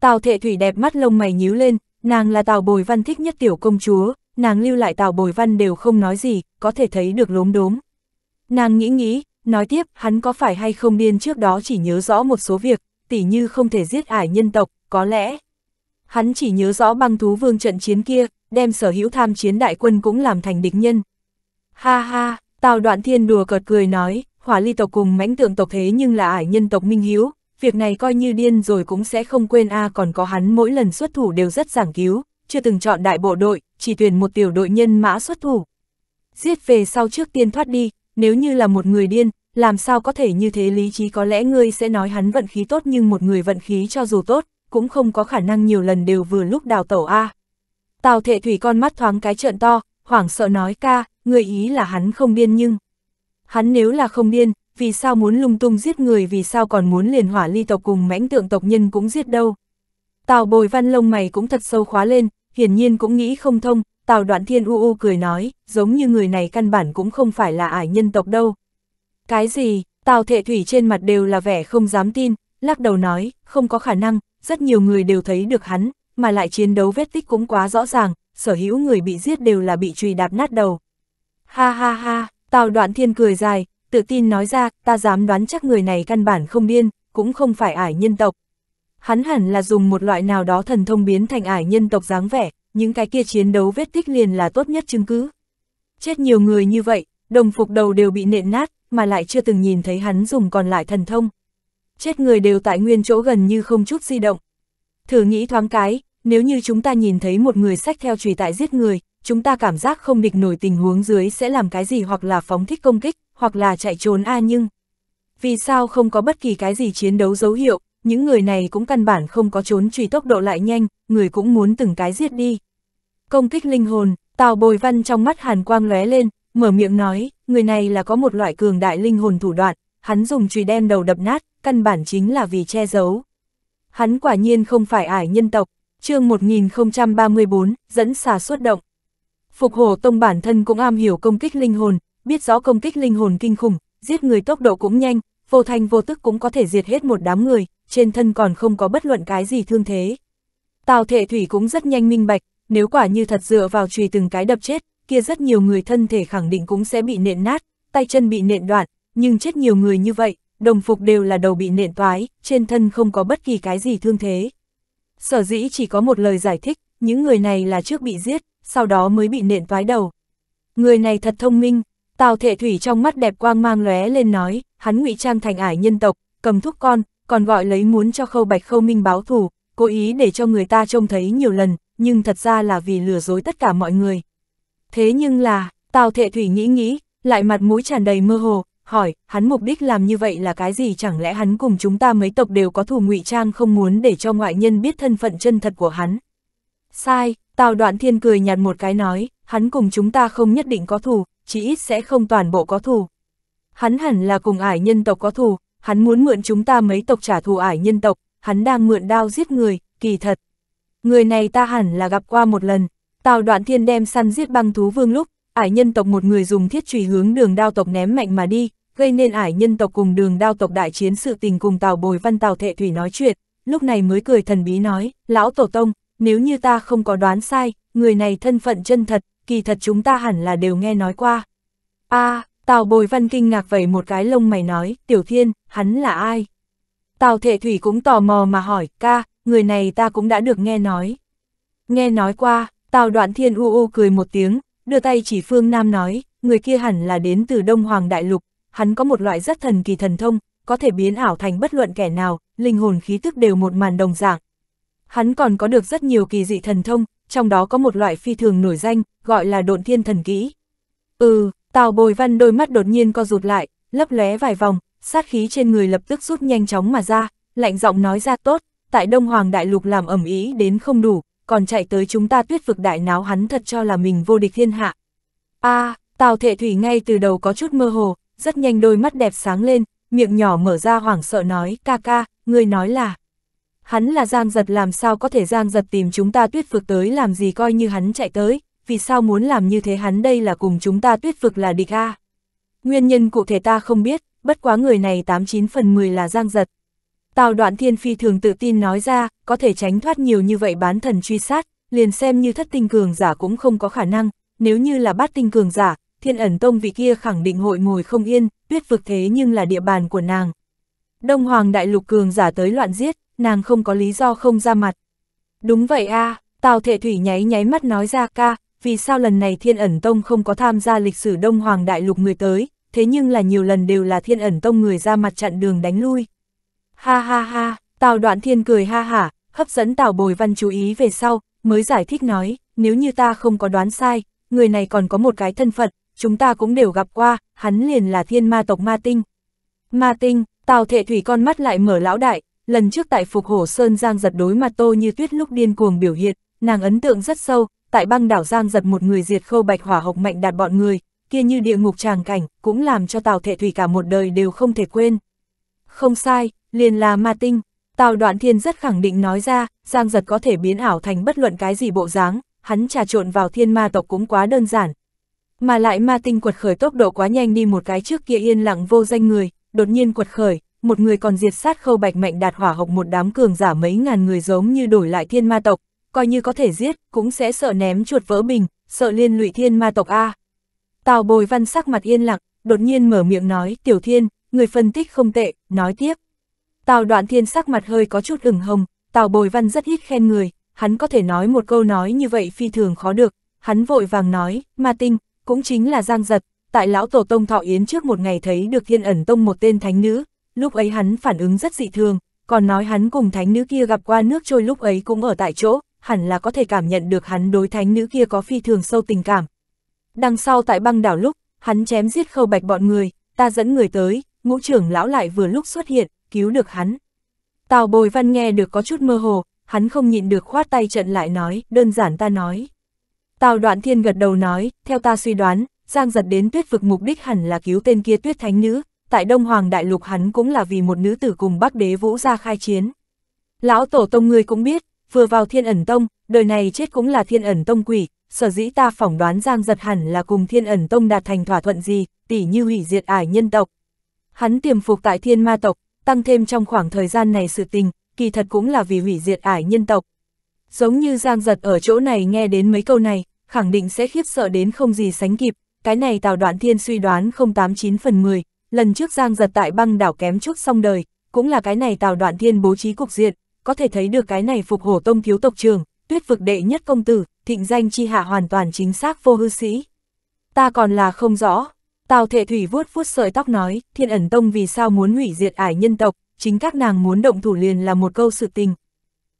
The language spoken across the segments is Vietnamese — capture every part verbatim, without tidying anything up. Tào Thệ Thủy đẹp mắt lông mày nhíu lên, nàng là Tào Bội Văn thích nhất tiểu công chúa, nàng lưu lại Tào Bội Văn đều không nói gì, có thể thấy được lốm đốm. Nàng nghĩ nghĩ, nói tiếp, hắn có phải hay không điên, trước đó chỉ nhớ rõ một số việc, tỉ như không thể giết ải nhân tộc, có lẽ. Hắn chỉ nhớ rõ băng thú vương trận chiến kia, đem sở hữu tham chiến đại quân cũng làm thành địch nhân. Ha ha, Tào Đoạn Thiên đùa cợt cười nói, Hỏa Ly tộc cùng Mãnh Tượng tộc thế nhưng là ải nhân tộc minh hiếu, việc này coi như điên rồi cũng sẽ không quên a à, còn có hắn mỗi lần xuất thủ đều rất giảng cứu, chưa từng chọn đại bộ đội, chỉ tuyển một tiểu đội nhân mã xuất thủ. Giết về sau trước tiên thoát đi, nếu như là một người điên, làm sao có thể như thế lý trí, có lẽ ngươi sẽ nói hắn vận khí tốt, nhưng một người vận khí cho dù tốt, cũng không có khả năng nhiều lần đều vừa lúc đào tẩu a. À. Tào Thệ Thủy con mắt thoáng cái trợn to, hoảng sợ nói, ca, người ý là hắn không điên nhưng... Hắn nếu là không điên, vì sao muốn lung tung giết người, vì sao còn muốn liền Hỏa Ly tộc cùng Mãnh Tượng tộc nhân cũng giết đâu. Tào Bội Văn lông mày cũng thật sâu khóa lên, hiển nhiên cũng nghĩ không thông. Tào Đoạn Thiên u u cười nói, giống như người này căn bản cũng không phải là ải nhân tộc đâu. Cái gì? Tào Thệ Thủy trên mặt đều là vẻ không dám tin, lắc đầu nói, không có khả năng, rất nhiều người đều thấy được hắn, mà lại chiến đấu vết tích cũng quá rõ ràng, sở hữu người bị giết đều là bị chùy đạp nát đầu. Ha ha ha, Tào Đoạn Thiên cười dài, tự tin nói ra, ta dám đoán chắc người này căn bản không điên, cũng không phải ải nhân tộc. Hắn hẳn là dùng một loại nào đó thần thông biến thành ải nhân tộc dáng vẻ, những cái kia chiến đấu vết tích liền là tốt nhất chứng cứ. Chết nhiều người như vậy, đồng phục đầu đều bị nện nát, mà lại chưa từng nhìn thấy hắn dùng còn lại thần thông. Chết người đều tại nguyên chỗ gần như không chút di động. Thử nghĩ thoáng cái, nếu như chúng ta nhìn thấy một người xách theo chùy tại giết người, chúng ta cảm giác không địch nổi tình huống dưới sẽ làm cái gì, hoặc là phóng thích công kích, hoặc là chạy trốn a à, nhưng vì sao không có bất kỳ cái gì chiến đấu dấu hiệu, những người này cũng căn bản không có trốn, chùy tốc độ lại nhanh, người cũng muốn từng cái giết đi. Công kích linh hồn, Tào Bội Văn trong mắt hàn quang lóe lên, mở miệng nói, người này là có một loại cường đại linh hồn thủ đoạn, hắn dùng chùy đem đầu đập nát, căn bản chính là vì che giấu. Hắn quả nhiên không phải ải nhân tộc. Chương một nghìn không trăm ba mươi bốn, dẫn xà xuất động. Phục Hổ Tông bản thân cũng am hiểu công kích linh hồn, biết rõ công kích linh hồn kinh khủng, giết người tốc độ cũng nhanh, vô thanh vô tức cũng có thể diệt hết một đám người, trên thân còn không có bất luận cái gì thương thế. Tào Thệ Thủy cũng rất nhanh minh bạch, nếu quả như thật dựa vào chùy từng cái đập chết, kia rất nhiều người thân thể khẳng định cũng sẽ bị nện nát, tay chân bị nện đoạn, nhưng chết nhiều người như vậy, đồng phục đều là đầu bị nện toái, trên thân không có bất kỳ cái gì thương thế. Sở dĩ chỉ có một lời giải thích, những người này là trước bị giết, sau đó mới bị nện toái đầu. Người này thật thông minh, Tào Thệ Thủy trong mắt đẹp quang mang lóe lên nói, hắn ngụy trang thành ải nhân tộc, cầm thúc con, còn gọi lấy muốn cho Khâu Bạch Khâu Minh báo thù, cố ý để cho người ta trông thấy nhiều lần, nhưng thật ra là vì lừa dối tất cả mọi người. Thế nhưng là, Tào Thệ Thủy nghĩ nghĩ, lại mặt mũi tràn đầy mơ hồ, hỏi, hắn mục đích làm như vậy là cái gì, chẳng lẽ hắn cùng chúng ta mấy tộc đều có thù ngụy trang, không muốn để cho ngoại nhân biết thân phận chân thật của hắn. Sai, Tào Đoạn Thiên cười nhạt một cái nói, hắn cùng chúng ta không nhất định có thù, chí ít sẽ không toàn bộ có thù. Hắn hẳn là cùng ải nhân tộc có thù, hắn muốn mượn chúng ta mấy tộc trả thù ải nhân tộc, hắn đang mượn đao giết người, kỳ thật. Người này ta hẳn là gặp qua một lần, Tào Đoạn Thiên đem săn giết băng thú vương lúc, ải nhân tộc một người dùng thiết chùy hướng Đường Đao tộc ném mạnh mà đi, gây nên ải nhân tộc cùng Đường Đao tộc đại chiến sự tình, cùng Tào Bội Văn Tào Thệ Thủy nói chuyện, lúc này mới cười thần bí nói, lão tổ tông, nếu như ta không có đoán sai, người này thân phận chân thật, kỳ thật chúng ta hẳn là đều nghe nói qua. A, à, Tào Bội Văn kinh ngạc vẩy một cái lông mày nói, Tiểu Thiên, hắn là ai? Tào Thệ Thủy cũng tò mò mà hỏi, ca, người này ta cũng đã được nghe nói. Nghe nói qua, Tào Đoạn Thiên u u cười một tiếng, đưa tay chỉ phương Nam nói, người kia hẳn là đến từ Đông Hoàng Đại Lục, hắn có một loại rất thần kỳ thần thông, có thể biến ảo thành bất luận kẻ nào, linh hồn khí tức đều một màn đồng dạng. Hắn còn có được rất nhiều kỳ dị thần thông, trong đó có một loại phi thường nổi danh, gọi là Độn Thiên thần kỹ. Ừ, Tào Bội Văn đôi mắt đột nhiên co rụt lại, lấp lóe vài vòng, sát khí trên người lập tức rút nhanh chóng mà ra, lạnh giọng nói ra, tốt, tại Đông Hoàng Đại Lục làm ầm ĩ đến không đủ, còn chạy tới chúng ta Tuyết Vực đại náo, hắn thật cho là mình vô địch thiên hạ. A, à, Tào Thệ Thủy ngay từ đầu có chút mơ hồ, rất nhanh đôi mắt đẹp sáng lên, miệng nhỏ mở ra hoảng sợ nói, ca ca, ngươi nói là... Hắn là Giang Dật, làm sao có thể? Giang Dật tìm chúng ta Tuyết Vực tới làm gì, coi như hắn chạy tới, vì sao muốn làm như thế, hắn đây là cùng chúng ta Tuyết Vực là địch a. Nguyên nhân cụ thể ta không biết, bất quá người này tám chín phần mười là Giang Dật. Tào Đoạn Thiên phi thường tự tin nói ra, có thể tránh thoát nhiều như vậy bán thần truy sát, liền xem như thất tinh cường giả cũng không có khả năng, nếu như là bát tinh cường giả, Thiên Ẩn Tông vị kia khẳng định hội ngồi không yên, Tuyết Vực thế nhưng là địa bàn của nàng. Đông Hoàng Đại Lục cường giả tới loạn giết, nàng không có lý do không ra mặt. Đúng vậy a, à, Tào Thệ Thủy nháy nháy mắt nói ra, ca, vì sao lần này Thiên Ẩn Tông không có tham gia lịch sử Đông Hoàng Đại Lục người tới, thế nhưng là nhiều lần đều là Thiên Ẩn Tông người ra mặt chặn đường đánh lui. Ha ha ha, Tào Đoạn Thiên cười ha hả, hấp dẫn Tào Bội Văn chú ý về sau, mới giải thích nói, nếu như ta không có đoán sai, người này còn có một cái thân phận, chúng ta cũng đều gặp qua, hắn liền là Thiên Ma Tộc Ma Tinh. Ma Tinh, Tào Thệ Thủy con mắt lại mở lão đại, lần trước tại Phục Hổ Sơn Giang Dật đối mặt Tô Như Tuyết lúc điên cuồng biểu hiện, nàng ấn tượng rất sâu, tại băng đảo Giang Dật một người diệt Khâu Bạch Hỏa Hộc Mạnh Đạt bọn người, kia như địa ngục tràng cảnh, cũng làm cho Tào Thệ Thủy cả một đời đều không thể quên. Không sai, liền là Ma Tinh, Tào Đoạn Thiên rất khẳng định nói ra, Giang Dật có thể biến ảo thành bất luận cái gì bộ dáng, hắn trà trộn vào Thiên Ma Tộc cũng quá đơn giản. Mà lại Ma Tinh quật khởi tốc độ quá nhanh đi, một cái trước kia yên lặng vô danh người, đột nhiên quật khởi, một người còn diệt sát Khâu Bạch Mạnh Đạt Hỏa Hộc một đám cường giả mấy ngàn người, giống như đổi lại Thiên Ma Tộc, coi như có thể giết, cũng sẽ sợ ném chuột vỡ bình, sợ liên lụy Thiên Ma Tộc a. Tào Bội Văn sắc mặt yên lặng, đột nhiên mở miệng nói, Tiểu Thiên, người phân tích không tệ, nói tiếp. Tào Đoạn Thiên sắc mặt hơi có chút ửng hồng, Tào Bội Văn rất ít khen người, hắn có thể nói một câu nói như vậy phi thường khó được, hắn vội vàng nói, Ma Tinh, cũng chính là Giang Dật, tại lão tổ tông thọ yến trước một ngày thấy được Thiên Ẩn Tông một tên thánh nữ, lúc ấy hắn phản ứng rất dị thường, còn nói hắn cùng thánh nữ kia gặp qua nước trôi, lúc ấy cũng ở tại chỗ, hẳn là có thể cảm nhận được hắn đối thánh nữ kia có phi thường sâu tình cảm. Đằng sau tại băng đảo lúc, hắn chém giết Khâu Bạch bọn người, ta dẫn người tới, Ngũ trưởng lão lại vừa lúc xuất hiện, cứu được hắn. Tào Bội Văn nghe được có chút mơ hồ, hắn không nhịn được khoát tay trận lại nói, đơn giản ta nói. Tào Đoạn Thiên gật đầu nói, theo ta suy đoán, Giang Dật đến Tuyết Vực mục đích hẳn là cứu tên kia Tuyết Thánh Nữ, tại Đông Hoàng Đại Lục hắn cũng là vì một nữ tử cùng Bắc Đế Vũ ra khai chiến. Lão tổ tông ngươi cũng biết, vừa vào Thiên Ẩn Tông, đời này chết cũng là Thiên Ẩn Tông quỷ, sở dĩ ta phỏng đoán Giang Dật hẳn là cùng Thiên Ẩn Tông đạt thành thỏa thuận gì, tỉ như hủy diệt Ải Nhân Tộc. Hắn tiềm phục tại Thiên Ma Tộc, tăng thêm trong khoảng thời gian này sự tình, kỳ thật cũng là vì hủy diệt Ải Nhân Tộc. Giống như Giang Dật ở chỗ này nghe đến mấy câu này, khẳng định sẽ khiếp sợ đến không gì sánh kịp, cái này Tào Đoạn Thiên suy đoán không tám chín phần mười, lần trước Giang Dật tại băng đảo kém chút xong đời, cũng là cái này Tào Đoạn Thiên bố trí cục diện, có thể thấy được cái này Phục Hổ Tông thiếu tộc trưởng, Tuyết Vực đệ nhất công tử, thịnh danh chi hạ hoàn toàn chính xác vô hư sĩ. Ta còn là không rõ, Tào Thệ Thủy vuốt vuốt sợi tóc nói, Thiên Ẩn Tông vì sao muốn hủy diệt Ải Nhân Tộc, chính các nàng muốn động thủ liền là một câu sự tình.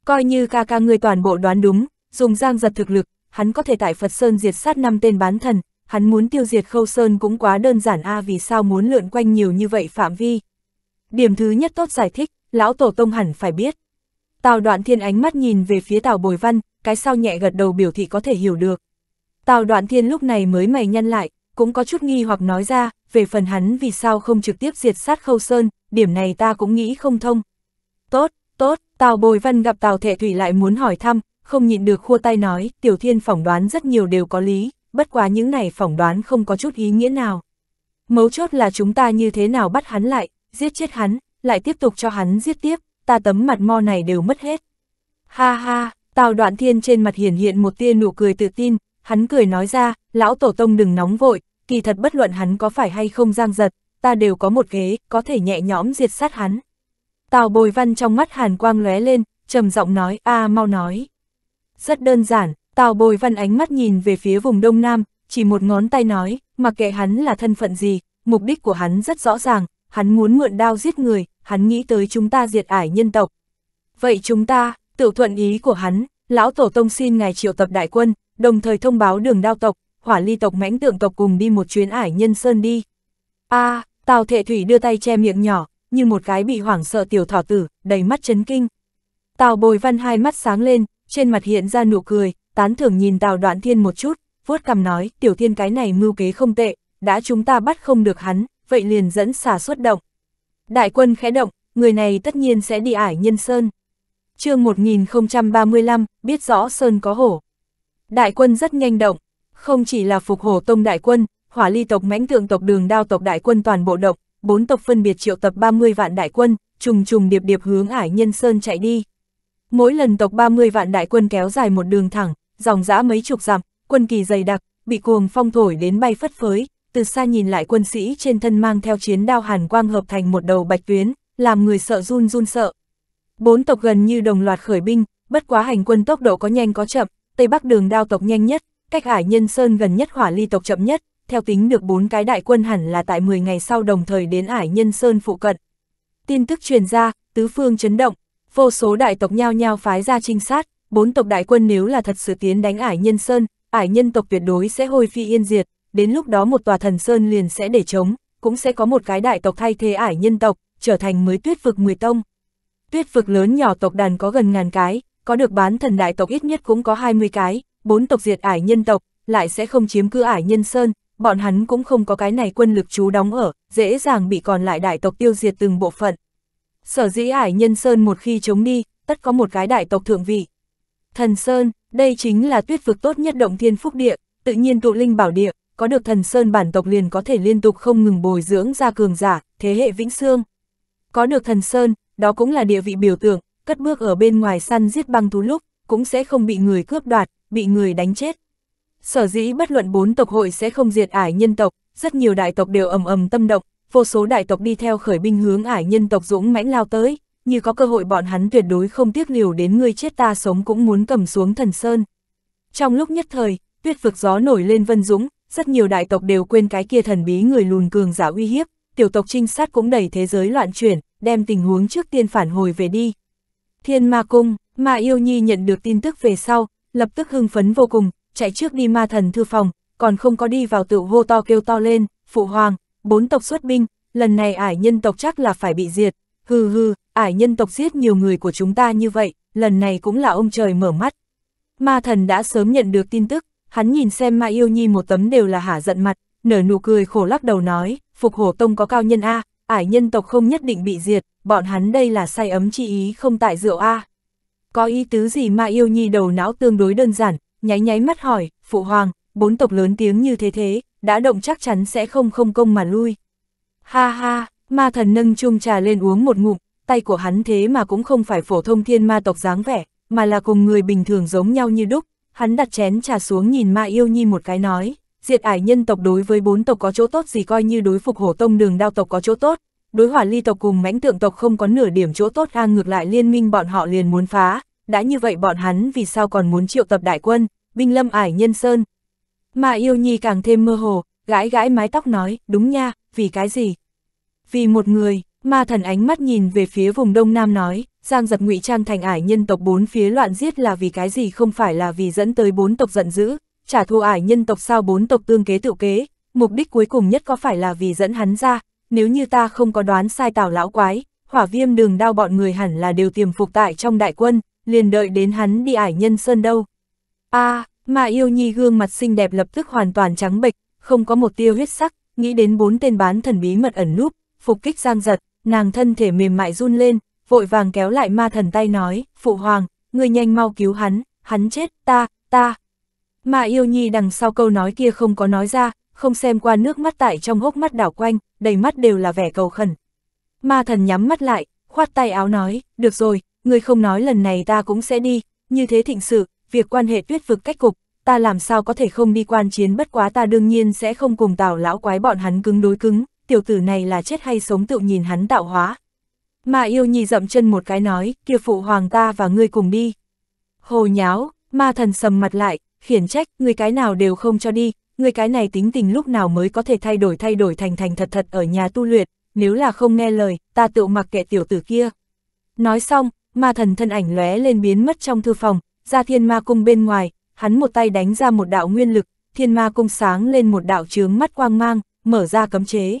Coi như ca ca ngươi toàn bộ đoán đúng, dùng Giang Dật thực lực, hắn có thể tại Phật Sơn diệt sát năm tên bán thần, hắn muốn tiêu diệt Khâu Sơn cũng quá đơn giản a, à vì sao muốn lượn quanh nhiều như vậy phạm vi. Điểm thứ nhất tốt giải thích, lão tổ tông hẳn phải biết. Tào Đoạn Thiên ánh mắt nhìn về phía Tào Bội Văn, cái sau nhẹ gật đầu biểu thị có thể hiểu được. Tào Đoạn Thiên lúc này mới mày nhăn lại, cũng có chút nghi hoặc nói ra, về phần hắn vì sao không trực tiếp diệt sát Khâu Sơn, điểm này ta cũng nghĩ không thông. Tốt, tốt, Tào Bội Văn gặp Tào Thệ Thủy lại muốn hỏi thăm, không nhịn được khua tay nói, Tiểu Thiên phỏng đoán rất nhiều đều có lý, bất quá những này phỏng đoán không có chút ý nghĩa nào. Mấu chốt là chúng ta như thế nào bắt hắn lại, giết chết hắn, lại tiếp tục cho hắn giết tiếp, ta tấm mặt mo này đều mất hết. Ha ha, Tào Đoạn Thiên trên mặt hiển hiện một tia nụ cười tự tin, hắn cười nói ra, lão tổ tông đừng nóng vội, kỳ thật bất luận hắn có phải hay không Giang Dật, ta đều có một kế, có thể nhẹ nhõm diệt sát hắn. Tào Bội Văn trong mắt hàn quang lóe lên, trầm giọng nói, a mau nói. Rất đơn giản, Tào Bội Văn ánh mắt nhìn về phía vùng Đông Nam, chỉ một ngón tay nói, mặc kệ hắn là thân phận gì, mục đích của hắn rất rõ ràng, hắn muốn mượn đao giết người, hắn nghĩ tới chúng ta diệt Ải Nhân Tộc. Vậy chúng ta, tự thuận ý của hắn, lão tổ tông xin ngài triệu tập đại quân, đồng thời thông báo Đường Đao tộc, Hỏa Ly tộc, Mãnh Tượng tộc cùng đi một chuyến Ải Nhân Sơn đi. A, à, Tào Thệ Thủy đưa tay che miệng nhỏ, như một cái bị hoảng sợ tiểu thỏ tử, đầy mắt chấn kinh. Tào Bội Văn hai mắt sáng lên, trên mặt hiện ra nụ cười, tán thưởng nhìn Tào Đoạn Thiên một chút, vuốt cằm nói, Tiểu Thiên cái này mưu kế không tệ, đã chúng ta bắt không được hắn, vậy liền dẫn xả xuất động. Đại quân khẽ động, người này tất nhiên sẽ đi Ải Nhân Sơn. Chương một nghìn không trăm ba mươi lăm, biết rõ Sơn có hổ. Đại quân rất nhanh động, không chỉ là Phục Hổ Tông đại quân, Hỏa Ly tộc, Mãnh Tượng tộc, Đường Đao tộc đại quân toàn bộ động, bốn tộc phân biệt triệu tập ba mươi vạn đại quân, trùng trùng điệp điệp hướng Ải Nhân Sơn chạy đi. Mỗi lần tộc ba mươi vạn đại quân kéo dài một đường thẳng, dòng dã mấy chục dặm, quân kỳ dày đặc, bị cuồng phong thổi đến bay phất phới, từ xa nhìn lại quân sĩ trên thân mang theo chiến đao hàn quang hợp thành một đầu bạch tuyến, làm người sợ run run sợ. Bốn tộc gần như đồng loạt khởi binh, bất quá hành quân tốc độ có nhanh có chậm, Tây Bắc Đường Đao tộc nhanh nhất, cách Ải Nhân Sơn gần nhất, Hỏa Ly tộc chậm nhất, theo tính được bốn cái đại quân hẳn là tại mười ngày sau đồng thời đến Ải Nhân Sơn phụ cận. Tin tức truyền ra, tứ phương chấn động, vô số đại tộc nhao nhao phái ra trinh sát, bốn tộc đại quân nếu là thật sự tiến đánh Ải Nhân Sơn, Ải Nhân tộc tuyệt đối sẽ hôi phi yên diệt, đến lúc đó một tòa thần sơn liền sẽ để trống, cũng sẽ có một cái đại tộc thay thế Ải Nhân tộc, trở thành mới Tuyết Vực mười tông. Tuyết Vực lớn nhỏ tộc đàn có gần ngàn cái, có được bán thần đại tộc ít nhất cũng có hai mươi cái, bốn tộc diệt Ải Nhân tộc, lại sẽ không chiếm cứ Ải Nhân Sơn, bọn hắn cũng không có cái này quân lực chú đóng ở, dễ dàng bị còn lại đại tộc tiêu diệt từng bộ phận. Sở dĩ Ải Nhân Sơn một khi chống đi, tất có một cái đại tộc thượng vị. Thần Sơn, đây chính là Tuyết Vực tốt nhất động thiên phúc địa, tự nhiên tụ linh bảo địa, có được Thần Sơn bản tộc liền có thể liên tục không ngừng bồi dưỡng ra cường giả, thế hệ vĩnh xương. Có được Thần Sơn, đó cũng là địa vị biểu tượng, cất bước ở bên ngoài săn giết băng thú lúc, cũng sẽ không bị người cướp đoạt, bị người đánh chết. Sở dĩ bất luận bốn tộc hội sẽ không diệt Ải Nhân tộc, rất nhiều đại tộc đều ầm ầm tâm động, vô số đại tộc đi theo khởi binh hướng Ải Nhân tộc dũng mãnh lao tới, như có cơ hội bọn hắn tuyệt đối không tiếc liều đến người chết ta sống cũng muốn cầm xuống Thần Sơn. Trong lúc nhất thời, Tuyết Vực gió nổi lên vân dũng, rất nhiều đại tộc đều quên cái kia thần bí người lùn cường giả uy hiếp, tiểu tộc trinh sát cũng đẩy thế giới loạn chuyển, đem tình huống trước tiên phản hồi về đi. Thiên Ma Cung, Ma Yêu Nhi nhận được tin tức về sau, lập tức hưng phấn vô cùng, chạy trước đi Ma Thần thư phòng, còn không có đi vào tự hô to kêu to lên, phụ hoàng, bốn tộc xuất binh, lần này Ải Nhân tộc chắc là phải bị diệt, hừ hừ, Ải Nhân tộc giết nhiều người của chúng ta như vậy, lần này cũng là ông trời mở mắt. Ma Thần đã sớm nhận được tin tức, hắn nhìn xem Ma Yêu Nhi một tấm đều là hả giận mặt, nở nụ cười khổ lắc đầu nói, Phục Hổ Tông có cao nhân a, Ải Nhân tộc không nhất định bị diệt, bọn hắn đây là say ấm chi ý không tại rượu a. Có ý tứ gì? Ma Yêu Nhi đầu não tương đối đơn giản, nháy nháy mắt hỏi, phụ hoàng, bốn tộc lớn tiếng như thế thế, đã động chắc chắn sẽ không không công mà lui. Ha ha, Ma Thần nâng chung trà lên uống một ngụm, tay của hắn thế mà cũng không phải phổ thông thiên ma tộc dáng vẻ, mà là cùng người bình thường giống nhau như đúc, hắn đặt chén trà xuống nhìn Ma Yêu Nhi một cái nói, diệt Ải Nhân tộc đối với bốn tộc có chỗ tốt gì coi như đối Phục Hổ Tông Đường Đao tộc có chỗ tốt, đối Hỏa Ly tộc cùng Mãnh Tượng tộc không có nửa điểm chỗ tốt, ngang ngược lại liên minh bọn họ liền muốn phá, đã như vậy bọn hắn vì sao còn muốn triệu tập đại quân, binh lâm Ải Nhân Sơn. Mà Yêu Nhi càng thêm mơ hồ, gãi gãi mái tóc nói, đúng nha, vì cái gì? Vì một người. Ma Thần ánh mắt nhìn về phía vùng Đông Nam nói, Giang Dật ngụy trang thành Ải Nhân tộc bốn phía loạn giết là vì cái gì? Không phải là vì dẫn tới bốn tộc giận dữ, trả thù Ải Nhân tộc sao? Bốn tộc tương kế tự kế, mục đích cuối cùng nhất có phải là vì dẫn hắn ra? Nếu như ta không có đoán sai, Tào lão quái, Hỏa Viêm, Đường Đao bọn người hẳn là đều tiềm phục tại trong đại quân, liền đợi đến hắn đi Ải Nhân Sơn đâu. A, à, mà Yêu Nhi gương mặt xinh đẹp lập tức hoàn toàn trắng bệch, không có một tia huyết sắc, nghĩ đến bốn tên bán thần bí mật ẩn núp, phục kích Giang Dật, nàng thân thể mềm mại run lên, vội vàng kéo lại Ma Thần tay nói, phụ hoàng, người nhanh mau cứu hắn, hắn chết, ta, ta. Mà Yêu Nhi đằng sau câu nói kia không có nói ra, không xem qua nước mắt tại trong hốc mắt đảo quanh, đầy mắt đều là vẻ cầu khẩn. Ma Thần nhắm mắt lại, khoát tay áo nói, được rồi, ngươi không nói lần này ta cũng sẽ đi, như thế thịnh sự, việc quan hệ Tuyết Vực cách cục, ta làm sao có thể không đi quan chiến? Bất quá ta đương nhiên sẽ không cùng Tào lão quái bọn hắn cứng đối cứng, tiểu tử này là chết hay sống tự nhìn hắn tạo hóa. Mà Yêu Nhi dậm chân một cái nói, kia phụ hoàng ta và ngươi cùng đi. Hồ nháo, Ma Thần sầm mặt lại, khiển trách, ngươi cái nào đều không cho đi, ngươi cái này tính tình lúc nào mới có thể thay đổi thay đổi thành thành thật thật ở nhà tu luyện, nếu là không nghe lời, ta tự mặc kệ tiểu tử kia. Nói xong, Ma Thần thân ảnh lóe lên biến mất trong thư phòng, ra Thiên Ma Cung bên ngoài, hắn một tay đánh ra một đạo nguyên lực, Thiên Ma Cung sáng lên một đạo chướng mắt quang mang, mở ra cấm chế.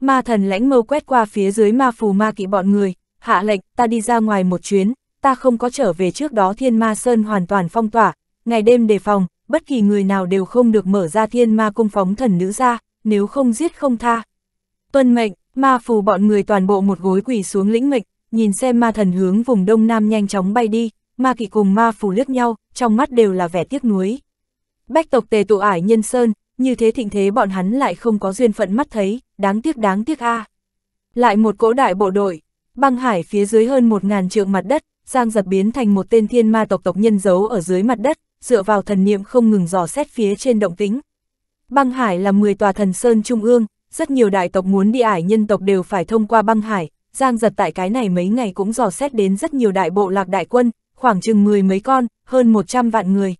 Ma Thần lãnh mâu quét qua phía dưới ma phù ma kỵ bọn người, hạ lệnh, ta đi ra ngoài một chuyến, ta không có trở về trước đó Thiên Ma Sơn hoàn toàn phong tỏa, ngày đêm đề phòng, bất kỳ người nào đều không được mở ra Thiên Ma Cung phóng thần nữ ra, nếu không giết không tha. Tuân mệnh, ma phù bọn người toàn bộ một gối quỳ xuống lĩnh mệnh, nhìn xem Ma Thần hướng vùng Đông Nam nhanh chóng bay đi, ma kỵ cùng ma phù liếc nhau, trong mắt đều là vẻ tiếc nuối. Bách tộc tề tụ Ải Nhân Sơn, như thế thịnh thế bọn hắn lại không có duyên phận mắt thấy, đáng tiếc đáng tiếc a. À. Lại một cỗ đại bộ đội, Băng hải phía dưới hơn một ngàn trượng mặt đất, Giang Dật biến thành một tên thiên ma tộc tộc nhân giấu ở dưới mặt đất, dựa vào thần niệm không ngừng dò xét phía trên động tĩnh. Băng hải là mười tòa thần sơn trung ương, rất nhiều đại tộc muốn đi ải nhân tộc đều phải thông qua băng hải. Giang Dật tại cái này mấy ngày cũng dò xét đến rất nhiều đại bộ lạc đại quân, khoảng chừng mười mấy con, hơn một trăm vạn người.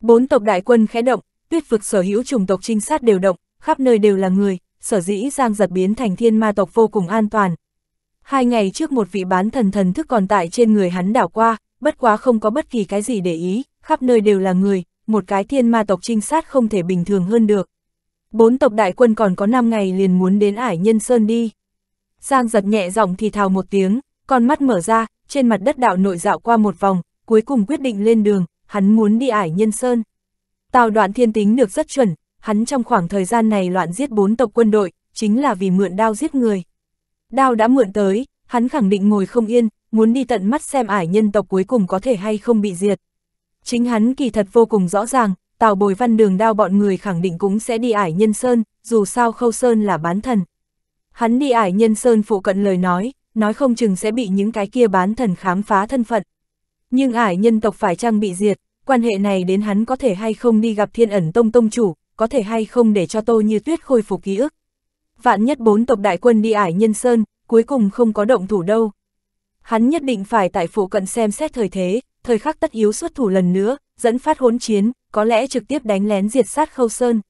Bốn tộc đại quân khẽ động, tuyết vực sở hữu chủng tộc trinh sát đều động, khắp nơi đều là người, sở dĩ Giang Dật biến thành thiên ma tộc vô cùng an toàn. Hai ngày trước một vị bán thần thần thức còn tại trên người hắn đảo qua, bất quá không có bất kỳ cái gì để ý, khắp nơi đều là người, một cái thiên ma tộc trinh sát không thể bình thường hơn được. Bốn tộc đại quân còn có năm ngày liền muốn đến Ải Nhân Sơn đi. Giang Dật nhẹ giọng thì thào một tiếng, con mắt mở ra, trên mặt đất đạo nội dạo qua một vòng, cuối cùng quyết định lên đường, hắn muốn đi Ải Nhân Sơn. Tào Đoạn Thiên tính được rất chuẩn, hắn trong khoảng thời gian này loạn giết bốn tộc quân đội, chính là vì mượn đao giết người. Đao đã mượn tới, hắn khẳng định ngồi không yên, muốn đi tận mắt xem ải nhân tộc cuối cùng có thể hay không bị diệt. Chính hắn kỳ thật vô cùng rõ ràng, Tào Bội Văn Đường Đao bọn người khẳng định cũng sẽ đi Ải Nhân Sơn, dù sao Khâu Sơn là bán thần. Hắn đi Ải Nhân Sơn phụ cận lời nói, nói không chừng sẽ bị những cái kia bán thần khám phá thân phận. Nhưng ải nhân tộc phải chăng bị diệt, quan hệ này đến hắn có thể hay không đi gặp Thiên Ẩn Tông Tông chủ, có thể hay không để cho Tô Như Tuyết khôi phục ký ức. Vạn nhất bốn tộc đại quân đi Ải Nhân Sơn, cuối cùng không có động thủ đâu. Hắn nhất định phải tại phụ cận xem xét thời thế, thời khắc tất yếu xuất thủ lần nữa, dẫn phát hỗn chiến, có lẽ trực tiếp đánh lén diệt sát Khâu Sơn.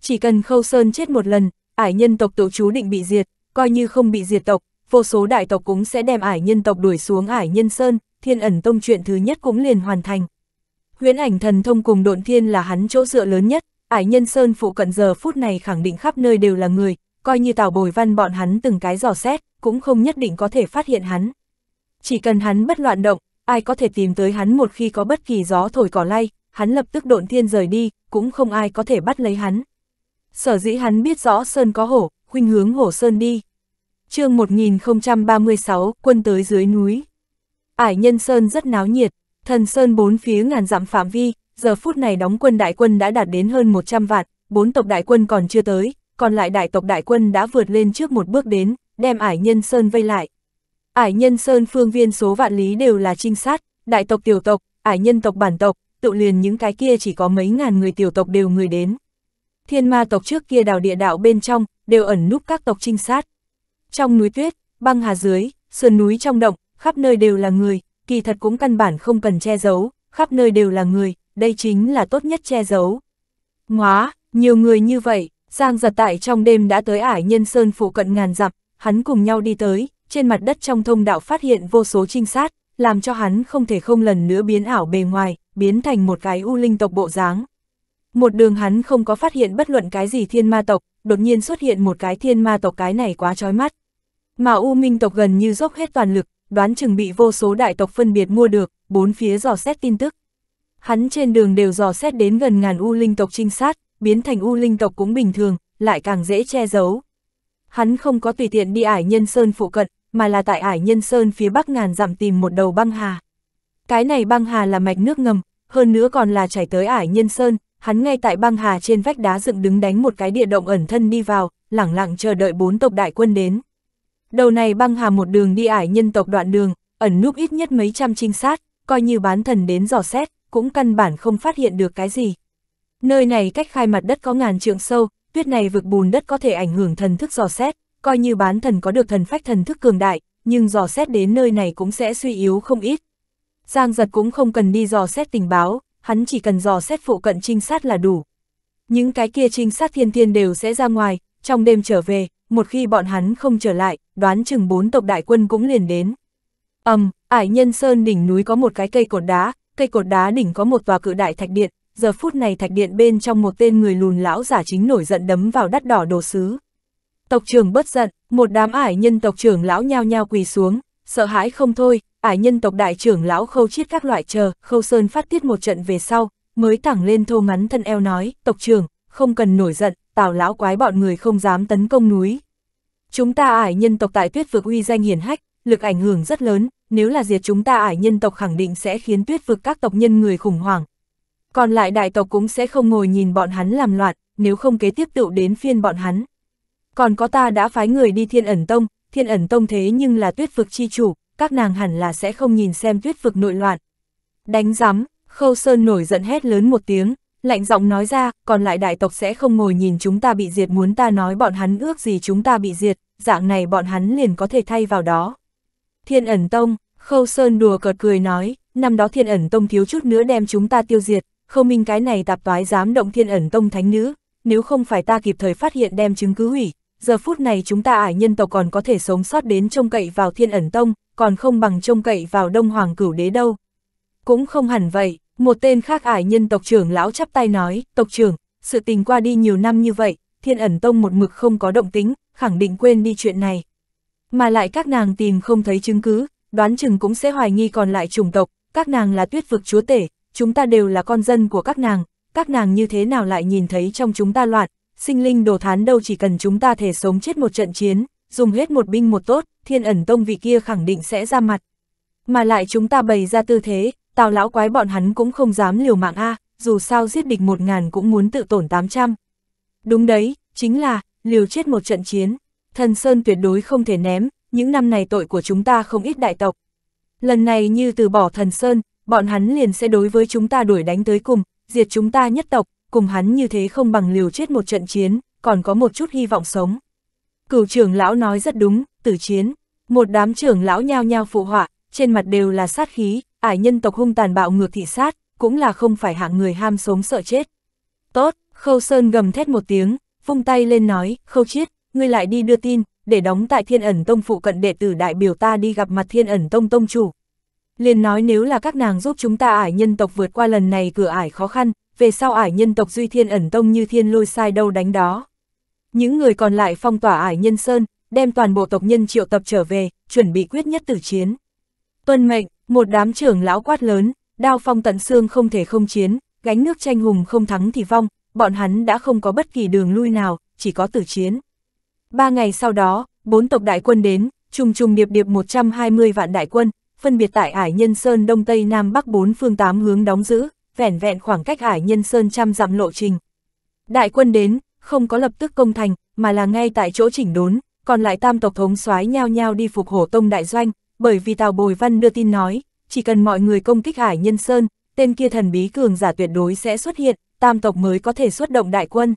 Chỉ cần Khâu Sơn chết một lần, ải nhân tộc tự chú định bị diệt, coi như không bị diệt tộc, vô số đại tộc cũng sẽ đem ải nhân tộc đuổi xuống Ải Nhân Sơn, Thiên Ẩn Tông chuyện thứ nhất cũng liền hoàn thành. Huyễn ảnh thần thông cùng độn thiên là hắn chỗ dựa lớn nhất, Ải Nhân Sơn phụ cận giờ phút này khẳng định khắp nơi đều là người. Coi như Tào Bội Văn bọn hắn từng cái dò xét, cũng không nhất định có thể phát hiện hắn. Chỉ cần hắn bất loạn động, ai có thể tìm tới hắn một khi có bất kỳ gió thổi cỏ lay, hắn lập tức độn thiên rời đi, cũng không ai có thể bắt lấy hắn. Sở dĩ hắn biết rõ Sơn có hổ, khuynh hướng hổ Sơn đi. Chương một nghìn không trăm ba mươi sáu, quân tới dưới núi. Ải Nhân Sơn rất náo nhiệt, thần Sơn bốn phía ngàn dặm phạm vi, giờ phút này đóng quân đại quân đã đạt đến hơn một trăm vạn, bốn tộc đại quân còn chưa tới. Còn lại đại tộc đại quân đã vượt lên trước một bước đến, đem Ải Nhân Sơn vây lại. Ải Nhân Sơn phương viên số vạn lý đều là trinh sát, đại tộc tiểu tộc, ải nhân tộc bản tộc, tự liền những cái kia chỉ có mấy ngàn người tiểu tộc đều người đến. Thiên ma tộc trước kia đào địa đạo bên trong, đều ẩn núp các tộc trinh sát. Trong núi tuyết, băng hà dưới, sườn núi trong động, khắp nơi đều là người, kỳ thật cũng căn bản không cần che giấu, khắp nơi đều là người, đây chính là tốt nhất che giấu. Ngoá, nhiều người như vậy. Giang Dật tại trong đêm đã tới Ải Nhân Sơn phụ cận ngàn dặm, hắn cùng nhau đi tới, trên mặt đất trong thông đạo phát hiện vô số trinh sát, làm cho hắn không thể không lần nữa biến ảo bề ngoài, biến thành một cái U Linh tộc bộ dáng. Một đường hắn không có phát hiện bất luận cái gì thiên ma tộc, đột nhiên xuất hiện một cái thiên ma tộc cái này quá chói mắt. Mà U Minh tộc gần như dốc hết toàn lực, đoán chừng bị vô số đại tộc phân biệt mua được, bốn phía dò xét tin tức. Hắn trên đường đều dò xét đến gần ngàn U Linh tộc trinh sát. Biến thành U Linh tộc cũng bình thường, lại càng dễ che giấu. Hắn không có tùy tiện đi Ải Nhân Sơn phụ cận, mà là tại Ải Nhân Sơn phía bắc ngàn dặm tìm một đầu băng hà. Cái này băng hà là mạch nước ngầm, hơn nữa còn là chảy tới Ải Nhân Sơn, hắn ngay tại băng hà trên vách đá dựng đứng đánh một cái địa động ẩn thân đi vào, lẳng lặng chờ đợi bốn tộc đại quân đến. Đầu này băng hà một đường đi Ải Nhân tộc đoạn đường, ẩn núp ít nhất mấy trăm trinh sát, coi như bán thần đến dò xét, cũng căn bản không phát hiện được cái gì. Nơi này cách khai mặt đất có ngàn trượng sâu, tuyết này vực bùn đất có thể ảnh hưởng thần thức dò xét, coi như bán thần có được thần phách thần thức cường đại, nhưng dò xét đến nơi này cũng sẽ suy yếu không ít. Giang Dật cũng không cần đi dò xét tình báo, hắn chỉ cần dò xét phụ cận trinh sát là đủ. Những cái kia trinh sát thiên thiên đều sẽ ra ngoài, trong đêm trở về, một khi bọn hắn không trở lại, đoán chừng bốn tộc đại quân cũng liền đến. Ầm, um, Ải Nhân Sơn đỉnh núi có một cái cây cột đá, cây cột đá đỉnh có một tòa cự đại thạch điện. Giờ phút này thạch điện bên trong một tên người lùn lão giả chính nổi giận đấm vào đắt đỏ đồ sứ. Tộc trưởng bớt giận, một đám ải nhân tộc trưởng lão nhao nhao quỳ xuống, sợ hãi không thôi, ải nhân tộc đại trưởng lão Khâu Chiết các loại chờ, Khâu Sơn phát tiết một trận về sau, mới thẳng lên thô ngắn thân eo nói, tộc trưởng, không cần nổi giận, Tào lão quái bọn người không dám tấn công núi. Chúng ta ải nhân tộc tại tuyết vực uy danh hiển hách, lực ảnh hưởng rất lớn, nếu là diệt chúng ta ải nhân tộc khẳng định sẽ khiến tuyết vực các tộc nhân người khủng hoảng. Còn lại đại tộc cũng sẽ không ngồi nhìn bọn hắn làm loạn, nếu không kế tiếp tựu đến phiên bọn hắn. Còn có ta đã phái người đi Thiên Ẩn Tông, Thiên Ẩn Tông thế nhưng là Tuyết Vực chi chủ, các nàng hẳn là sẽ không nhìn xem Tuyết Vực nội loạn. Đánh rắm, Khâu Sơn nổi giận hét lớn một tiếng, lạnh giọng nói ra, còn lại đại tộc sẽ không ngồi nhìn chúng ta bị diệt, muốn ta nói bọn hắn ước gì chúng ta bị diệt, dạng này bọn hắn liền có thể thay vào đó. Thiên Ẩn Tông, Khâu Sơn đùa cợt cười nói, năm đó Thiên Ẩn Tông thiếu chút nữa đem chúng ta tiêu diệt, Khâu Minh cái này tạp toái dám động Thiên Ẩn Tông thánh nữ, nếu không phải ta kịp thời phát hiện đem chứng cứ hủy, giờ phút này chúng ta Ải Nhân tộc còn có thể sống sót đến trông cậy vào Thiên Ẩn Tông, còn không bằng trông cậy vào Đông Hoàng Cửu Đế đâu. Cũng không hẳn vậy, một tên khác Ải Nhân tộc trưởng lão chắp tay nói, tộc trưởng, sự tình qua đi nhiều năm như vậy, Thiên Ẩn Tông một mực không có động tính, khẳng định quên đi chuyện này. Mà lại các nàng tìm không thấy chứng cứ, đoán chừng cũng sẽ hoài nghi còn lại chủng tộc, các nàng là Tuyết Vực chúa tể, chúng ta đều là con dân của các nàng, các nàng như thế nào lại nhìn thấy trong chúng ta loạn, sinh linh đồ thán đâu, chỉ cần chúng ta thể sống chết một trận chiến, dùng hết một binh một tốt, Thiên Ẩn Tông vị kia khẳng định sẽ ra mặt. Mà lại chúng ta bày ra tư thế, Tào lão quái bọn hắn cũng không dám liều mạng a, dù sao giết địch một ngàn cũng muốn tự tổn tám trăm. Đúng đấy, chính là, liều chết một trận chiến, Thần Sơn tuyệt đối không thể ném, những năm này tội của chúng ta không ít đại tộc. Lần này như từ bỏ Thần Sơn, bọn hắn liền sẽ đối với chúng ta đuổi đánh tới cùng, diệt chúng ta nhất tộc, cùng hắn như thế không bằng liều chết một trận chiến, còn có một chút hy vọng sống. Cửu trưởng lão nói rất đúng, tử chiến, một đám trưởng lão nhao nhao phụ họa, trên mặt đều là sát khí, Ải Nhân tộc hung tàn bạo ngược thị sát, cũng là không phải hạng người ham sống sợ chết. Tốt, Khâu Sơn gầm thét một tiếng, vung tay lên nói, Khâu Chiết, ngươi lại đi đưa tin, để đóng tại Thiên Ẩn Tông phụ cận đệ tử đại biểu ta đi gặp mặt Thiên Ẩn Tông tông chủ. Liền nói nếu là các nàng giúp chúng ta Ải Nhân tộc vượt qua lần này cửa ải khó khăn, về sau Ải Nhân tộc duy Thiên Ẩn Tông như thiên lôi sai đâu đánh đó. Những người còn lại phong tỏa Ải Nhân Sơn, đem toàn bộ tộc nhân triệu tập trở về, chuẩn bị quyết nhất tử chiến. Tuân mệnh, một đám trưởng lão quát lớn, đao phong tận xương không thể không chiến, gánh nước tranh hùng không thắng thì vong, bọn hắn đã không có bất kỳ đường lui nào, chỉ có tử chiến. Ba ngày sau đó, bốn tộc đại quân đến, trùng trùng điệp điệp một trăm hai mươi vạn đại quân, phân biệt tại Ải Nhân Sơn Đông Tây Nam Bắc bốn phương tám hướng đóng giữ, vẻn vẹn khoảng cách Ải Nhân Sơn trăm dặm lộ trình. Đại quân đến, không có lập tức công thành, mà là ngay tại chỗ chỉnh đốn, còn lại tam tộc thống soái nhao nhao đi Phục Hổ Tông đại doanh, bởi vì Tào Bội Văn đưa tin nói, chỉ cần mọi người công kích Ải Nhân Sơn, tên kia thần bí cường giả tuyệt đối sẽ xuất hiện, tam tộc mới có thể xuất động đại quân.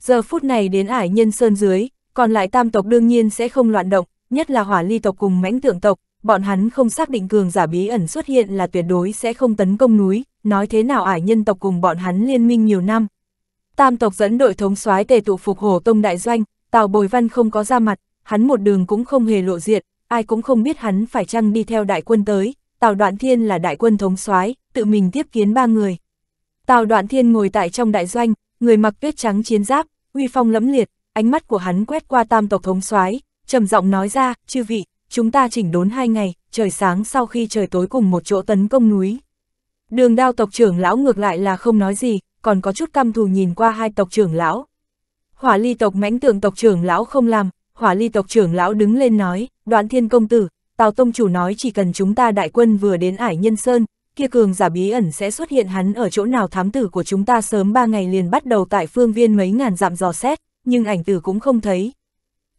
Giờ phút này đến Ải Nhân Sơn dưới, còn lại tam tộc đương nhiên sẽ không loạn động, nhất là Hỏa Ly tộc cùng Mãnh Tượng tộc, bọn hắn không xác định cường giả bí ẩn xuất hiện là tuyệt đối sẽ không tấn công núi, nói thế nào Ải Nhân tộc cùng bọn hắn liên minh nhiều năm. Tam tộc dẫn đội thống soái tề tụ Phục Hổ Tông đại doanh, Tào Bội Văn không có ra mặt, hắn một đường cũng không hề lộ diện, ai cũng không biết hắn phải chăng đi theo đại quân tới. Tào Đoạn Thiên là đại quân thống soái, tự mình tiếp kiến ba người. Tào Đoạn Thiên ngồi tại trong đại doanh, người mặc tuyết trắng chiến giáp, uy phong lẫm liệt, ánh mắt của hắn quét qua tam tộc thống soái, trầm giọng nói ra, "Chư vị, chúng ta chỉnh đốn hai ngày, trời sáng sau khi trời tối cùng một chỗ tấn công núi." Đường Đao tộc trưởng lão ngược lại là không nói gì, còn có chút căm thù nhìn qua hai tộc trưởng lão. Hỏa Ly tộc Mãnh Tượng tộc trưởng lão không làm, Hỏa Ly tộc trưởng lão đứng lên nói, "Đoạn Thiên công tử, Tào tông chủ nói chỉ cần chúng ta đại quân vừa đến Ải Nhân Sơn, kia cường giả bí ẩn sẽ xuất hiện, hắn ở chỗ nào?" Thám tử của chúng ta sớm ba ngày liền bắt đầu tại phương viên mấy ngàn dặm dò xét, nhưng ảnh tử cũng không thấy.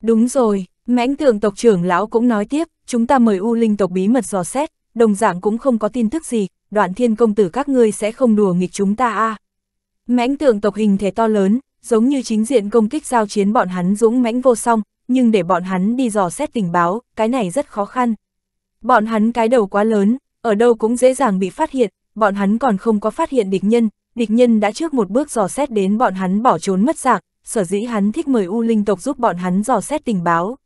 Đúng rồi, Mãnh Tượng tộc trưởng lão cũng nói tiếp, chúng ta mời U Linh tộc bí mật dò xét, đồng dạng cũng không có tin tức gì, Đoạn Thiên công tử các ngươi sẽ không đùa nghịch chúng ta a. À. Mãnh Tượng tộc hình thể to lớn, giống như chính diện công kích giao chiến bọn hắn dũng mãnh vô song, nhưng để bọn hắn đi dò xét tình báo, cái này rất khó khăn. Bọn hắn cái đầu quá lớn, ở đâu cũng dễ dàng bị phát hiện, bọn hắn còn không có phát hiện địch nhân, địch nhân đã trước một bước dò xét đến bọn hắn bỏ trốn mất dạng, sở dĩ hắn thích mời U Linh tộc giúp bọn hắn dò xét tình báo.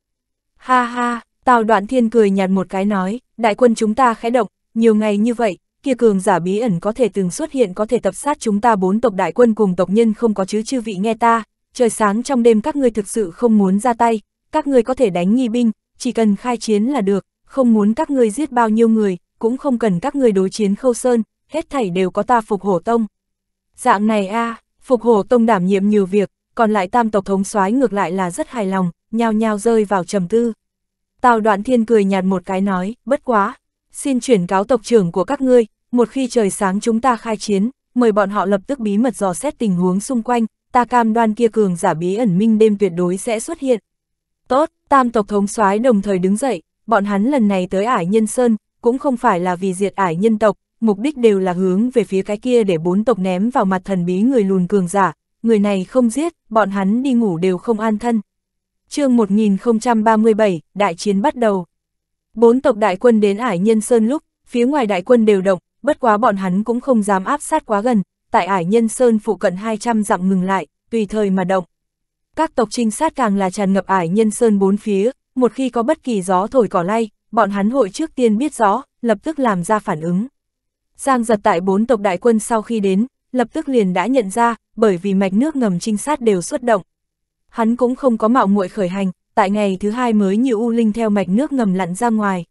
Ha ha, Tào Đoạn Thiên cười nhạt một cái nói, đại quân chúng ta khẽ động, nhiều ngày như vậy, kia cường giả bí ẩn có thể từng xuất hiện, có thể tập sát chúng ta bốn tộc đại quân cùng tộc nhân không có chứ? Chư vị nghe ta, trời sáng trong đêm các ngươi thực sự không muốn ra tay, các ngươi có thể đánh nghi binh, chỉ cần khai chiến là được, không muốn các ngươi giết bao nhiêu người, cũng không cần các ngươi đối chiến Khâu Sơn, hết thảy đều có ta Phục Hổ Tông. Dạng này a, à, Phục Hổ Tông đảm nhiệm nhiều việc, còn lại tam tộc thống soái ngược lại là rất hài lòng, nhao nhao rơi vào trầm tư. Tào Đoạn Thiên cười nhạt một cái nói, bất quá, xin chuyển cáo tộc trưởng của các ngươi, một khi trời sáng chúng ta khai chiến, mời bọn họ lập tức bí mật dò xét tình huống xung quanh, ta cam đoan kia cường giả bí ẩn minh đêm tuyệt đối sẽ xuất hiện. Tốt, Tam tộc thống soái đồng thời đứng dậy, bọn hắn lần này tới Ải Nhân Sơn, cũng không phải là vì diệt Ải Nhân tộc, mục đích đều là hướng về phía cái kia để bốn tộc ném vào mặt thần bí người lùn cường giả, người này không giết, bọn hắn đi ngủ đều không an thân. Chương một nghìn không trăm ba mươi bảy, đại chiến bắt đầu. Bốn tộc đại quân đến Ải Nhân Sơn lúc, phía ngoài đại quân đều động, bất quá bọn hắn cũng không dám áp sát quá gần, tại Ải Nhân Sơn phụ cận hai trăm dặm ngừng lại, tùy thời mà động. Các tộc trinh sát càng là tràn ngập Ải Nhân Sơn bốn phía, một khi có bất kỳ gió thổi cỏ lay, bọn hắn hội trước tiên biết rõ, lập tức làm ra phản ứng. Giang Dật tại bốn tộc đại quân sau khi đến, lập tức liền đã nhận ra, bởi vì mạch nước ngầm trinh sát đều xuất động. Hắn cũng không có mạo muội khởi hành, tại ngày thứ hai mới như U Linh theo mạch nước ngầm lặn ra ngoài.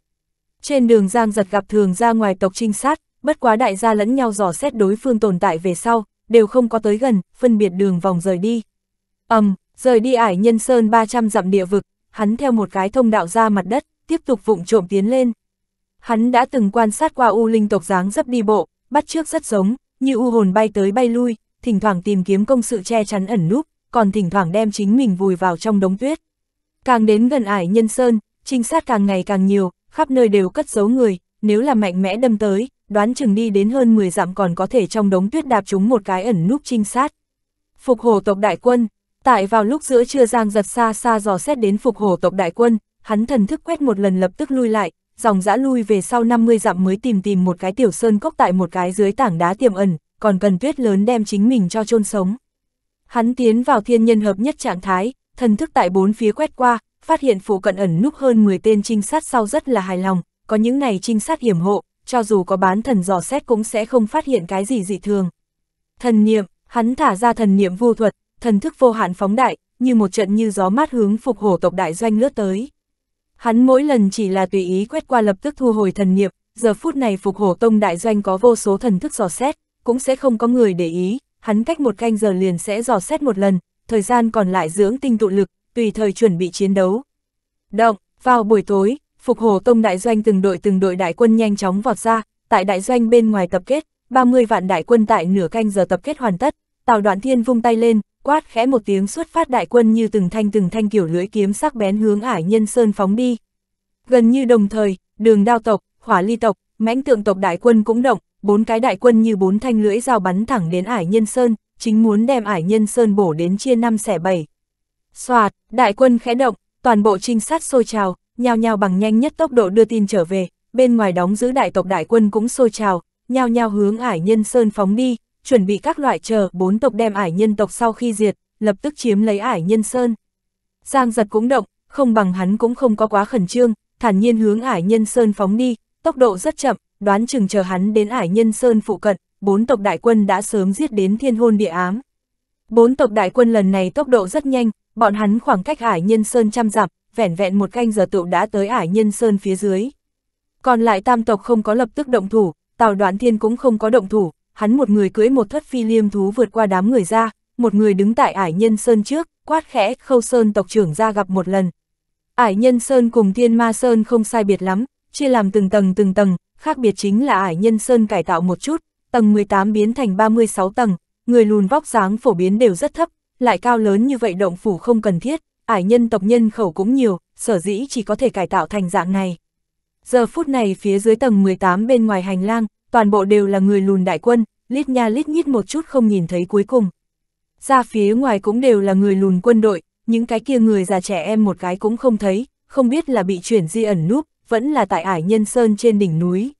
Trên đường Giang Dật gặp thường ra ngoài tộc trinh sát, bất quá đại gia lẫn nhau dò xét đối phương tồn tại về sau, đều không có tới gần, phân biệt đường vòng rời đi. Ầm, um, rời đi Ải Nhân Sơn ba trăm dặm địa vực, hắn theo một cái thông đạo ra mặt đất, tiếp tục vụng trộm tiến lên. Hắn đã từng quan sát qua U Linh tộc dáng dấp đi bộ, bắt chước rất giống, như u hồn bay tới bay lui, thỉnh thoảng tìm kiếm công sự che chắn ẩn núp, còn thỉnh thoảng đem chính mình vùi vào trong đống tuyết. Càng đến gần Ải Nhân Sơn, trinh sát càng ngày càng nhiều, khắp nơi đều cất giấu người, nếu là mạnh mẽ đâm tới, đoán chừng đi đến hơn mười dặm còn có thể trong đống tuyết đạp chúng một cái ẩn núp trinh sát. Phục Hổ tộc đại quân, tại vào lúc giữa trưa Giang Dật xa xa dò xét đến Phục Hổ tộc đại quân, hắn thần thức quét một lần lập tức lui lại, dòng dã lui về sau năm mươi dặm mới tìm tìm một cái tiểu sơn cốc tại một cái dưới tảng đá tiềm ẩn, còn cần tuyết lớn đem chính mình cho chôn sống. Hắn tiến vào thiên nhân hợp nhất trạng thái, thần thức tại bốn phía quét qua, phát hiện phụ cận ẩn núp hơn mười tên trinh sát sau rất là hài lòng, có những này trinh sát hiểm hộ, cho dù có bán thần dò xét cũng sẽ không phát hiện cái gì dị thường. Thần niệm, hắn thả ra thần niệm vu thuật, thần thức vô hạn phóng đại, như một trận như gió mát hướng Phục Hổ tộc đại doanh lướt tới. Hắn mỗi lần chỉ là tùy ý quét qua lập tức thu hồi thần niệm, giờ phút này Phục Hổ tông đại doanh có vô số thần thức dò xét, cũng sẽ không có người để ý, hắn cách một canh giờ liền sẽ dò xét một lần, thời gian còn lại dưỡng tinh tụ lực, tùy thời chuẩn bị chiến đấu. Động, vào buổi tối, Phục Hổ tông đại doanh từng đội từng đội đại quân nhanh chóng vọt ra, tại đại doanh bên ngoài tập kết, ba mươi vạn đại quân tại nửa canh giờ tập kết hoàn tất, Tào Đoạn Thiên vung tay lên, quát khẽ một tiếng xuất phát đại quân như từng thanh từng thanh kiểu lưỡi kiếm sắc bén hướng Ải Nhân Sơn phóng đi. Gần như đồng thời, Đường Đao tộc, Hỏa Ly tộc, Mãnh Tượng tộc đại quân cũng động, bốn cái đại quân như bốn thanh lưỡi dao bắn thẳng đến Ải Nhân Sơn, chính muốn đem Ải Nhân Sơn bổ đến chia năm xẻ bảy. Xoạt, đại quân khẽ động, toàn bộ trinh sát sôi trào, nhao nhao bằng nhanh nhất tốc độ đưa tin trở về, bên ngoài đóng giữ đại tộc đại quân cũng sôi trào, nhao nhao hướng Ải Nhân Sơn phóng đi, chuẩn bị các loại chờ bốn tộc đem Ải Nhân tộc sau khi diệt, lập tức chiếm lấy Ải Nhân Sơn. Giang Dật cũng động, không bằng hắn cũng không có quá khẩn trương, thản nhiên hướng Ải Nhân Sơn phóng đi, tốc độ rất chậm, đoán chừng chờ hắn đến Ải Nhân Sơn phụ cận, bốn tộc đại quân đã sớm giết đến thiên hôn địa ám. Bốn tộc đại quân lần này tốc độ rất nhanh, bọn hắn khoảng cách Ải Nhân Sơn trăm dặm, vẻn vẹn một canh giờ tựu đã tới Ải Nhân Sơn phía dưới. Còn lại tam tộc không có lập tức động thủ, Tào Đoạn Thiên cũng không có động thủ, hắn một người cưỡi một thất phi liêm thú vượt qua đám người ra, một người đứng tại Ải Nhân Sơn trước, quát khẽ Khâu Sơn tộc trưởng ra gặp một lần. Ải Nhân Sơn cùng Thiên Ma Sơn không sai biệt lắm, chia làm từng tầng từng tầng, khác biệt chính là Ải Nhân Sơn cải tạo một chút, tầng mười tám biến thành ba mươi sáu tầng, người lùn vóc dáng phổ biến đều rất thấp, lại cao lớn như vậy động phủ không cần thiết, Ải Nhân tộc nhân khẩu cũng nhiều, sở dĩ chỉ có thể cải tạo thành dạng này. Giờ phút này phía dưới tầng mười tám bên ngoài hành lang, toàn bộ đều là người lùn đại quân, lít nha lít nhít một chút không nhìn thấy cuối cùng. Ra phía ngoài cũng đều là người lùn quân đội, những cái kia người già trẻ em một cái cũng không thấy, không biết là bị chuyển di ẩn núp, vẫn là tại Ải Nhân Sơn trên đỉnh núi.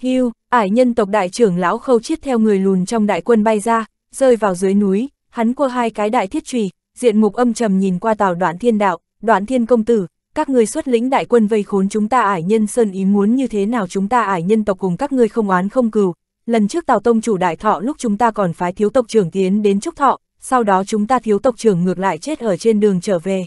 Hưu, Ải Nhân tộc đại trưởng lão Khâu Chiết theo người lùn trong đại quân bay ra, rơi vào dưới núi, hắn qua hai cái đại thiết chùy, diện mục âm trầm nhìn qua Tào Đoạn Thiên đạo, Đoạn Thiên công tử, các ngươi xuất lĩnh đại quân vây khốn chúng ta Ải Nhân Sơn ý muốn như thế nào? Chúng ta Ải Nhân tộc cùng các ngươi không oán không cừu, lần trước Tào tông chủ đại thọ lúc chúng ta còn phái thiếu tộc trưởng tiến đến chúc thọ, sau đó chúng ta thiếu tộc trưởng ngược lại chết ở trên đường trở về.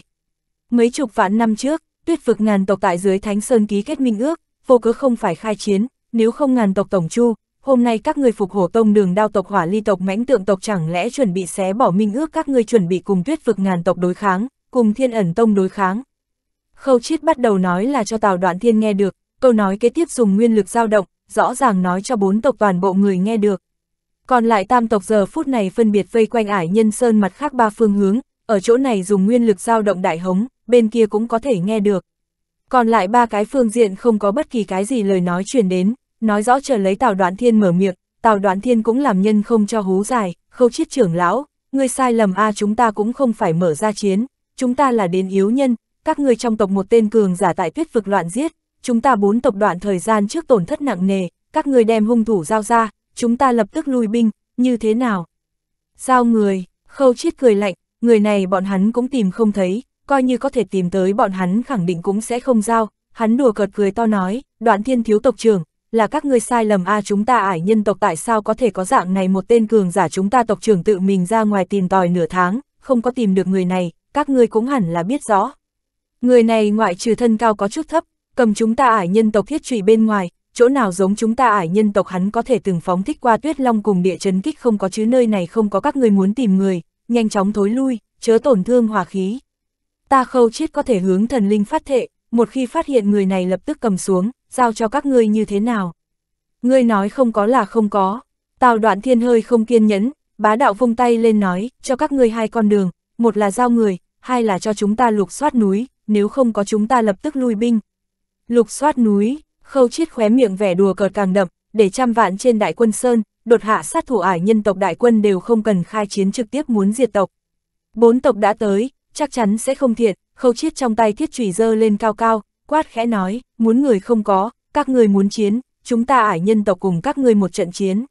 Mấy chục vạn năm trước, Tuyết Vực ngàn tộc tại dưới Thánh Sơn ký kết minh ước, vô cớ không phải khai chiến, nếu không ngàn tộc tổng chu, hôm nay các ngươi Phục Hổ tông, Đường Đao tộc, Hỏa Ly tộc, Mãnh Tượng tộc chẳng lẽ chuẩn bị xé bỏ minh ước? Các ngươi chuẩn bị cùng Tuyết Vực ngàn tộc đối kháng, cùng Thiên Ẩn tông đối kháng. Khâu Chiết bắt đầu nói là cho Tào Đoạn Thiên nghe được, câu nói kế tiếp dùng nguyên lực dao động, rõ ràng nói cho bốn tộc toàn bộ người nghe được. Còn lại tam tộc giờ phút này phân biệt vây quanh Ải Nhân Sơn mặt khác ba phương hướng, ở chỗ này dùng nguyên lực dao động đại hống, bên kia cũng có thể nghe được. Còn lại ba cái phương diện không có bất kỳ cái gì lời nói truyền đến, nói rõ chờ lấy Tào Đoạn Thiên mở miệng, Tào Đoạn Thiên cũng làm nhân không cho hú dài, Khâu Chiết trưởng lão, ngươi sai lầm a à, chúng ta cũng không phải mở ra chiến, chúng ta là đến yếu nhân, các ngươi trong tộc một tên cường giả tại Tuyết Vực loạn giết, chúng ta bốn tộc đoạn thời gian trước tổn thất nặng nề, các ngươi đem hung thủ giao ra, chúng ta lập tức lui binh, như thế nào? Giao người, Khâu Chiết cười lạnh, người này bọn hắn cũng tìm không thấy, coi như có thể tìm tới bọn hắn khẳng định cũng sẽ không giao, hắn đùa cợt cười to nói, Đoạn Thiên thiếu tộc trưởng, là các ngươi sai lầm a à, chúng ta Ải Nhân tộc tại sao có thể có dạng này một tên cường giả, chúng ta tộc trưởng tự mình ra ngoài tìm tòi nửa tháng, không có tìm được người này, các ngươi cũng hẳn là biết rõ. Người này ngoại trừ thân cao có chút thấp, cầm chúng ta Ải Nhân tộc thiết trụy bên ngoài, chỗ nào giống chúng ta Ải Nhân tộc, hắn có thể từng phóng thích qua tuyết long cùng địa chấn kích không có chứ, nơi này không có các ngươi muốn tìm người, nhanh chóng thối lui, chớ tổn thương hòa khí. Ta Khâu Chiết có thể hướng thần linh phát thệ, một khi phát hiện người này lập tức cầm xuống, giao cho các ngươi như thế nào? Ngươi nói không có là không có. Tào Đoạn Thiên hơi không kiên nhẫn, bá đạo vung tay lên nói, cho các ngươi hai con đường, một là giao người, hai là cho chúng ta lục soát núi, nếu không có chúng ta lập tức lui binh. Lục soát núi, Khâu Chiết khóe miệng vẻ đùa cợt càng đậm, để trăm vạn trên đại quân sơn, đột hạ sát thủ Ải Nhân tộc đại quân đều không cần khai chiến trực tiếp muốn diệt tộc. Bốn tộc đã tới, chắc chắn sẽ không thiệt, Khâu Chiết trong tay thiết chùy giơ lên cao cao, quát khẽ nói, muốn người không có, các ngươi muốn chiến, chúng ta Ải Nhân tộc cùng các ngươi một trận chiến.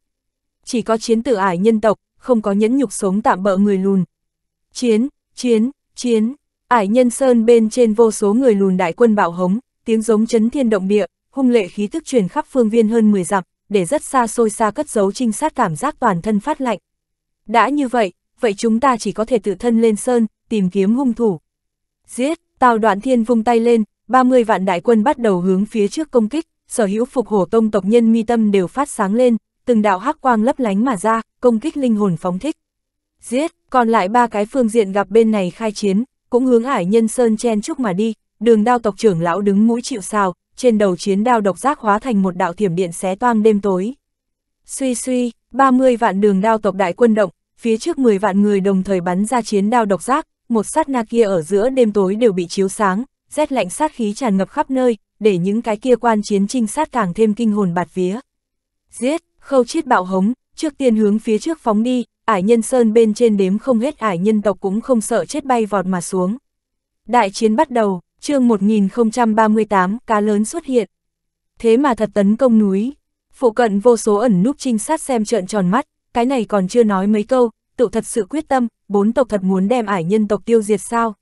Chỉ có chiến tử Ải Nhân tộc, không có nhẫn nhục sống tạm bợ người lùn. Chiến, chiến, chiến, Ải Nhân Sơn bên trên vô số người lùn đại quân bạo hống, tiếng giống chấn thiên động địa, hung lệ khí tức truyền khắp phương viên hơn mười dặm, để rất xa xôi xa cất giấu trinh sát cảm giác toàn thân phát lạnh. Đã như vậy, vậy chúng ta chỉ có thể tự thân lên sơn, tìm kiếm hung thủ. Giết, Tào Đoạn Thiên vung tay lên, ba mươi vạn đại quân bắt đầu hướng phía trước công kích, sở hữu Phục Hổ Tông tộc nhân mi tâm đều phát sáng lên, từng đạo hắc quang lấp lánh mà ra, công kích linh hồn phóng thích. Giết, còn lại ba cái phương diện gặp bên này khai chiến, cũng hướng Ải Nhân Sơn chen chúc mà đi, Đường Đao tộc trưởng lão đứng mũi chịu sào, trên đầu chiến đao độc giác hóa thành một đạo thiểm điện xé toang đêm tối. Suy suy, ba mươi vạn Đường Đao tộc đại quân động, phía trước mười vạn người đồng thời bắn ra chiến đao độc giác, một sát na kia ở giữa đêm tối đều bị chiếu sáng, rét lạnh sát khí tràn ngập khắp nơi, để những cái kia quan chiến trinh sát càng thêm kinh hồn bạt vía. Giết, Khâu Chiết bạo hống, trước tiên hướng phía trước phóng đi, Ải Nhân Sơn bên trên đếm không hết Ải Nhân tộc cũng không sợ chết bay vọt mà xuống. Đại chiến bắt đầu, chương một nghìn không trăm ba mươi tám, cá lớn xuất hiện. Thế mà thật tấn công núi, phụ cận vô số ẩn núp trinh sát xem trợn tròn mắt, cái này còn chưa nói mấy câu, tự thật sự quyết tâm, bốn tộc thật muốn đem Ải Nhân tộc tiêu diệt sao.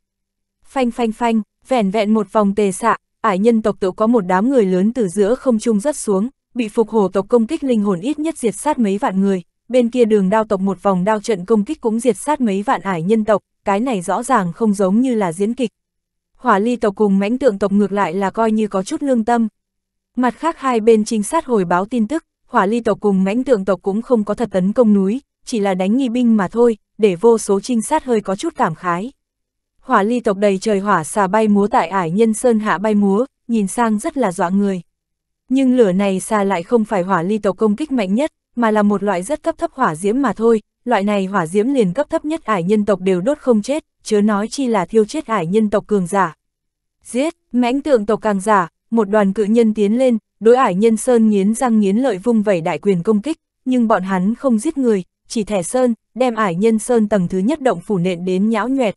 Phanh phanh phanh, vẻn vẹn một vòng tề xạ, Ải Nhân tộc tự có một đám người lớn từ giữa không trung rớt xuống, bị Phục Hổ tộc công kích linh hồn ít nhất diệt sát mấy vạn người, bên kia Đường Đao tộc một vòng đao trận công kích cũng diệt sát mấy vạn Ải Nhân tộc, cái này rõ ràng không giống như là diễn kịch. Hỏa Ly tộc cùng Mãnh Tượng tộc ngược lại là coi như có chút lương tâm. Mặt khác hai bên trinh sát hồi báo tin tức, Hỏa Ly tộc cùng Mãnh Tượng tộc cũng không có thật tấn công núi, chỉ là đánh nghi binh mà thôi, để vô số trinh sát hơi có chút cảm khái. Hỏa Ly tộc đầy trời hỏa xà bay múa tại Ải Nhân Sơn hạ bay múa, nhìn sang rất là dọa người. Nhưng lửa này xà lại không phải Hỏa Ly tộc công kích mạnh nhất, mà là một loại rất cấp thấp hỏa diễm mà thôi, loại này hỏa diễm liền cấp thấp nhất Ải Nhân tộc đều đốt không chết, chớ nói chi là thiêu chết Ải Nhân tộc cường giả. Giết, Mãnh Tượng tộc càng giả, một đoàn cự nhân tiến lên, đối Ải Nhân Sơn nghiến răng nghiến lợi vung vẩy đại quyền công kích, nhưng bọn hắn không giết người, chỉ thẻ sơn, đem Ải Nhân Sơn tầng thứ nhất động phủ nện đến nhão nhoẹt.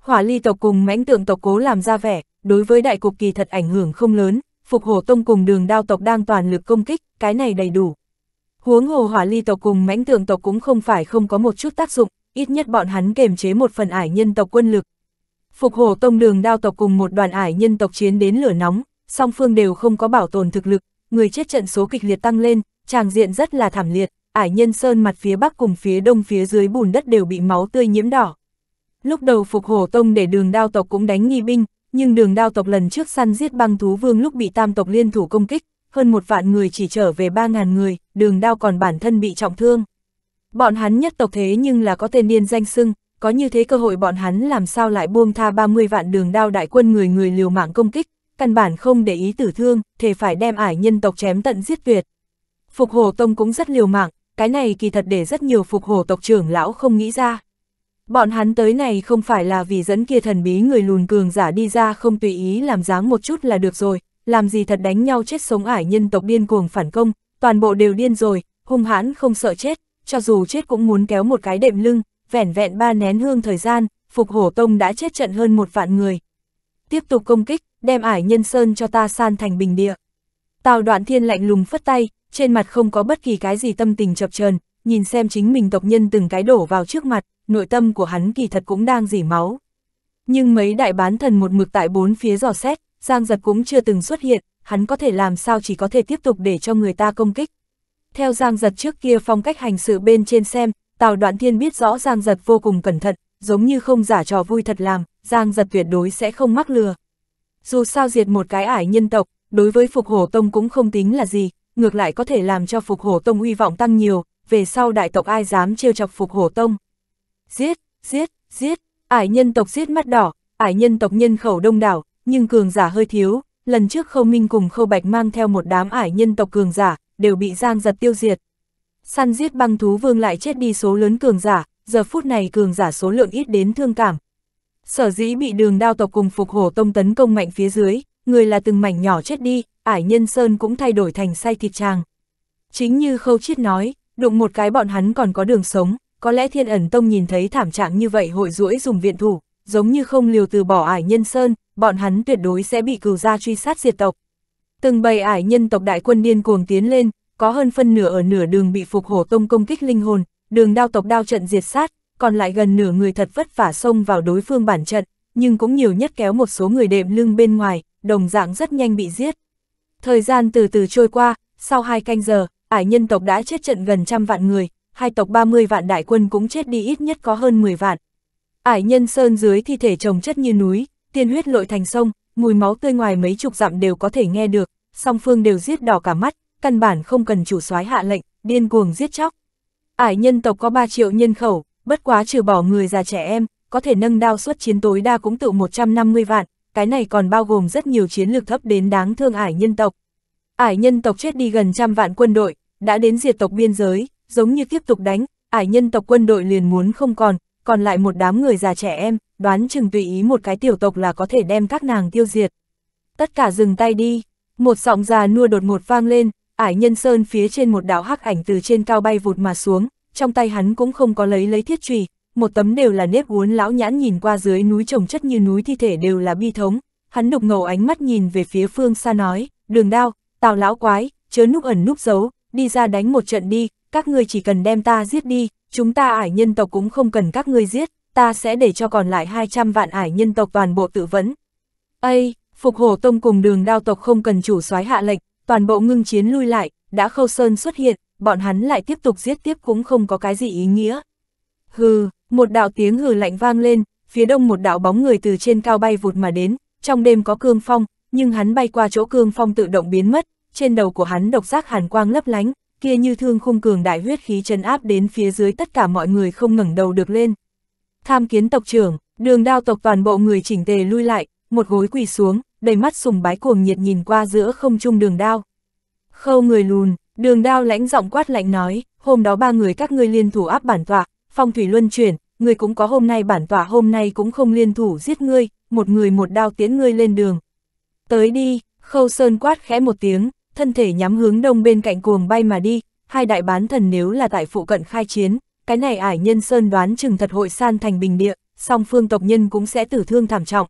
Hỏa Ly tộc cùng Mãnh Tượng tộc cố làm ra vẻ, đối với đại cục kỳ thật ảnh hưởng không lớn, Phục Hổ Tông cùng Đường Đao tộc đang toàn lực công kích, cái này đầy đủ. Huống hồ Hỏa Ly tộc cùng Mãnh Tượng tộc cũng không phải không có một chút tác dụng, ít nhất bọn hắn kềm chế một phần Ải Nhân tộc quân lực. Phục Hổ Tông Đường Đao tộc cùng một đoàn Ải Nhân tộc chiến đến lửa nóng, song phương đều không có bảo tồn thực lực, người chết trận số kịch liệt tăng lên, tràng diện rất là thảm liệt, Ải Nhân Sơn mặt phía bắc cùng phía đông phía dưới bùn đất đều bị máu tươi nhiễm đỏ. Lúc đầu Phục Hổ Tông để Đường Đao tộc cũng đánh nghi binh, nhưng Đường Đao tộc lần trước săn giết băng thú vương lúc bị tam tộc liên thủ công kích, hơn một vạn người chỉ trở về ba ngàn người, Đường Đao còn bản thân bị trọng thương. Bọn hắn nhất tộc thế nhưng là có tên điên danh xưng, có như thế cơ hội bọn hắn làm sao lại buông tha ba mươi vạn Đường Đao đại quân người người liều mạng công kích, căn bản không để ý tử thương, thề phải đem Ải Nhân tộc chém tận giết tuyệt. Phục Hổ Tông cũng rất liều mạng, cái này kỳ thật để rất nhiều Phục Hổ tộc trưởng lão không nghĩ ra. Bọn hắn tới này không phải là vì dẫn kia thần bí người lùn cường giả đi ra, không tùy ý làm dáng một chút là được rồi, làm gì thật đánh nhau chết sống. Ải nhân tộc điên cuồng phản công, toàn bộ đều điên rồi, hung hãn không sợ chết, cho dù chết cũng muốn kéo một cái đệm lưng. Vẻn vẹn ba nén hương thời gian, Phục Hổ Tông đã chết trận hơn một vạn người. Tiếp tục công kích, đem Ải Nhân Sơn cho ta san thành bình địa. Tào Đoạn Thiên lạnh lùng phất tay, trên mặt không có bất kỳ cái gì tâm tình chập chờn, nhìn xem chính mình tộc nhân từng cái đổ vào trước mặt, nội tâm của hắn kỳ thật cũng đang rỉ máu. Nhưng mấy đại bán thần một mực tại bốn phía dò xét, Giang Dật cũng chưa từng xuất hiện, hắn có thể làm sao, chỉ có thể tiếp tục để cho người ta công kích. Theo Giang Dật trước kia phong cách hành sự bên trên xem, Tào Đoạn Thiên biết rõ Giang Dật vô cùng cẩn thận, giống như không giả trò vui thật làm, Giang Dật tuyệt đối sẽ không mắc lừa. Dù sao diệt một cái ải nhân tộc, đối với Phục Hổ Tông cũng không tính là gì, ngược lại có thể làm cho Phục Hổ Tông uy vọng tăng nhiều, về sau đại tộc ai dám trêu chọc Phục Hổ Tông. Giết, giết, giết, ải nhân tộc giết mắt đỏ, ải nhân tộc nhân khẩu đông đảo, nhưng cường giả hơi thiếu, lần trước Khâu Minh cùng Khâu Bạch mang theo một đám ải nhân tộc cường giả, đều bị Giang Dật tiêu diệt. Săn giết băng thú vương lại chết đi số lớn cường giả, giờ phút này cường giả số lượng ít đến thương cảm. Sở dĩ bị Đường Đao tộc cùng Phục Hổ Tông tấn công mạnh phía dưới, người là từng mảnh nhỏ chết đi, Ải Nhân Sơn cũng thay đổi thành say thịt tràng. Chính như Khâu Chiết nói, đụng một cái bọn hắn còn có đường sống, có lẽ Thiên Ẩn Tông nhìn thấy thảm trạng như vậy hội duỗi dùng viện thủ, giống như không liều từ bỏ Ải Nhân Sơn, bọn hắn tuyệt đối sẽ bị cừu gia truy sát diệt tộc. Từng bầy Ải Nhân tộc đại quân điên cuồng tiến lên, có hơn phân nửa ở nửa đường bị Phục Hổ Tông công kích linh hồn, Đường Đao tộc đao trận diệt sát, còn lại gần nửa người thật vất vả xông vào đối phương bản trận, nhưng cũng nhiều nhất kéo một số người đệm lưng bên ngoài, đồng dạng rất nhanh bị giết. Thời gian từ từ trôi qua, sau hai canh giờ, Ải Nhân tộc đã chết trận gần trăm vạn người, hai tộc ba mươi vạn đại quân cũng chết đi ít nhất có hơn mười vạn. Ải Nhân Sơn dưới thi thể chồng chất như núi, tiên huyết lội thành sông, mùi máu tươi ngoài mấy chục dặm đều có thể nghe được, song phương đều giết đỏ cả mắt. Căn bản không cần chủ soái hạ lệnh, điên cuồng giết chóc. Ải nhân tộc có ba triệu nhân khẩu, bất quá trừ bỏ người già trẻ em, có thể nâng đao xuất chiến tối đa cũng tự một trăm năm mươi vạn, cái này còn bao gồm rất nhiều chiến lược thấp đến đáng thương ải nhân tộc. Ải nhân tộc chết đi gần trăm vạn quân đội, đã đến diệt tộc biên giới, giống như tiếp tục đánh, ải nhân tộc quân đội liền muốn không còn, còn lại một đám người già trẻ em, đoán chừng tùy ý một cái tiểu tộc là có thể đem các nàng tiêu diệt. Tất cả dừng tay đi, một giọng già nua đột ngột vang lên. Ải Nhân Sơn phía trên một đạo hắc ảnh từ trên cao bay vụt mà xuống, trong tay hắn cũng không có lấy lấy thiết chùy, một tấm đều là nếp uốn lão nhãn nhìn qua dưới núi trồng chất như núi thi thể đều là bi thống, hắn đục ngầu ánh mắt nhìn về phía phương xa nói, Đường Đao, Tào lão quái, chớ núp ẩn núp giấu, đi ra đánh một trận đi, các ngươi chỉ cần đem ta giết đi, chúng ta Ải Nhân tộc cũng không cần các ngươi giết, ta sẽ để cho còn lại hai trăm vạn Ải Nhân tộc toàn bộ tự vẫn. Ây, Phục Hổ Tông cùng Đường Đao tộc không cần chủ soái hạ lệnh. Toàn bộ ngưng chiến lui lại, đã Khâu Sơn xuất hiện, bọn hắn lại tiếp tục giết tiếp cũng không có cái gì ý nghĩa. Hừ, một đạo tiếng hừ lạnh vang lên, phía đông một đạo bóng người từ trên cao bay vụt mà đến, trong đêm có cương phong, nhưng hắn bay qua chỗ cương phong tự động biến mất, trên đầu của hắn độc giác hàn quang lấp lánh, kia như thương khung cường đại huyết khí trấn áp đến phía dưới tất cả mọi người không ngẩng đầu được lên. Tham kiến tộc trưởng, Đường Đao tộc toàn bộ người chỉnh tề lui lại, một gối quỳ xuống. Đầy mắt sùng bái cuồng nhiệt nhìn qua giữa không trung Đường Đao. Khâu người lùn, Đường Đao lãnh giọng quát lạnh nói, hôm đó ba người các ngươi liên thủ áp bản tọa, phong thủy luân chuyển, ngươi cũng có hôm nay, bản tọa hôm nay cũng không liên thủ giết ngươi, một người một đao tiến ngươi lên đường. Tới đi, Khâu Sơn quát khẽ một tiếng, thân thể nhắm hướng đông bên cạnh cuồng bay mà đi, hai đại bán thần nếu là tại phụ cận khai chiến, cái này Ải Nhân Sơn đoán chừng thật hội san thành bình địa, song phương tộc nhân cũng sẽ tử thương thảm trọng.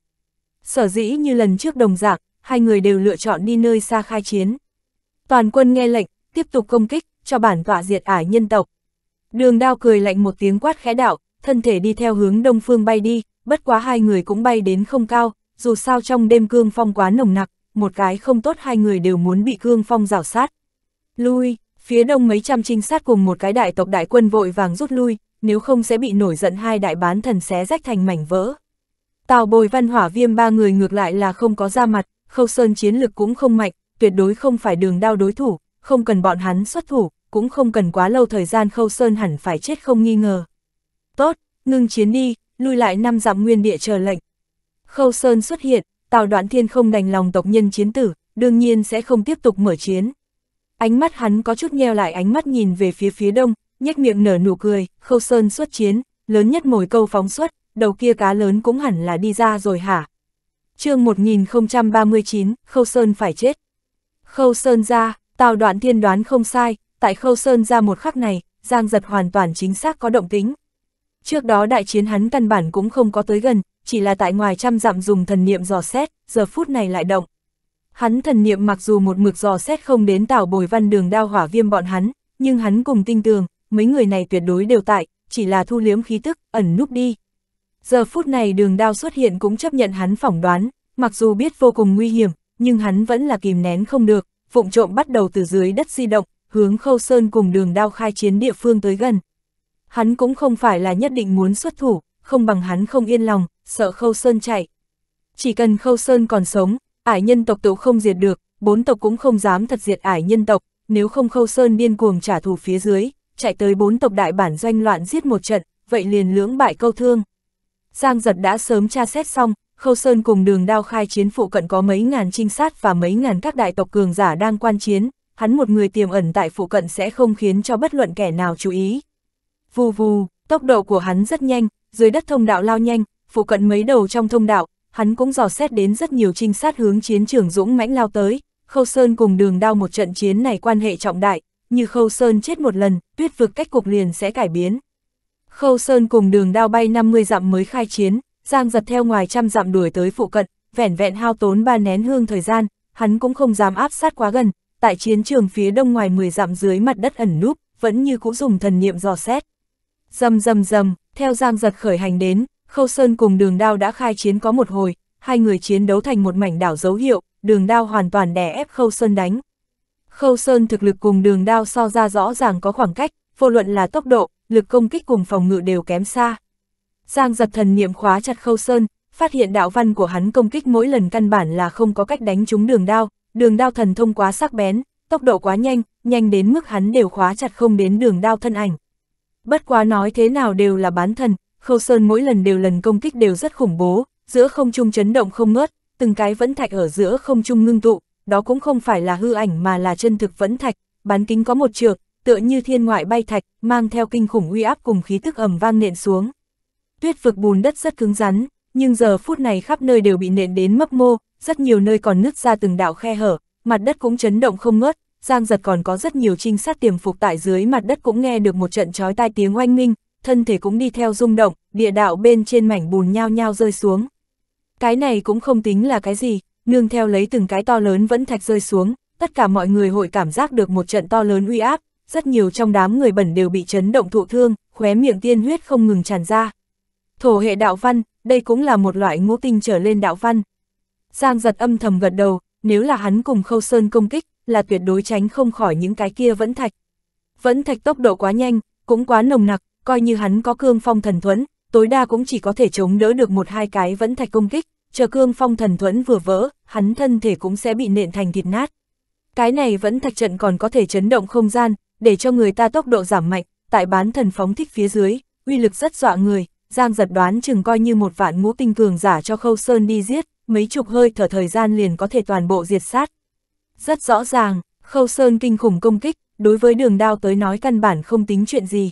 Sở dĩ như lần trước đồng dạng, hai người đều lựa chọn đi nơi xa khai chiến. Toàn quân nghe lệnh, tiếp tục công kích, cho bản tọa diệt ải nhân tộc. Đường Đao cười lạnh một tiếng quát khẽ đạo, thân thể đi theo hướng đông phương bay đi, bất quá hai người cũng bay đến không cao, dù sao trong đêm cương phong quá nồng nặc, một cái không tốt hai người đều muốn bị cương phong rào sát. Lui, phía đông mấy trăm trinh sát cùng một cái đại tộc đại quân vội vàng rút lui, nếu không sẽ bị nổi giận hai đại bán thần xé rách thành mảnh vỡ. Tào Bội Văn Hỏa Viêm ba người ngược lại là không có ra mặt, Khâu Sơn chiến lực cũng không mạnh, tuyệt đối không phải Đường Đao đối thủ, không cần bọn hắn xuất thủ, cũng không cần quá lâu thời gian Khâu Sơn hẳn phải chết không nghi ngờ. Tốt, ngưng chiến đi, lui lại năm dặm nguyên địa chờ lệnh. Khâu Sơn xuất hiện, Tào Đoạn Thiên không đành lòng tộc nhân chiến tử, đương nhiên sẽ không tiếp tục mở chiến. Ánh mắt hắn có chút nheo lại, ánh mắt nhìn về phía phía đông, nhếch miệng nở nụ cười, Khâu Sơn xuất chiến. lớn nhất mồi câu phóng xuất, đầu kia cá lớn cũng hẳn là đi ra rồi hả? Chương một nghìn không trăm ba mươi chín, Khâu Sơn phải chết. Khâu Sơn ra, Tào Đoạn Thiên đoán không sai, tại Khâu Sơn ra một khắc này, Giang Dật hoàn toàn chính xác có động tính. Trước đó đại chiến hắn căn bản cũng không có tới gần, chỉ là tại ngoài trăm dặm dùng thần niệm dò xét, giờ phút này lại động. Hắn thần niệm mặc dù một mực dò xét không đến Tào Bội Văn, Đường Đao, Hỏa Viêm bọn hắn, nhưng hắn cùng tinh tường, mấy người này tuyệt đối đều tại, chỉ là thu liếm khí tức, ẩn núp đi. Giờ phút này Đường Đao xuất hiện cũng chấp nhận hắn phỏng đoán, mặc dù biết vô cùng nguy hiểm, nhưng hắn vẫn là kìm nén không được, vụng trộm bắt đầu từ dưới đất di động, hướng Khâu Sơn cùng Đường Đao khai chiến địa phương tới gần. Hắn cũng không phải là nhất định muốn xuất thủ, không bằng hắn không yên lòng, sợ Khâu Sơn chạy. Chỉ cần Khâu Sơn còn sống, Ải Nhân tộc tự không diệt được, bốn tộc cũng không dám thật diệt Ải Nhân tộc, nếu không Khâu Sơn điên cuồng trả thù phía dưới, chạy tới bốn tộc đại bản doanh loạn giết một trận, vậy liền lưỡng bại câu thương. Giang Dật đã sớm tra xét xong, Khâu Sơn cùng Đường Đao khai chiến phụ cận có mấy ngàn trinh sát và mấy ngàn các đại tộc cường giả đang quan chiến, hắn một người tiềm ẩn tại phụ cận sẽ không khiến cho bất luận kẻ nào chú ý. Vù vù, tốc độ của hắn rất nhanh, dưới đất thông đạo lao nhanh, phụ cận mấy đầu trong thông đạo, hắn cũng dò xét đến rất nhiều trinh sát hướng chiến trường dũng mãnh lao tới. Khâu Sơn cùng Đường Đao một trận chiến này quan hệ trọng đại, như Khâu Sơn chết một lần, Tuyết Vực cách cục liền sẽ cải biến. Khâu Sơn cùng Đường Đao bay năm mươi dặm mới khai chiến, Giang Dật theo ngoài trăm dặm đuổi tới phụ cận, vẻn vẹn hao tốn ba nén hương thời gian, hắn cũng không dám áp sát quá gần, tại chiến trường phía đông ngoài mười dặm dưới mặt đất ẩn núp, vẫn như cũ dùng thần niệm dò xét. Rầm rầm rầm, theo Giang Dật khởi hành đến, Khâu Sơn cùng Đường Đao đã khai chiến có một hồi, hai người chiến đấu thành một mảnh đảo dấu hiệu, Đường Đao hoàn toàn đè ép Khâu Sơn đánh. Khâu Sơn thực lực cùng Đường Đao so ra rõ ràng có khoảng cách, vô luận là tốc độ, lực công kích cùng phòng ngự đều kém xa. Giang Dật thần niệm khóa chặt Khâu Sơn, phát hiện đạo văn của hắn công kích mỗi lần căn bản là không có cách đánh trúng Đường Đao, Đường Đao thần thông quá sắc bén, tốc độ quá nhanh, nhanh đến mức hắn đều khóa chặt không đến Đường Đao thân ảnh. Bất quá nói thế nào đều là bán thần, Khâu Sơn mỗi lần đều lần công kích đều rất khủng bố, giữa không trung chấn động không ngớt, từng cái vẫn thạch ở giữa không trung ngưng tụ, đó cũng không phải là hư ảnh mà là chân thực vẫn thạch, bán kính có một trượng, tựa như thiên ngoại bay thạch, mang theo kinh khủng uy áp cùng khí tức ầm vang nện xuống. Tuyết Vực bùn đất rất cứng rắn, nhưng giờ phút này khắp nơi đều bị nện đến mấp mô, rất nhiều nơi còn nứt ra từng đạo khe hở, mặt đất cũng chấn động không ngớt. Giang Dật còn có rất nhiều trinh sát tiềm phục tại dưới mặt đất cũng nghe được một trận chói tai tiếng oanh minh, thân thể cũng đi theo rung động, địa đạo bên trên mảnh bùn nhao nhao rơi xuống. Cái này cũng không tính là cái gì, nương theo lấy từng cái to lớn vẫn thạch rơi xuống, tất cả mọi người hội cảm giác được một trận to lớn uy áp, rất nhiều trong đám người bẩn đều bị chấn động thụ thương, khóe miệng tiên huyết không ngừng tràn ra. Thổ hệ đạo văn, đây cũng là một loại ngũ tinh trở lên đạo văn. Giang Dật âm thầm gật đầu, nếu là hắn cùng Khâu Sơn công kích, là tuyệt đối tránh không khỏi những cái kia vẫn thạch. Vẫn thạch tốc độ quá nhanh, cũng quá nồng nặc, coi như hắn có Cương Phong thần thuẫn, tối đa cũng chỉ có thể chống đỡ được một hai cái vẫn thạch công kích, chờ Cương Phong thần thuẫn vừa vỡ, hắn thân thể cũng sẽ bị nện thành thịt nát. Cái này vẫn thạch trận còn có thể chấn động không gian, để cho người ta tốc độ giảm mạnh, tại bán thần phóng thích phía dưới, uy lực rất dọa người. Giang Dật đoán chừng coi như một vạn ngũ tinh cường giả cho Khâu Sơn đi giết, mấy chục hơi thở thời gian liền có thể toàn bộ diệt sát. Rất rõ ràng, Khâu Sơn kinh khủng công kích, đối với Đường Đao tới nói căn bản không tính chuyện gì.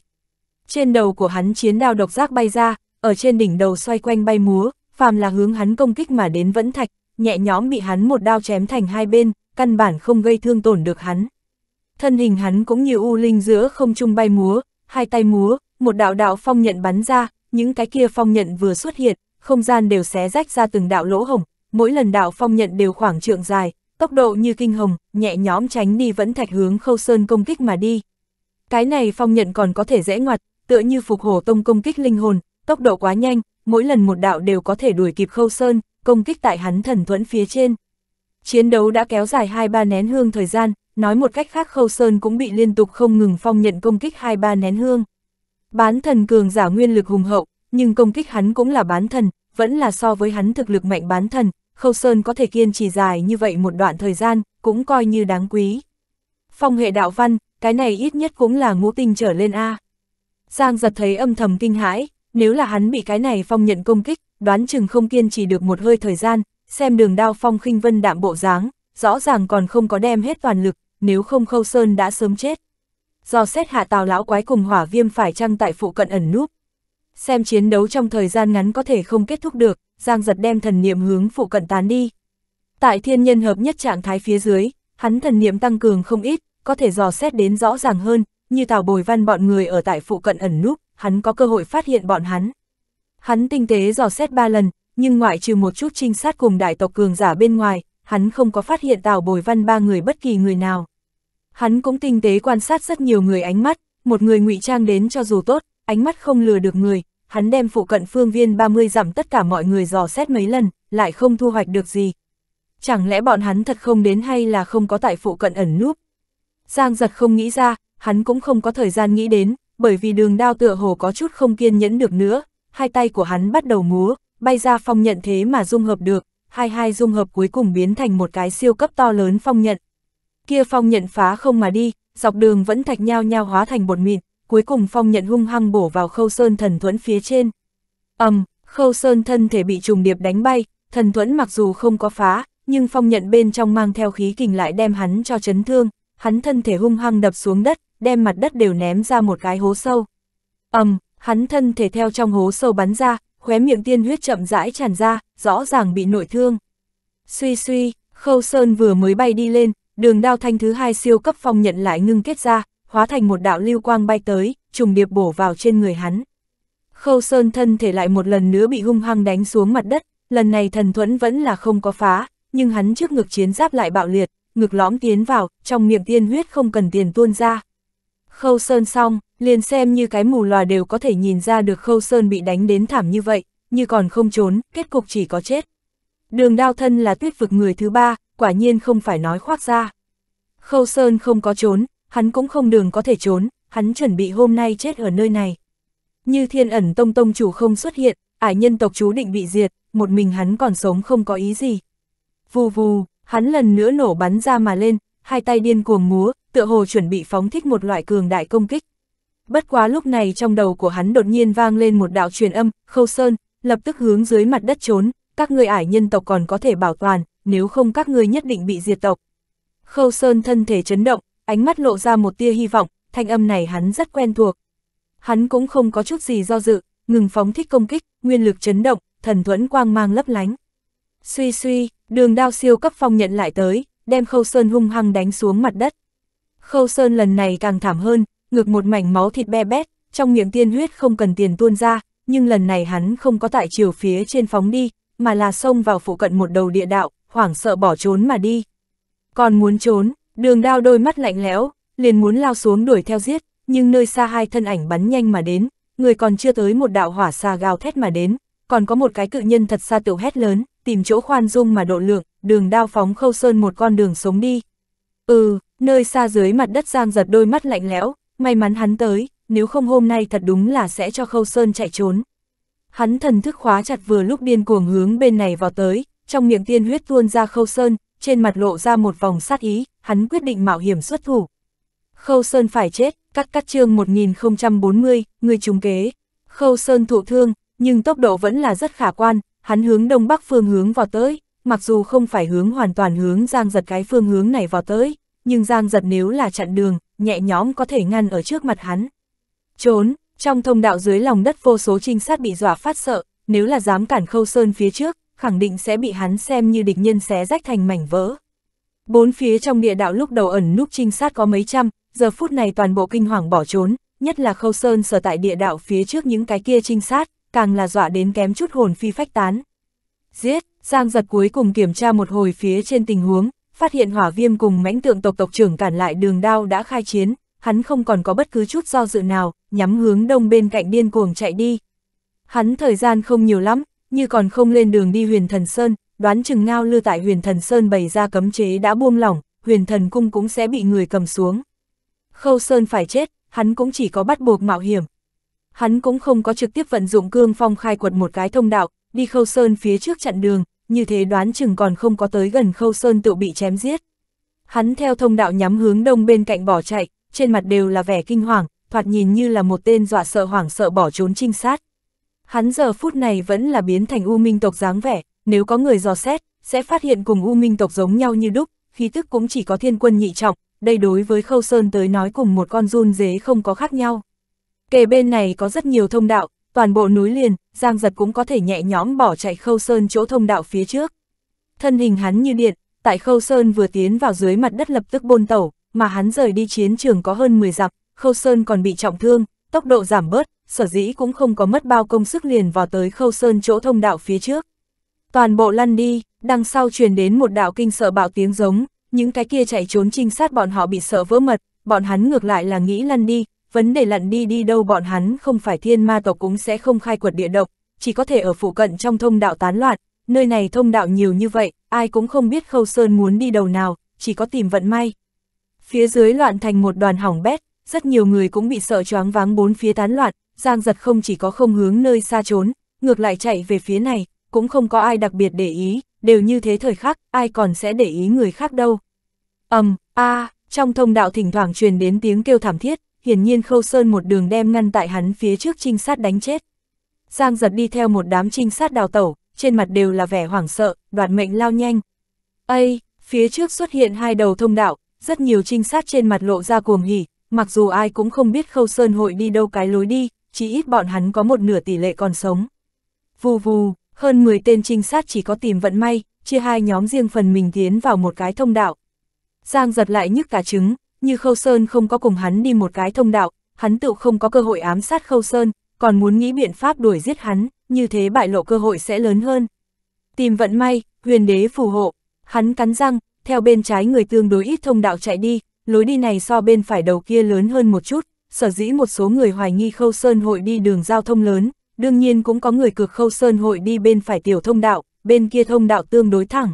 Trên đầu của hắn chiến đao độc giác bay ra, ở trên đỉnh đầu xoay quanh bay múa, phàm là hướng hắn công kích mà đến vẫn thạch, nhẹ nhõm bị hắn một đao chém thành hai bên, căn bản không gây thương tổn được hắn. Thân hình hắn cũng như u linh giữa không trung bay múa, hai tay múa, một đạo đạo phong nhận bắn ra, những cái kia phong nhận vừa xuất hiện, không gian đều xé rách ra từng đạo lỗ hổng, mỗi lần đạo phong nhận đều khoảng trượng dài. Tốc độ như kinh hồng, nhẹ nhõm tránh đi vẫn thạch hướng Khâu Sơn công kích mà đi. Cái này phong nhận còn có thể dễ ngoặt, tựa như Phục Hổ Tông công kích linh hồn, tốc độ quá nhanh, mỗi lần một đạo đều có thể đuổi kịp Khâu Sơn, công kích tại hắn thần thuẫn phía trên. Chiến đấu đã kéo dài hai ba nén hương thời gian, nói một cách khác Khâu Sơn cũng bị liên tục không ngừng phong nhận công kích hai ba nén hương. Bán thần cường giả nguyên lực hùng hậu, nhưng công kích hắn cũng là bán thần, vẫn là so với hắn thực lực mạnh bán thần. Khâu Sơn có thể kiên trì dài như vậy một đoạn thời gian, cũng coi như đáng quý. Phong hệ đạo văn, cái này ít nhất cũng là ngũ tinh trở lên a. Giang Dật thấy âm thầm kinh hãi, nếu là hắn bị cái này phong nhận công kích, đoán chừng không kiên trì được một hơi thời gian, xem Đường Đao phong khinh vân đạm bộ dáng, rõ ràng còn không có đem hết toàn lực, nếu không Khâu Sơn đã sớm chết. Do xét hạ Tào lão quái cùng Hỏa Viêm phải chăng tại phụ cận ẩn núp. xem chiến đấu trong thời gian ngắn có thể không kết thúc được, Giang Dật đem thần niệm hướng phụ cận tán đi. Tại thiên nhân hợp nhất trạng thái phía dưới, hắn thần niệm tăng cường không ít, có thể dò xét đến rõ ràng hơn, như Tào Bội Văn bọn người ở tại phụ cận ẩn núp, hắn có cơ hội phát hiện bọn hắn. Hắn tinh tế dò xét ba lần, nhưng ngoại trừ một chút trinh sát cùng đại tộc cường giả bên ngoài, hắn không có phát hiện Tào Bội Văn ba người bất kỳ người nào. Hắn cũng tinh tế quan sát rất nhiều người ánh mắt, một người ngụy trang đến cho dù tốt, ánh mắt không lừa được người, hắn đem phụ cận phương viên ba mươi dặm tất cả mọi người dò xét mấy lần, lại không thu hoạch được gì. Chẳng lẽ bọn hắn thật không đến hay là không có tại phụ cận ẩn núp? Giang Dật không nghĩ ra, hắn cũng không có thời gian nghĩ đến, bởi vì Đường Đao tựa hồ có chút không kiên nhẫn được nữa, hai tay của hắn bắt đầu múa, bay ra phong nhận thế mà dung hợp được, hai hai dung hợp cuối cùng biến thành một cái siêu cấp to lớn phong nhận. Kia phong nhận phá không mà đi, dọc đường vẫn thạch nhao nhao hóa thành bột mịn, cuối cùng phong nhận hung hăng bổ vào Khâu Sơn thần thuẫn phía trên. Ầm, um, Khâu Sơn thân thể bị trùng điệp đánh bay, thần thuẫn mặc dù không có phá, nhưng phong nhận bên trong mang theo khí kình lại đem hắn cho chấn thương, hắn thân thể hung hăng đập xuống đất, đem mặt đất đều ném ra một cái hố sâu. Ầm, um, hắn thân thể theo trong hố sâu bắn ra, khóe miệng tiên huyết chậm rãi tràn ra, rõ ràng bị nội thương. Suy suy, Khâu Sơn vừa mới bay đi lên, Đường Đao thanh thứ hai siêu cấp phong nhận lại ngưng kết ra, hóa thành một đạo lưu quang bay tới, trùng điệp bổ vào trên người hắn. Khâu Sơn thân thể lại một lần nữa bị hung hăng đánh xuống mặt đất, lần này thần thuẫn vẫn là không có phá, nhưng hắn trước ngực chiến giáp lại bạo liệt, ngực lõm tiến vào, trong miệng tiên huyết không cần tiền tuôn ra. Khâu Sơn xong, liền xem như cái mù lòa đều có thể nhìn ra được Khâu Sơn bị đánh đến thảm như vậy, như còn không trốn, kết cục chỉ có chết. Đường Đao thân là Tuyết Vực người thứ ba, quả nhiên không phải nói khoác ra. Khâu Sơn không có trốn, hắn cũng không đường có thể trốn, hắn chuẩn bị hôm nay chết ở nơi này. Như Thiên Ẩn Tông tông chủ không xuất hiện, Ải Nhân tộc chú định bị diệt, một mình hắn còn sống không có ý gì. Vù vù, hắn lần nữa nổ bắn ra mà lên, hai tay điên cuồng múa, tựa hồ chuẩn bị phóng thích một loại cường đại công kích. Bất quá lúc này trong đầu của hắn đột nhiên vang lên một đạo truyền âm, Khâu Sơn, lập tức hướng dưới mặt đất trốn, các ngươi Ải Nhân tộc còn có thể bảo toàn, nếu không các ngươi nhất định bị diệt tộc. Khâu Sơn thân thể chấn động, ánh mắt lộ ra một tia hy vọng, thanh âm này hắn rất quen thuộc. Hắn cũng không có chút gì do dự, ngừng phóng thích công kích, nguyên lực chấn động, thần thuẫn quang mang lấp lánh. Suy suy, Đường Đao siêu cấp phong nhận lại tới, đem Khâu Sơn hung hăng đánh xuống mặt đất. Khâu Sơn lần này càng thảm hơn, ngực một mảnh máu thịt be bét, trong miệng tiên huyết không cần tiền tuôn ra, nhưng lần này hắn không có tại chiều phía trên phóng đi, mà là xông vào phụ cận một đầu địa đạo, hoảng sợ bỏ trốn mà đi. Còn muốn trốn, Đường Đao đôi mắt lạnh lẽo, liền muốn lao xuống đuổi theo giết, nhưng nơi xa hai thân ảnh bắn nhanh mà đến, người còn chưa tới một đạo hỏa xà gào thét mà đến, còn có một cái cự nhân thật xa tiểu hét lớn, tìm chỗ khoan dung mà độ lượng, Đường Đao phóng Khâu Sơn một con đường sống đi. Ừ, nơi xa dưới mặt đất Giang Dật đôi mắt lạnh lẽo, may mắn hắn tới, nếu không hôm nay thật đúng là sẽ cho Khâu Sơn chạy trốn. Hắn thần thức khóa chặt vừa lúc điên cuồng hướng bên này vào tới, trong miệng tiên huyết tuôn ra Khâu Sơn, trên mặt lộ ra một vòng sát ý, hắn quyết định mạo hiểm xuất thủ. Khâu Sơn phải chết, cắt cắt chương một nghìn không trăm bốn mươi, người trúng kế. Khâu Sơn thụ thương, nhưng tốc độ vẫn là rất khả quan, hắn hướng đông bắc phương hướng vào tới, mặc dù không phải hướng hoàn toàn hướng Giang Dật cái phương hướng này vào tới, nhưng Giang Dật nếu là chặn đường, nhẹ nhõm có thể ngăn ở trước mặt hắn. Trốn, trong thông đạo dưới lòng đất vô số trinh sát bị dọa phát sợ, nếu là dám cản Khâu Sơn phía trước, khẳng định sẽ bị hắn xem như địch nhân xé rách thành mảnh vỡ. Bốn phía trong địa đạo lúc đầu ẩn núp trinh sát có mấy trăm, giờ phút này toàn bộ kinh hoàng bỏ trốn, nhất là Khâu Sơn sở tại địa đạo phía trước những cái kia trinh sát, càng là dọa đến kém chút hồn phi phách tán. Giết, Giang Dật cuối cùng kiểm tra một hồi phía trên tình huống, phát hiện Hỏa Viêm cùng Mãnh Tượng tộc tộc trưởng cản lại Đường Đao đã khai chiến, hắn không còn có bất cứ chút do dự nào, nhắm hướng đông bên cạnh điên cuồng chạy đi. Hắn thời gian không nhiều lắm, như còn không lên đường đi Huyền Thần Sơn, đoán chừng Ngao Lư tại Huyền Thần Sơn bày ra cấm chế đã buông lỏng, Huyền Thần Cung cũng sẽ bị người cầm xuống. Khâu Sơn phải chết, hắn cũng chỉ có bắt buộc mạo hiểm. Hắn cũng không có trực tiếp vận dụng cương phong khai quật một cái thông đạo, đi Khâu Sơn phía trước chặn đường, như thế đoán chừng còn không có tới gần Khâu Sơn tự bị chém giết. Hắn theo thông đạo nhắm hướng đông bên cạnh bỏ chạy, trên mặt đều là vẻ kinh hoàng, thoạt nhìn như là một tên dọa sợ hoảng sợ bỏ trốn trinh sát. Hắn giờ phút này vẫn là biến thành U Minh tộc dáng vẻ, nếu có người dò xét, sẽ phát hiện cùng U Minh tộc giống nhau như đúc, khí tức cũng chỉ có thiên quân nhị trọng, đây đối với Khâu Sơn tới nói cùng một con giun dế không có khác nhau. Kề bên này có rất nhiều thông đạo, toàn bộ núi liền, Giang Dật cũng có thể nhẹ nhõm bỏ chạy Khâu Sơn chỗ thông đạo phía trước. Thân hình hắn như điện, tại Khâu Sơn vừa tiến vào dưới mặt đất lập tức bôn tẩu, mà hắn rời đi chiến trường có hơn mười dặm, Khâu Sơn còn bị trọng thương, tốc độ giảm bớt, sở dĩ cũng không có mất bao công sức liền vào tới Khâu Sơn chỗ thông đạo phía trước. Toàn bộ lăn đi, đằng sau truyền đến một đạo kinh sợ bạo tiếng giống, những cái kia chạy trốn trinh sát bọn họ bị sợ vỡ mật, bọn hắn ngược lại là nghĩ lăn đi, vấn đề lặn đi đi đâu bọn hắn không phải thiên ma tộc cũng sẽ không khai quật địa độc, chỉ có thể ở phụ cận trong thông đạo tán loạn, nơi này thông đạo nhiều như vậy, ai cũng không biết Khâu Sơn muốn đi đầu nào, chỉ có tìm vận may. Phía dưới loạn thành một đoàn hỏng bét, rất nhiều người cũng bị sợ choáng váng bốn phía tán loạn, Giang Dật không chỉ có không hướng nơi xa trốn, ngược lại chạy về phía này, cũng không có ai đặc biệt để ý, đều như thế thời khắc, ai còn sẽ để ý người khác đâu. Ầm, um, a, à, trong thông đạo thỉnh thoảng truyền đến tiếng kêu thảm thiết, hiển nhiên Khâu Sơn một đường đem ngăn tại hắn phía trước trinh sát đánh chết. Giang Dật đi theo một đám trinh sát đào tẩu, trên mặt đều là vẻ hoảng sợ, đoạt mệnh lao nhanh. Ây, phía trước xuất hiện hai đầu thông đạo, rất nhiều trinh sát trên mặt lộ ra cuồng hỉ, mặc dù ai cũng không biết Khâu Sơn hội đi đâu cái lối đi, chỉ ít bọn hắn có một nửa tỷ lệ còn sống. Vù vù, hơn mười tên trinh sát chỉ có tìm vận may, chia hai nhóm riêng phần mình tiến vào một cái thông đạo. Giang Dật lại nhức cả trứng, như Khâu Sơn không có cùng hắn đi một cái thông đạo, hắn tự không có cơ hội ám sát Khâu Sơn, còn muốn nghĩ biện pháp đuổi giết hắn, như thế bại lộ cơ hội sẽ lớn hơn. Tìm vận may, huyền đế phù hộ, hắn cắn răng, theo bên trái người tương đối ít thông đạo chạy đi, lối đi này so bên phải đầu kia lớn hơn một chút, sở dĩ một số người hoài nghi Khâu Sơn hội đi đường giao thông lớn, đương nhiên cũng có người cược Khâu Sơn hội đi bên phải tiểu thông đạo, bên kia thông đạo tương đối thẳng.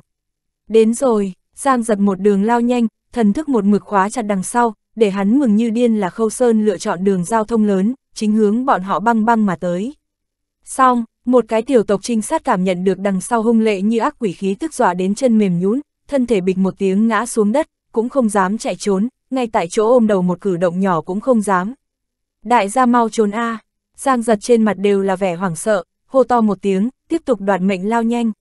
Đến rồi, Giang Dật một đường lao nhanh, thần thức một mực khóa chặt đằng sau, để hắn mừng như điên là Khâu Sơn lựa chọn đường giao thông lớn, chính hướng bọn họ băng băng mà tới. Xong, một cái tiểu tộc trinh sát cảm nhận được đằng sau hung lệ như ác quỷ khí tức dọa đến chân mềm nhũn, thân thể bịch một tiếng ngã xuống đất, cũng không dám chạy trốn, ngay tại chỗ ôm đầu một cử động nhỏ cũng không dám. Đại gia mau trốn a! À. Giang Dật trên mặt đều là vẻ hoảng sợ, hô to một tiếng, tiếp tục đoạt mệnh lao nhanh.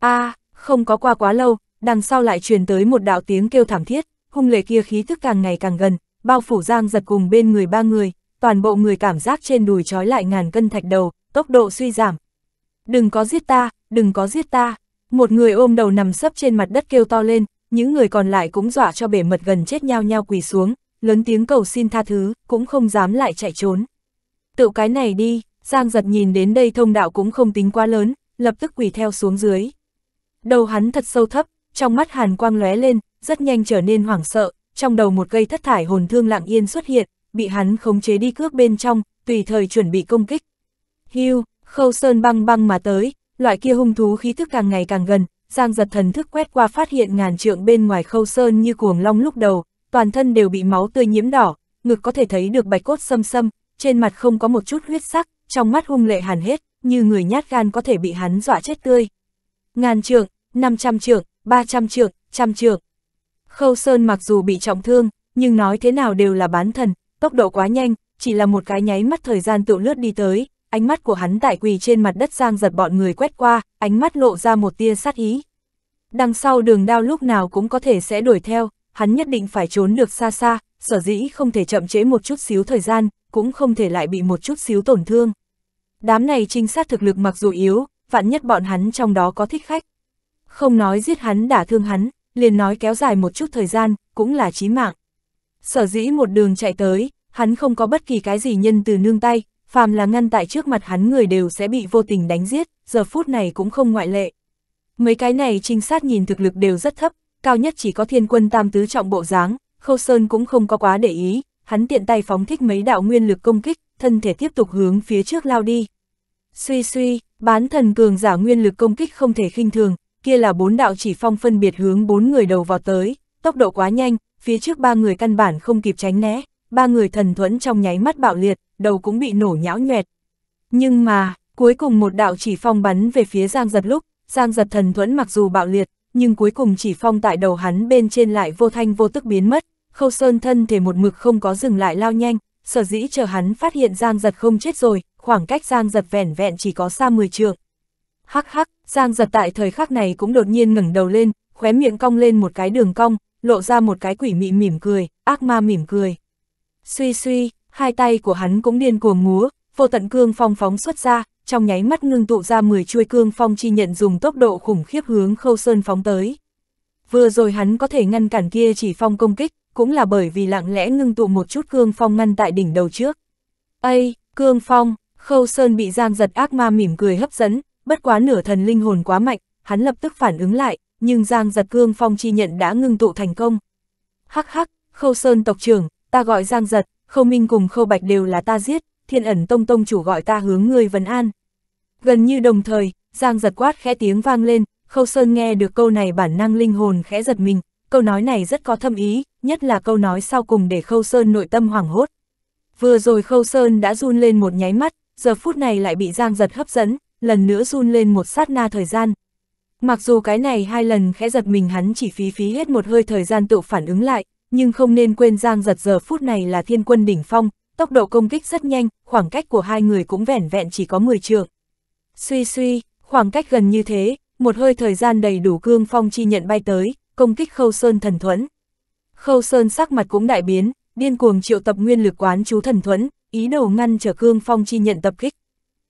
A, à, không có qua quá lâu, đằng sau lại truyền tới một đạo tiếng kêu thảm thiết, hung lệ kia khí tức càng ngày càng gần, bao phủ Giang Dật cùng bên người ba người, toàn bộ người cảm giác trên đùi trói lại ngàn cân thạch đầu, tốc độ suy giảm. Đừng có giết ta, đừng có giết ta! Một người ôm đầu nằm sấp trên mặt đất kêu to lên, những người còn lại cũng dọa cho bể mật gần chết nhao nhao quỳ xuống, lớn tiếng cầu xin tha thứ, cũng không dám lại chạy trốn. Tự cái này đi, Giang Dật nhìn đến đây thông đạo cũng không tính quá lớn, lập tức quỳ theo xuống dưới. Đầu hắn thật sâu thấp, trong mắt hàn quang lóe lên, rất nhanh trở nên hoảng sợ, trong đầu một cây thất thải hồn thương lặng yên xuất hiện, bị hắn khống chế đi cướp bên trong, tùy thời chuẩn bị công kích. Hưu, Khâu Sơn băng băng mà tới, loại kia hung thú khí thức càng ngày càng gần, Giang Dật thần thức quét qua phát hiện ngàn trượng bên ngoài Khâu Sơn như cuồng long lúc đầu, toàn thân đều bị máu tươi nhiễm đỏ, ngực có thể thấy được bạch cốt xâm xâm, trên mặt không có một chút huyết sắc, trong mắt hung lệ hàn hết, như người nhát gan có thể bị hắn dọa chết tươi. Ngàn trượng, năm trăm trượng, ba trăm trượng, trăm trượng. Khâu Sơn mặc dù bị trọng thương, nhưng nói thế nào đều là bán thần, tốc độ quá nhanh, chỉ là một cái nháy mắt thời gian tự lướt đi tới. Ánh mắt của hắn tại quỳ trên mặt đất Giang Dật bọn người quét qua, ánh mắt lộ ra một tia sát ý. Đằng sau đường đao lúc nào cũng có thể sẽ đuổi theo, hắn nhất định phải trốn được xa xa, sở dĩ không thể chậm trễ một chút xíu thời gian, cũng không thể lại bị một chút xíu tổn thương. Đám này trinh sát thực lực mặc dù yếu, vạn nhất bọn hắn trong đó có thích khách. Không nói giết hắn đả thương hắn, liền nói kéo dài một chút thời gian, cũng là chí mạng. Sở dĩ một đường chạy tới, hắn không có bất kỳ cái gì nhân từ nương tay. Phàm là ngăn tại trước mặt hắn người đều sẽ bị vô tình đánh giết, giờ phút này cũng không ngoại lệ. Mấy cái này trinh sát nhìn thực lực đều rất thấp, cao nhất chỉ có thiên quân tam tứ trọng bộ dáng, Khâu Sơn cũng không có quá để ý, hắn tiện tay phóng thích mấy đạo nguyên lực công kích, thân thể tiếp tục hướng phía trước lao đi. Suy suy, bán thần cường giả nguyên lực công kích không thể khinh thường, kia là bốn đạo chỉ phong phân biệt hướng bốn người đầu vào tới, tốc độ quá nhanh, phía trước ba người căn bản không kịp tránh né, ba người thần thuẫn trong nháy mắt bạo liệt. Đầu cũng bị nổ nhão nhoẹt. Nhưng mà, cuối cùng một đạo chỉ phong bắn về phía Giang Dật lúc, Giang Dật thần thuẫn mặc dù bạo liệt, nhưng cuối cùng chỉ phong tại đầu hắn bên trên lại vô thanh vô tức biến mất, Khâu Sơn thân thể một mực không có dừng lại lao nhanh, sở dĩ chờ hắn phát hiện Giang Dật không chết rồi, khoảng cách Giang Dật vẻn vẹn chỉ có xa mười trượng. Hắc hắc, Giang Dật tại thời khắc này cũng đột nhiên ngẩng đầu lên, khóe miệng cong lên một cái đường cong, lộ ra một cái quỷ mị mỉm cười, ác ma mỉm cười. Suy suy. Hai tay của hắn cũng điên cuồng múa, vô tận cương phong phóng xuất ra, trong nháy mắt ngưng tụ ra mười chuôi cương phong chi nhận dùng tốc độ khủng khiếp hướng Khâu Sơn phóng tới. Vừa rồi hắn có thể ngăn cản kia chỉ phong công kích, cũng là bởi vì lặng lẽ ngưng tụ một chút cương phong ngăn tại đỉnh đầu trước. Ây, cương phong, Khâu Sơn bị Giang Dật ác ma mỉm cười hấp dẫn, bất quá nửa thần linh hồn quá mạnh, hắn lập tức phản ứng lại, nhưng Giang Dật cương phong chi nhận đã ngưng tụ thành công. Hắc hắc, Khâu Sơn tộc trưởng, ta gọi Giang Dật, Khâu Minh cùng Khâu Bạch đều là ta giết, Thiên Ẩn Tông tông chủ gọi ta hướng ngươi vấn an. Gần như đồng thời, Giang Dật quát khẽ tiếng vang lên, Khâu Sơn nghe được câu này bản năng linh hồn khẽ giật mình, câu nói này rất có thâm ý, nhất là câu nói sau cùng để Khâu Sơn nội tâm hoảng hốt. Vừa rồi Khâu Sơn đã run lên một nháy mắt, giờ phút này lại bị Giang Dật hấp dẫn, lần nữa run lên một sát na thời gian. Mặc dù cái này hai lần khẽ giật mình hắn chỉ phí phí hết một hơi thời gian tự phản ứng lại, nhưng không nên quên Giang Dật giờ phút này là thiên quân đỉnh phong, tốc độ công kích rất nhanh, khoảng cách của hai người cũng vẻn vẹn chỉ có mười trượng. Suy suy, khoảng cách gần như thế, một hơi thời gian đầy đủ cương phong chi nhận bay tới, công kích Khâu Sơn thần thuẫn. Khâu Sơn sắc mặt cũng đại biến, điên cuồng triệu tập nguyên lực quán chú thần thuẫn, ý đồ ngăn trở cương phong chi nhận tập kích.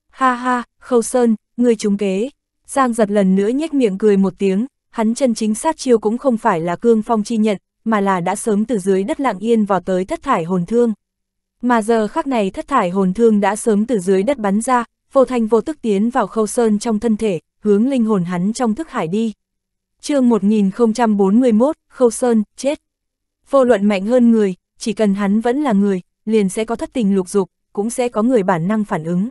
Ha ha, Khâu Sơn, ngươi trúng kế. Giang Dật lần nữa nhếch miệng cười một tiếng, hắn chân chính sát chiêu cũng không phải là cương phong chi nhận, mà là đã sớm từ dưới đất lặng yên vào tới thất thải hồn thương. Mà giờ khắc này thất thải hồn thương đã sớm từ dưới đất bắn ra, vô thanh vô tức tiến vào Khâu Sơn trong thân thể, hướng linh hồn hắn trong thức hải đi. Chương một nghìn không trăm bốn mươi mốt, Khâu Sơn, chết. Vô luận mạnh hơn người, chỉ cần hắn vẫn là người, liền sẽ có thất tình lục dục, cũng sẽ có người bản năng phản ứng.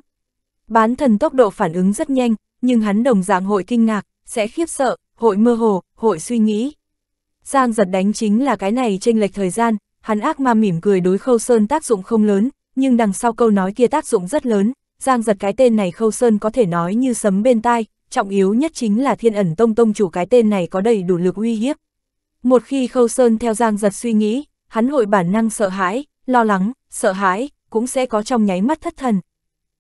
Bán thần tốc độ phản ứng rất nhanh, nhưng hắn đồng dạng hội kinh ngạc, sẽ khiếp sợ, hội mơ hồ, hội suy nghĩ. Giang Dật đánh chính là cái này chênh lệch thời gian, hắn ác ma mỉm cười đối Khâu Sơn tác dụng không lớn, nhưng đằng sau câu nói kia tác dụng rất lớn, Giang Dật cái tên này Khâu Sơn có thể nói như sấm bên tai, trọng yếu nhất chính là Thiên Ẩn Tông tông chủ cái tên này có đầy đủ lực uy hiếp. Một khi Khâu Sơn theo Giang Dật suy nghĩ, hắn hội bản năng sợ hãi, lo lắng, sợ hãi, cũng sẽ có trong nháy mắt thất thần.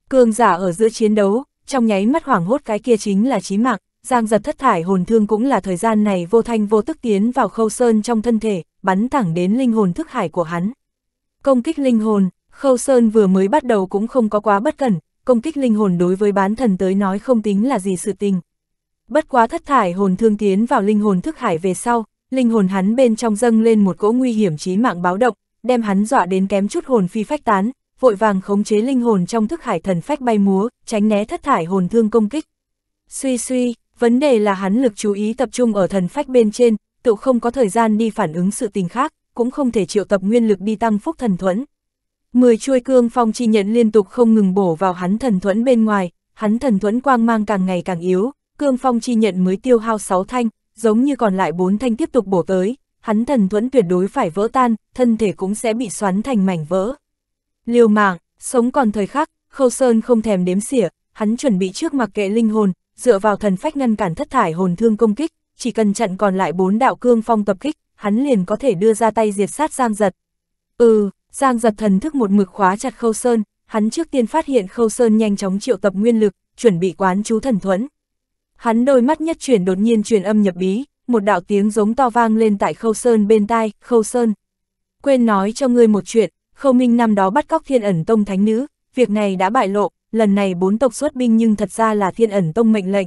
Cường giả ở giữa chiến đấu, trong nháy mắt hoảng hốt cái kia chính là chí mạng, Giang Dật thất thải hồn thương cũng là thời gian này vô thanh vô tức tiến vào Khâu Sơn trong thân thể, bắn thẳng đến linh hồn thức hải của hắn. Công kích linh hồn, Khâu Sơn vừa mới bắt đầu cũng không có quá bất cẩn, công kích linh hồn đối với bán thần tới nói không tính là gì sự tình. Bất quá thất thải hồn thương tiến vào linh hồn thức hải về sau, linh hồn hắn bên trong dâng lên một cỗ nguy hiểm chí mạng báo động, đem hắn dọa đến kém chút hồn phi phách tán, vội vàng khống chế linh hồn trong thức hải thần phách bay múa, tránh né thất thải hồn thương công kích. Suy suy, vấn đề là hắn lực chú ý tập trung ở thần phách bên trên, tự không có thời gian đi phản ứng sự tình khác, cũng không thể triệu tập nguyên lực đi tăng phúc thần thuẫn. Mười chuôi cương phong chi nhận liên tục không ngừng bổ vào hắn thần thuẫn bên ngoài, hắn thần thuẫn quang mang càng ngày càng yếu, cương phong chi nhận mới tiêu hao sáu thanh, giống như còn lại bốn thanh tiếp tục bổ tới, hắn thần thuẫn tuyệt đối phải vỡ tan, thân thể cũng sẽ bị xoắn thành mảnh vỡ. Liều mạng, sống còn thời khắc, Khâu Sơn không thèm đếm xỉa, hắn chuẩn bị trước mặc kệ linh hồn, dựa vào thần phách ngăn cản thất thải hồn thương công kích, chỉ cần chặn còn lại bốn đạo cương phong tập kích, hắn liền có thể đưa ra tay diệt sát Giang Dật. Ừ, Giang Dật thần thức một mực khóa chặt Khâu Sơn, hắn trước tiên phát hiện Khâu Sơn nhanh chóng triệu tập nguyên lực, chuẩn bị quán chú thần thuẫn. Hắn đôi mắt nhất chuyển đột nhiên truyền âm nhập bí, một đạo tiếng giống to vang lên tại Khâu Sơn bên tai, Khâu Sơn. Quên nói cho ngươi một chuyện. Khâu Minh năm đó bắt cóc Thiên Ẩn Tông thánh nữ, việc này đã bại lộ, lần này bốn tộc xuất binh nhưng thật ra là Thiên Ẩn Tông mệnh lệnh.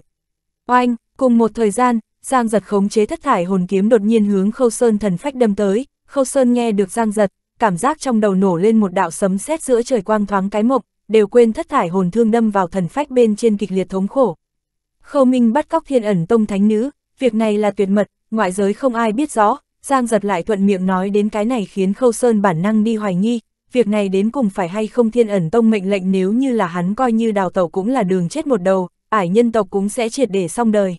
Oanh, cùng một thời gian, Giang Dật khống chế thất thải hồn kiếm đột nhiên hướng Khâu Sơn thần phách đâm tới, Khâu Sơn nghe được Giang Dật, cảm giác trong đầu nổ lên một đạo sấm sét giữa trời quang thoáng cái mộc, đều quên thất thải hồn thương đâm vào thần phách bên trên kịch liệt thống khổ. Khâu Minh bắt cóc Thiên Ẩn Tông thánh nữ, việc này là tuyệt mật, ngoại giới không ai biết rõ. Giang Dật lại thuận miệng nói đến cái này khiến Khâu Sơn bản năng đi hoài nghi, việc này đến cùng phải hay không Thiên Ẩn Tông mệnh lệnh, nếu như là hắn coi như đào tẩu cũng là đường chết một đầu, Ải Nhân tộc cũng sẽ triệt để xong đời.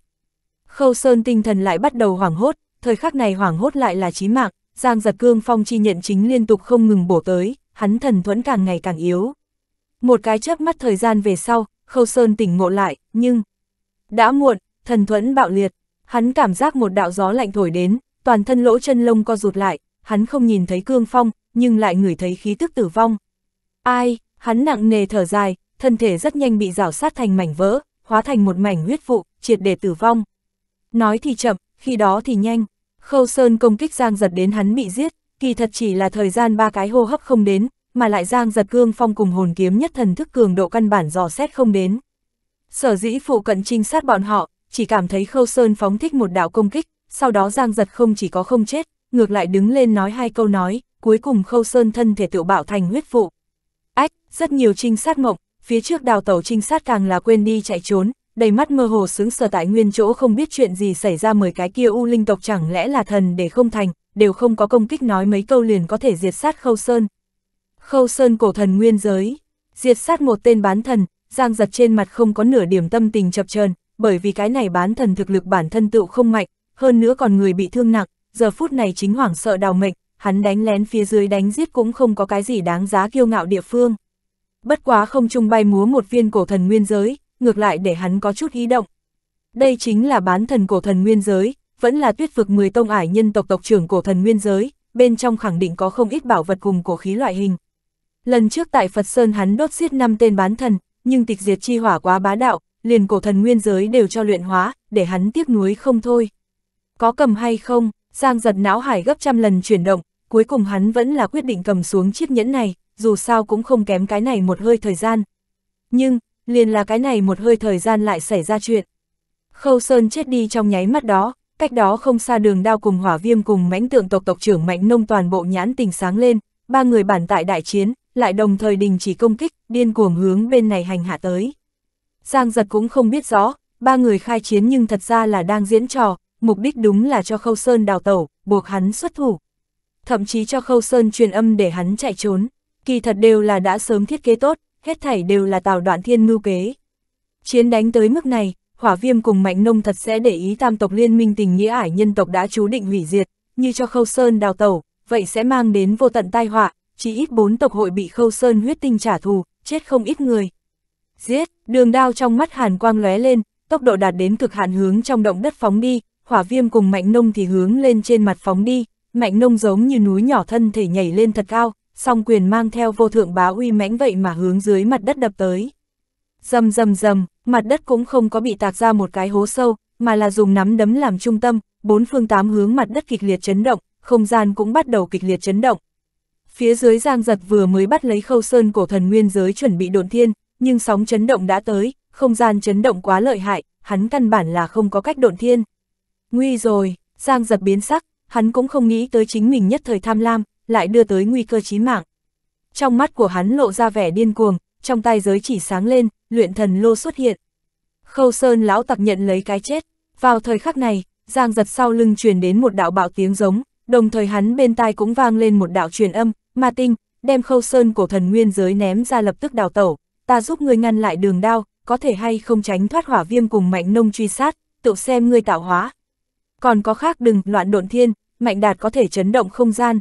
Khâu Sơn tinh thần lại bắt đầu hoảng hốt, thời khắc này hoảng hốt lại là chí mạng, Giang Dật cương phong chi nhận chính liên tục không ngừng bổ tới, hắn thần thuẫn càng ngày càng yếu. Một cái chớp mắt thời gian về sau, Khâu Sơn tỉnh ngộ lại, nhưng đã muộn, thần thuẫn bạo liệt, hắn cảm giác một đạo gió lạnh thổi đến. Toàn thân lỗ chân lông co rụt lại, hắn không nhìn thấy cương phong, nhưng lại ngửi thấy khí tức tử vong. Ai, hắn nặng nề thở dài, thân thể rất nhanh bị rào sát thành mảnh vỡ, hóa thành một mảnh huyết vụ, triệt để tử vong. Nói thì chậm, khi đó thì nhanh, Khâu Sơn công kích Giang Dật đến hắn bị giết, kỳ thật chỉ là thời gian ba cái hô hấp không đến, mà lại Giang Dật cương phong cùng hồn kiếm nhất thần thức cường độ căn bản dò xét không đến. Sở dĩ phụ cận trinh sát bọn họ, chỉ cảm thấy Khâu Sơn phóng thích một đạo công kích, sau đó Giang Dật không chỉ có không chết, ngược lại đứng lên nói hai câu nói, cuối cùng Khâu Sơn thân thể tự bạo thành huyết vụ. Ách, rất nhiều trinh sát mộng, phía trước đào tẩu trinh sát càng là quên đi chạy trốn, đầy mắt mơ hồ sững sờ tại nguyên chỗ không biết chuyện gì xảy ra. Mười cái kia U Linh tộc chẳng lẽ là thần để không thành, đều không có công kích nói mấy câu liền có thể diệt sát Khâu Sơn. Khâu Sơn cổ thần nguyên giới, diệt sát một tên bán thần, Giang Dật trên mặt không có nửa điểm tâm tình chập chờn, bởi vì cái này bán thần thực lực bản thân tựu không mạnh, hơn nữa còn người bị thương nặng, giờ phút này chính hoảng sợ đào mệnh, hắn đánh lén phía dưới đánh giết cũng không có cái gì đáng giá kiêu ngạo địa phương. Bất quá không trung bay múa một viên cổ thần nguyên giới, ngược lại để hắn có chút ý động. Đây chính là bán thần cổ thần nguyên giới, vẫn là Tuyết Vực mười tông ải nhân tộc tộc trưởng cổ thần nguyên giới, bên trong khẳng định có không ít bảo vật cùng cổ khí loại hình. Lần trước tại Phật Sơn hắn đốt giết năm tên bán thần, nhưng tịch diệt chi hỏa quá bá đạo, liền cổ thần nguyên giới đều cho luyện hóa, để hắn tiếc nuối không thôi. Có cầm hay không, Giang Dật não hải gấp trăm lần chuyển động, cuối cùng hắn vẫn là quyết định cầm xuống chiếc nhẫn này, dù sao cũng không kém cái này một hơi thời gian. Nhưng, liền là cái này một hơi thời gian lại xảy ra chuyện. Khâu Sơn chết đi trong nháy mắt đó, cách đó không xa Đường Đao cùng Hỏa Viêm cùng Mãnh Tượng Tộc tộc trưởng Mạnh Nông toàn bộ nhãn tình sáng lên, ba người bản tại đại chiến, lại đồng thời đình chỉ công kích, điên cuồng hướng bên này hành hạ tới. Giang Dật cũng không biết rõ, ba người khai chiến nhưng thật ra là đang diễn trò, mục đích đúng là cho Khâu Sơn đào tẩu, buộc hắn xuất thủ. Thậm chí cho Khâu Sơn truyền âm để hắn chạy trốn, kỳ thật đều là đã sớm thiết kế tốt, hết thảy đều là Tào Đoạn Thiên mưu kế. Chiến đánh tới mức này, Hỏa Viêm cùng Mạnh Nông thật sẽ để ý tam tộc liên minh tình nghĩa ải nhân tộc đã chú định hủy diệt, như cho Khâu Sơn đào tẩu, vậy sẽ mang đến vô tận tai họa, chỉ ít bốn tộc hội bị Khâu Sơn huyết tinh trả thù, chết không ít người. Giết, Đường Đao trong mắt hàn quang lóe lên, tốc độ đạt đến cực hạn hướng trong động đất phóng đi, Hỏa Viêm cùng Mạnh Nông thì hướng lên trên mặt phóng đi, Mạnh Nông giống như núi nhỏ thân thể nhảy lên thật cao, song quyền mang theo vô thượng bá uy mãnh vậy mà hướng dưới mặt đất đập tới. Rầm rầm rầm, mặt đất cũng không có bị tạc ra một cái hố sâu, mà là dùng nắm đấm làm trung tâm, bốn phương tám hướng mặt đất kịch liệt chấn động, không gian cũng bắt đầu kịch liệt chấn động. Phía dưới Giang Dật vừa mới bắt lấy Khâu Sơn cổ thần nguyên giới chuẩn bị độn thiên, nhưng sóng chấn động đã tới, không gian chấn động quá lợi hại, hắn căn bản là không có cách độn thiên. Nguy rồi, Giang Dật biến sắc, hắn cũng không nghĩ tới chính mình nhất thời tham lam, lại đưa tới nguy cơ chí mạng. Trong mắt của hắn lộ ra vẻ điên cuồng, trong tay giới chỉ sáng lên, luyện thần lô xuất hiện. Khâu Sơn lão tặc nhận lấy cái chết. Vào thời khắc này, Giang Dật sau lưng truyền đến một đạo bạo tiếng giống, đồng thời hắn bên tai cũng vang lên một đạo truyền âm, ma tinh, đem Khâu Sơn cổ thần nguyên giới ném ra lập tức đào tẩu, ta giúp ngươi ngăn lại Đường Đao, có thể hay không tránh thoát Hỏa Viêm cùng Mạnh Nông truy sát, tự xem ngươi tạo hóa. Còn có khác đừng loạn độn thiên, mạnh đạt có thể chấn động không gian.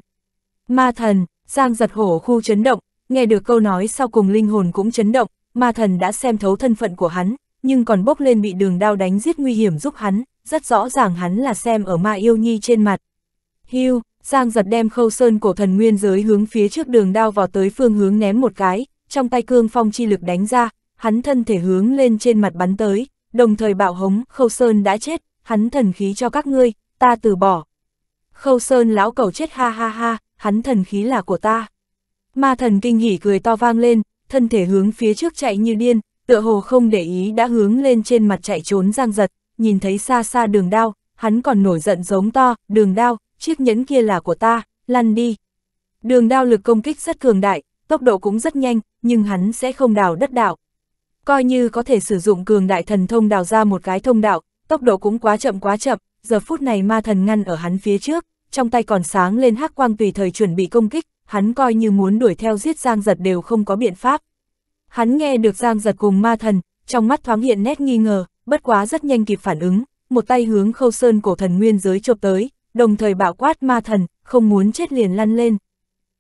Ma thần, Giang Dật hổ khu chấn động, nghe được câu nói sau cùng linh hồn cũng chấn động, ma thần đã xem thấu thân phận của hắn, nhưng còn bốc lên bị Đường Đao đánh giết nguy hiểm giúp hắn, rất rõ ràng hắn là xem ở Ma Yêu Nhi trên mặt. Hưu, Giang Dật đem Khâu Sơn cổ thần nguyên giới hướng phía trước Đường Đao vào tới phương hướng ném một cái, trong tay cương phong chi lực đánh ra, hắn thân thể hướng lên trên mặt bắn tới, đồng thời bạo hống, Khâu Sơn đã chết, hắn thần khí cho các ngươi, ta từ bỏ. Khâu Sơn lão cẩu chết ha ha ha, hắn thần khí là của ta. Ma thần kinh hỉ cười to vang lên, thân thể hướng phía trước chạy như điên, tựa hồ không để ý đã hướng lên trên mặt chạy trốn Giang Dật, nhìn thấy xa xa Đường Đao, hắn còn nổi giận giống to, Đường Đao, chiếc nhẫn kia là của ta, lăn đi. Đường Đao lực công kích rất cường đại, tốc độ cũng rất nhanh, nhưng hắn sẽ không đào đất đạo. Coi như có thể sử dụng cường đại thần thông đào ra một cái thông đạo, tốc độ cũng quá chậm quá chậm, giờ phút này ma thần ngăn ở hắn phía trước, trong tay còn sáng lên hắc quang tùy thời chuẩn bị công kích, hắn coi như muốn đuổi theo giết Giang Dật đều không có biện pháp. Hắn nghe được Giang Dật cùng ma thần, trong mắt thoáng hiện nét nghi ngờ, bất quá rất nhanh kịp phản ứng, một tay hướng Khâu Sơn cổ thần nguyên giới chộp tới, đồng thời bạo quát ma thần, không muốn chết liền lăn lên.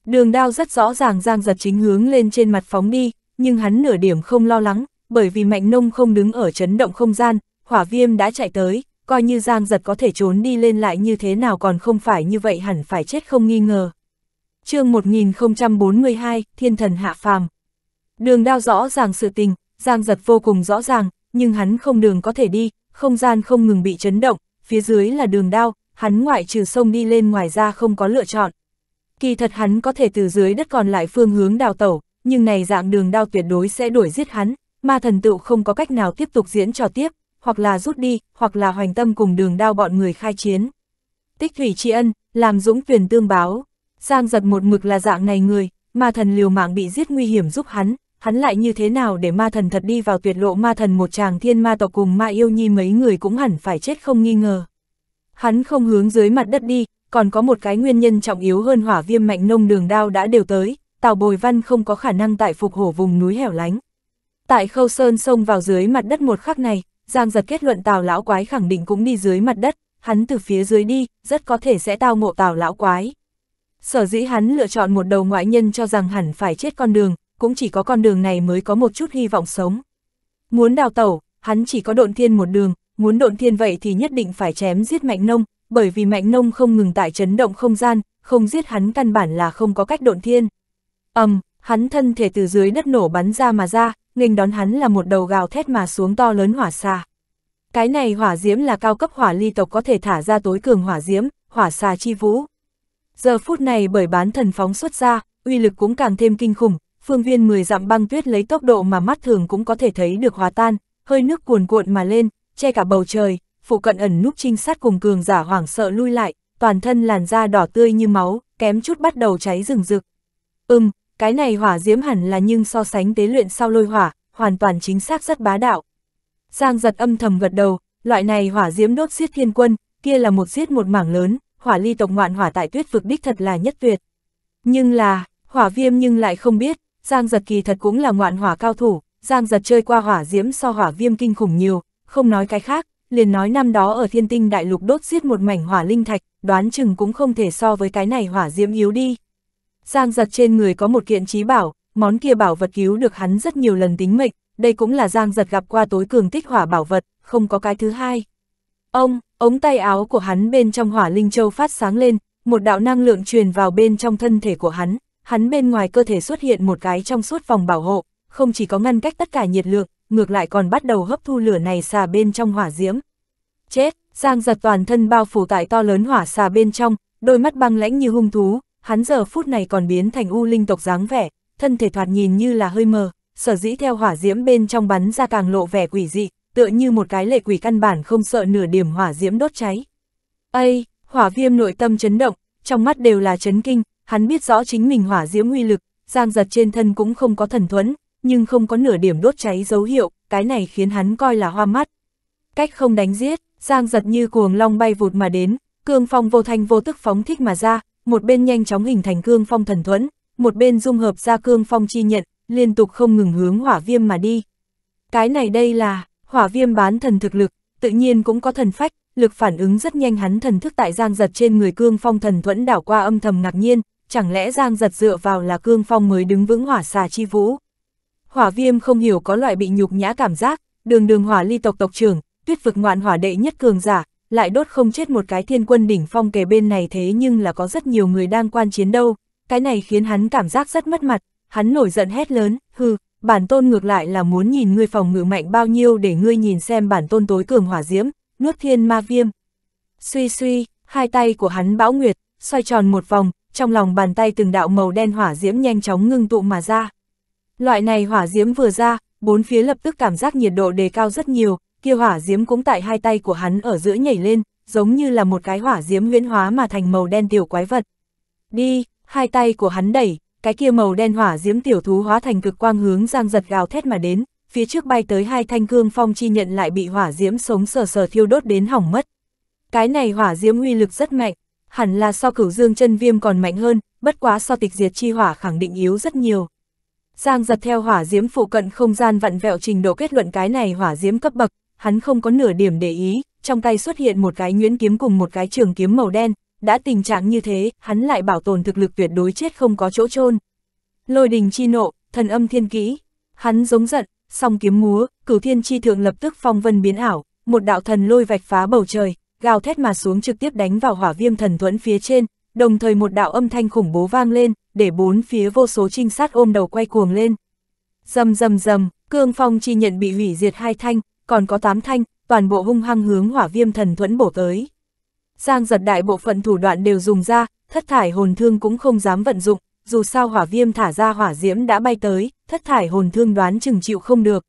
Đường Đao rất rõ ràng Giang Dật chính hướng lên trên mặt phóng đi, nhưng hắn nửa điểm không lo lắng, bởi vì Mạnh Nông không đứng ở chấn động không gian, Hỏa Viêm đã chạy tới, coi như Giang Dật có thể trốn đi lên lại như thế nào còn không phải như vậy hẳn phải chết không nghi ngờ. Chương một nghìn không trăm bốn mươi hai, Thiên Thần hạ phàm. Đường Đao rõ ràng sự tình, Giang Dật vô cùng rõ ràng, nhưng hắn không đường có thể đi, không gian không ngừng bị chấn động, phía dưới là Đường Đao, hắn ngoại trừ xông đi lên ngoài ra không có lựa chọn. Kỳ thật hắn có thể từ dưới đất còn lại phương hướng đào tẩu, nhưng này dạng đường đao tuyệt đối sẽ đuổi giết hắn, ma thần tựu không có cách nào tiếp tục diễn trò tiếp, hoặc là rút đi, hoặc là hoành tâm cùng đường đao bọn người khai chiến. Tích thủy tri ân, làm dũng tuyển tương báo. Giang Dật một mực là dạng này người, ma thần liều mạng bị giết nguy hiểm giúp hắn, hắn lại như thế nào để ma thần thật đi vào tuyệt lộ. Ma thần một chàng thiên ma tộc cùng ma yêu nhi mấy người cũng hẳn phải chết không nghi ngờ. Hắn không hướng dưới mặt đất đi, còn có một cái nguyên nhân trọng yếu hơn, hỏa viêm mạnh nông đường đao đã đều tới, Tào Bội Văn không có khả năng tại phục hổ vùng núi hẻo lánh. Tại Khâu Sơn xông vào dưới mặt đất một khắc này, Giang Dật kết luận Tào lão quái khẳng định cũng đi dưới mặt đất, hắn từ phía dưới đi, rất có thể sẽ tao ngộ Tào lão quái. Sở dĩ hắn lựa chọn một đầu ngoại nhân cho rằng hẳn phải chết con đường, cũng chỉ có con đường này mới có một chút hy vọng sống. Muốn đào tẩu, hắn chỉ có độn thiên một đường, muốn độn thiên vậy thì nhất định phải chém giết Mạnh Nông, bởi vì Mạnh Nông không ngừng tại chấn động không gian, không giết hắn căn bản là không có cách độn thiên. Ầm, um, hắn thân thể từ dưới đất nổ bắn ra mà ra, nghênh đón hắn là một đầu gào thét mà xuống to lớn hỏa xà. Cái này hỏa diễm là cao cấp hỏa ly tộc có thể thả ra tối cường hỏa diễm, hỏa xà chi vũ. Giờ phút này bởi bán thần phóng xuất ra, uy lực cũng càng thêm kinh khủng, phương viên mười dặm băng tuyết lấy tốc độ mà mắt thường cũng có thể thấy được hòa tan, hơi nước cuồn cuộn mà lên, che cả bầu trời, phụ cận ẩn núp trinh sát cùng cường giả hoảng sợ lui lại, toàn thân làn da đỏ tươi như máu, kém chút bắt đầu cháy rừng rực. Ừm, cái này hỏa diễm hẳn là nhưng so sánh tế luyện sau lôi hỏa, hoàn toàn chính xác rất bá đạo. Giang Dật âm thầm gật đầu, loại này hỏa diễm đốt giết thiên quân, kia là một giết một mảng lớn, hỏa ly tộc ngoạn hỏa tại tuyết vực đích thật là nhất tuyệt. Nhưng là, hỏa viêm nhưng lại không biết, Giang Dật kỳ thật cũng là ngoạn hỏa cao thủ, Giang Dật chơi qua hỏa diễm so hỏa viêm kinh khủng nhiều, không nói cái khác, liền nói năm đó ở Thiên Tinh Đại Lục đốt giết một mảnh hỏa linh thạch, đoán chừng cũng không thể so với cái này hỏa diễm yếu đi. Giang Dật trên người có một kiện trí bảo, món kia bảo vật cứu được hắn rất nhiều lần tính mệnh, đây cũng là Giang Dật gặp qua tối cường tích hỏa bảo vật, không có cái thứ hai. Ông, ống tay áo của hắn bên trong hỏa linh châu phát sáng lên, một đạo năng lượng truyền vào bên trong thân thể của hắn, hắn bên ngoài cơ thể xuất hiện một cái trong suốt vòng bảo hộ, không chỉ có ngăn cách tất cả nhiệt lượng, ngược lại còn bắt đầu hấp thu lửa này xà bên trong hỏa diễm. Chết, Giang Dật toàn thân bao phủ tại to lớn hỏa xà bên trong, đôi mắt băng lãnh như hung thú. Hắn giờ phút này còn biến thành U Linh tộc dáng vẻ, thân thể thoạt nhìn như là hơi mờ, sở dĩ theo hỏa diễm bên trong bắn ra càng lộ vẻ quỷ dị, tựa như một cái lệ quỷ căn bản không sợ nửa điểm hỏa diễm đốt cháy. Ây, hỏa viêm nội tâm chấn động, trong mắt đều là chấn kinh, hắn biết rõ chính mình hỏa diễm uy lực, Giang Dật trên thân cũng không có thần thuẫn, nhưng không có nửa điểm đốt cháy dấu hiệu, cái này khiến hắn coi là hoa mắt. Cách không đánh giết, Giang Dật như cuồng long bay vụt mà đến, cương phong vô thanh vô tức phóng thích mà ra. Một bên nhanh chóng hình thành cương phong thần thuẫn, một bên dung hợp ra cương phong chi nhận, liên tục không ngừng hướng hỏa viêm mà đi. Cái này đây là, hỏa viêm bán thần thực lực, tự nhiên cũng có thần phách, lực phản ứng rất nhanh. Hắn thần thức tại Giang Dật trên người cương phong thần thuẫn đảo qua, âm thầm ngạc nhiên, chẳng lẽ Giang Dật dựa vào là cương phong mới đứng vững hỏa xà chi vũ. Hỏa viêm không hiểu có loại bị nhục nhã cảm giác, đường đường hỏa ly tộc tộc trưởng, tuyết vực ngoạn hỏa đệ nhất cường giả, lại đốt không chết một cái thiên quân đỉnh phong, kề bên này thế nhưng là có rất nhiều người đang quan chiến đâu, cái này khiến hắn cảm giác rất mất mặt, hắn nổi giận hét lớn, hừ, bản tôn ngược lại là muốn nhìn ngươi phòng ngự mạnh bao nhiêu, để ngươi nhìn xem bản tôn tối cường hỏa diễm, nuốt thiên ma viêm. Suy suy, hai tay của hắn bão nguyệt, xoay tròn một vòng, trong lòng bàn tay từng đạo màu đen hỏa diễm nhanh chóng ngưng tụ mà ra. Loại này hỏa diễm vừa ra, bốn phía lập tức cảm giác nhiệt độ đề cao rất nhiều. Kia hỏa diễm cũng tại hai tay của hắn ở giữa nhảy lên, giống như là một cái hỏa diễm huyễn hóa mà thành màu đen tiểu quái vật. Đi, hai tay của hắn đẩy, cái kia màu đen hỏa diễm tiểu thú hóa thành cực quang hướng Giang Dật gào thét mà đến, phía trước bay tới hai thanh cương phong chi nhận lại bị hỏa diễm sống sờ sờ thiêu đốt đến hỏng mất. Cái này hỏa diễm uy lực rất mạnh, hẳn là so cửu dương chân viêm còn mạnh hơn, bất quá so tịch diệt chi hỏa khẳng định yếu rất nhiều. Giang Dật theo hỏa diễm phụ cận không gian vặn vẹo trình độ kết luận cái này hỏa diễm cấp bậc. Hắn không có nửa điểm để ý, trong tay xuất hiện một cái nhuyễn kiếm cùng một cái trường kiếm màu đen, đã tình trạng như thế, hắn lại bảo tồn thực lực tuyệt đối chết không có chỗ chôn. Lôi đình chi nộ, thần âm thiên kỹ, hắn giống giận, song kiếm múa, cửu thiên chi thượng lập tức phong vân biến ảo, một đạo thần lôi vạch phá bầu trời, gào thét mà xuống trực tiếp đánh vào hỏa viêm thần thuẫn phía trên, đồng thời một đạo âm thanh khủng bố vang lên, để bốn phía vô số trinh sát ôm đầu quay cuồng lên. Rầm rầm rầm, cương phong chi nhận bị hủy diệt hai thanh, còn có tám thanh, toàn bộ hung hăng hướng hỏa viêm thần thuẫn bổ tới. Giang Dật đại bộ phận thủ đoạn đều dùng ra, thất thải hồn thương cũng không dám vận dụng, dù sao hỏa viêm thả ra hỏa diễm đã bay tới, thất thải hồn thương đoán chừng chịu không được.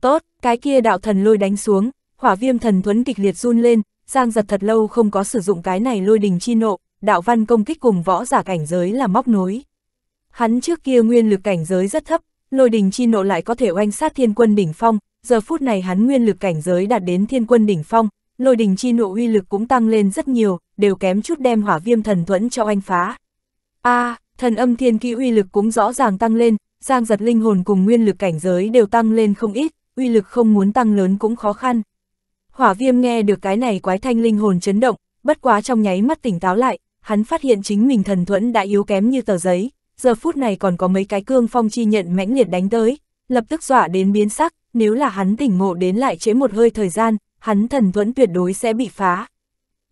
Tốt, cái kia đạo thần lôi đánh xuống, hỏa viêm thần thuẫn kịch liệt run lên, Giang Dật thật lâu không có sử dụng cái này lôi đình chi nộ, đạo văn công kích cùng võ giả cảnh giới là móc nối. Hắn trước kia nguyên lực cảnh giới rất thấp, lôi đình chi nộ lại có thể oanh sát thiên quân đỉnh phong, giờ phút này hắn nguyên lực cảnh giới đạt đến thiên quân đỉnh phong, lôi đình chi nộ uy lực cũng tăng lên rất nhiều, đều kém chút đem hỏa viêm thần thuẫn cho oanh phá. A, à, thần âm thiên kỹ uy lực cũng rõ ràng tăng lên, Giang Dật linh hồn cùng nguyên lực cảnh giới đều tăng lên không ít, uy lực không muốn tăng lớn cũng khó khăn. Hỏa viêm nghe được cái này quái thanh linh hồn chấn động, bất quá trong nháy mắt tỉnh táo lại, hắn phát hiện chính mình thần thuẫn đã yếu kém như tờ giấy, giờ phút này còn có mấy cái cương phong chi nhận mãnh liệt đánh tới, lập tức dọa đến biến sắc, nếu là hắn tỉnh ngộ đến lại trễ một hơi thời gian, hắn thần thuẫn tuyệt đối sẽ bị phá.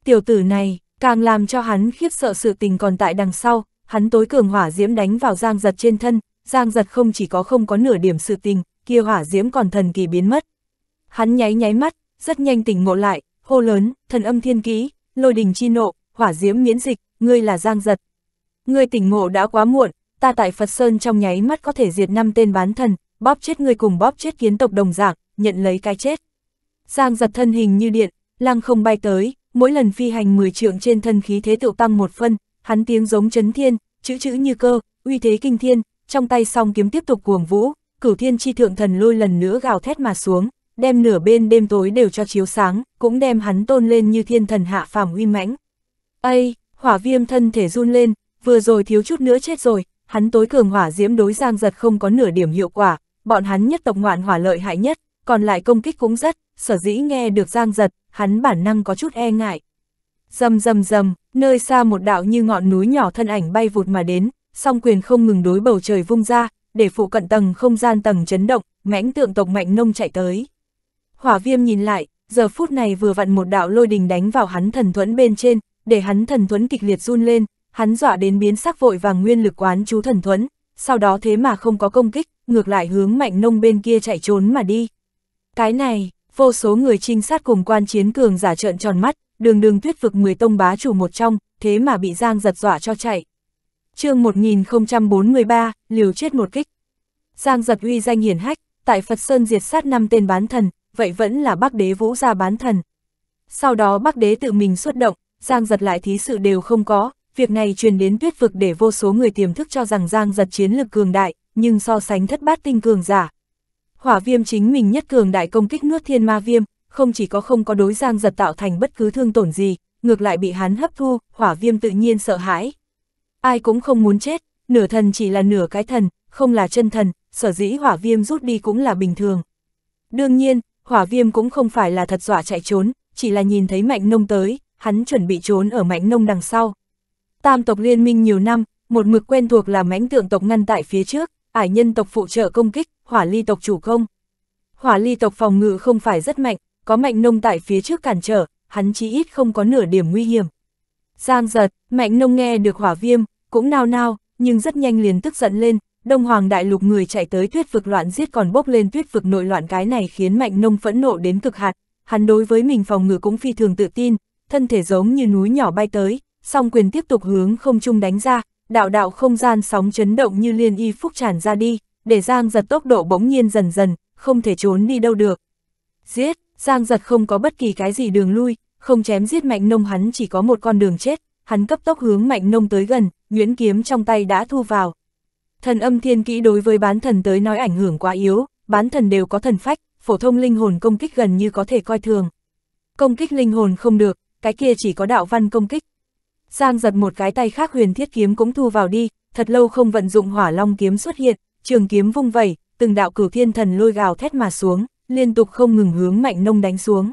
Tiểu tử này, càng làm cho hắn khiếp sợ sự tình còn tại đằng sau, hắn tối cường hỏa diễm đánh vào Giang Dật trên thân, Giang Dật không chỉ có không có nửa điểm sự tình, kia hỏa diễm còn thần kỳ biến mất. Hắn nháy nháy mắt, rất nhanh tỉnh ngộ lại, hô lớn, thần âm thiên kỹ, lôi đình chi nộ, hỏa diễm miễn dịch, ngươi là Giang Dật. Ngươi tỉnh ngộ đã quá muộn, ta tại Phật Sơn trong nháy mắt có thể diệt năm tên bán thần, bóp chết ngươi cùng bóp chết kiến tộc đồng dạng, nhận lấy cái chết. Giang Dật thân hình như điện, lăng không bay tới, mỗi lần phi hành mười trượng trên thân khí thế tự tăng một phân, hắn tiếng giống chấn thiên, chữ chữ như cơ, uy thế kinh thiên, trong tay song kiếm tiếp tục cuồng vũ, cửu thiên chi thượng thần lôi lần nữa gào thét mà xuống, đem nửa bên đêm tối đều cho chiếu sáng, cũng đem hắn tôn lên như thiên thần hạ phàm uy mãnh. Ây, hỏa viêm thân thể run lên, vừa rồi thiếu chút nữa chết rồi, hắn tối cường hỏa diễm đối Giang Dật không có nửa điểm hiệu quả, bọn hắn nhất tộc ngoạn hỏa lợi hại nhất, còn lại công kích cũng rất, sở dĩ nghe được Giang Dật, hắn bản năng có chút e ngại. Rầm rầm rầm, nơi xa một đạo như ngọn núi nhỏ thân ảnh bay vụt mà đến, song quyền không ngừng đối bầu trời vung ra, để phụ cận tầng không gian tầng chấn động, mãnh tượng tộc Mạnh Nông chạy tới. Hỏa viêm nhìn lại, giờ phút này vừa vặn một đạo lôi đình đánh vào hắn thần thuẫn bên trên, để hắn thần thuẫn kịch liệt run lên, hắn dọa đến biến sắc vội vàng nguyên lực quán chú thần thuẫn, sau đó thế mà không có công kích, ngược lại hướng Mạnh Nông bên kia chạy trốn mà đi. Cái này, vô số người trinh sát cùng quan chiến cường giả trợn tròn mắt, đường đường tuyết vực mười tông bá chủ một trong, thế mà bị Giang Dật dọa cho chạy. Chương một nghìn không trăm bốn mươi ba, liều chết một kích. Giang Dật uy danh hiển hách, tại Phật Sơn diệt sát năm tên bán thần, vậy vẫn là Bắc Đế Vũ gia bán thần. Sau đó Bắc Đế tự mình xuất động, Giang Dật lại thí sự đều không có, việc này truyền đến tuyết vực để vô số người tiềm thức cho rằng Giang Dật chiến lực cường đại, nhưng so sánh thất bát tinh cường giả. Hỏa viêm chính mình nhất cường đại công kích nuốt thiên ma viêm, không chỉ có không có đối Giang Dật tạo thành bất cứ thương tổn gì, ngược lại bị hắn hấp thu, hỏa viêm tự nhiên sợ hãi. Ai cũng không muốn chết, nửa thần chỉ là nửa cái thần, không là chân thần, sở dĩ hỏa viêm rút đi cũng là bình thường. Đương nhiên, hỏa viêm cũng không phải là thật dọa chạy trốn, chỉ là nhìn thấy Mạnh Nông tới, hắn chuẩn bị trốn ở Mạnh Nông đằng sau. Tam tộc liên minh nhiều năm, một mực quen thuộc là mãnh tượng tộc ngăn tại phía trước, ải nhân tộc phụ trợ công kích, hỏa ly tộc chủ công. Hỏa ly tộc phòng ngự không phải rất mạnh, có Mạnh Nông tại phía trước cản trở, hắn chí ít không có nửa điểm nguy hiểm. Giang Dật, Mạnh Nông nghe được hỏa viêm, cũng nao nao, nhưng rất nhanh liền tức giận lên, Đông Hoàng Đại Lục người chạy tới tuyết vực loạn giết còn bốc lên tuyết vực nội loạn, cái này khiến Mạnh Nông phẫn nộ đến cực hạt, hắn đối với mình phòng ngự cũng phi thường tự tin, thân thể giống như núi nhỏ bay tới, song quyền tiếp tục hướng không trung đánh ra, đạo đạo không gian sóng chấn động như liên y phúc tràn ra đi, để Giang Dật tốc độ bỗng nhiên dần dần, không thể trốn đi đâu được. Giết, Giang Dật không có bất kỳ cái gì đường lui, không chém giết Mạnh Nông hắn chỉ có một con đường chết, hắn cấp tốc hướng Mạnh Nông tới gần, nhuyễn kiếm trong tay đã thu vào. Thần âm thiên kỹ đối với bán thần tới nói ảnh hưởng quá yếu, bán thần đều có thần phách, phổ thông linh hồn công kích gần như có thể coi thường. Công kích linh hồn không được, cái kia chỉ có đạo văn công kích. Giang Dật một cái tay khác huyền thiết kiếm cũng thu vào đi, thật lâu không vận dụng hỏa long kiếm xuất hiện, trường kiếm vung vẩy, từng đạo cửu thiên thần lôi gào thét mà xuống, liên tục không ngừng hướng Mạnh Nông đánh xuống.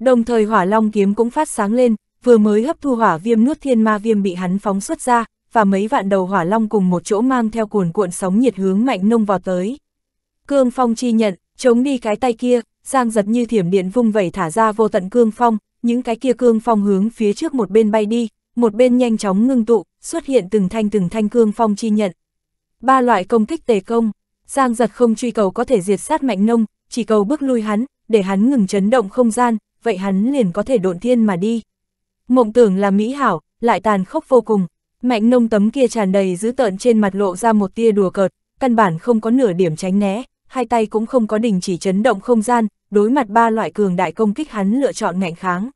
Đồng thời hỏa long kiếm cũng phát sáng lên, vừa mới hấp thu hỏa viêm nuốt thiên ma viêm bị hắn phóng xuất ra, và mấy vạn đầu hỏa long cùng một chỗ mang theo cuồn cuộn sóng nhiệt hướng Mạnh Nông vào tới. Cương phong chi nhận, chống đi cái tay kia, Giang Dật như thiểm điện vung vẩy thả ra vô tận cương phong, những cái kia cương phong hướng phía trước một bên bay đi, một bên nhanh chóng ngưng tụ, xuất hiện từng thanh từng thanh cương phong chi nhận. Ba loại công kích tề công, Giang Dật không truy cầu có thể diệt sát Mạnh Nông, chỉ cầu bước lui hắn, để hắn ngừng chấn động không gian, vậy hắn liền có thể độn thiên mà đi. Mộng tưởng là mỹ hảo, lại tàn khốc vô cùng. Mạnh Nông tấm kia tràn đầy dữ tợn trên mặt lộ ra một tia đùa cợt, căn bản không có nửa điểm tránh né, hai tay cũng không có đình chỉ chấn động không gian, đối mặt ba loại cường đại công kích hắn lựa chọn ngạnh kháng.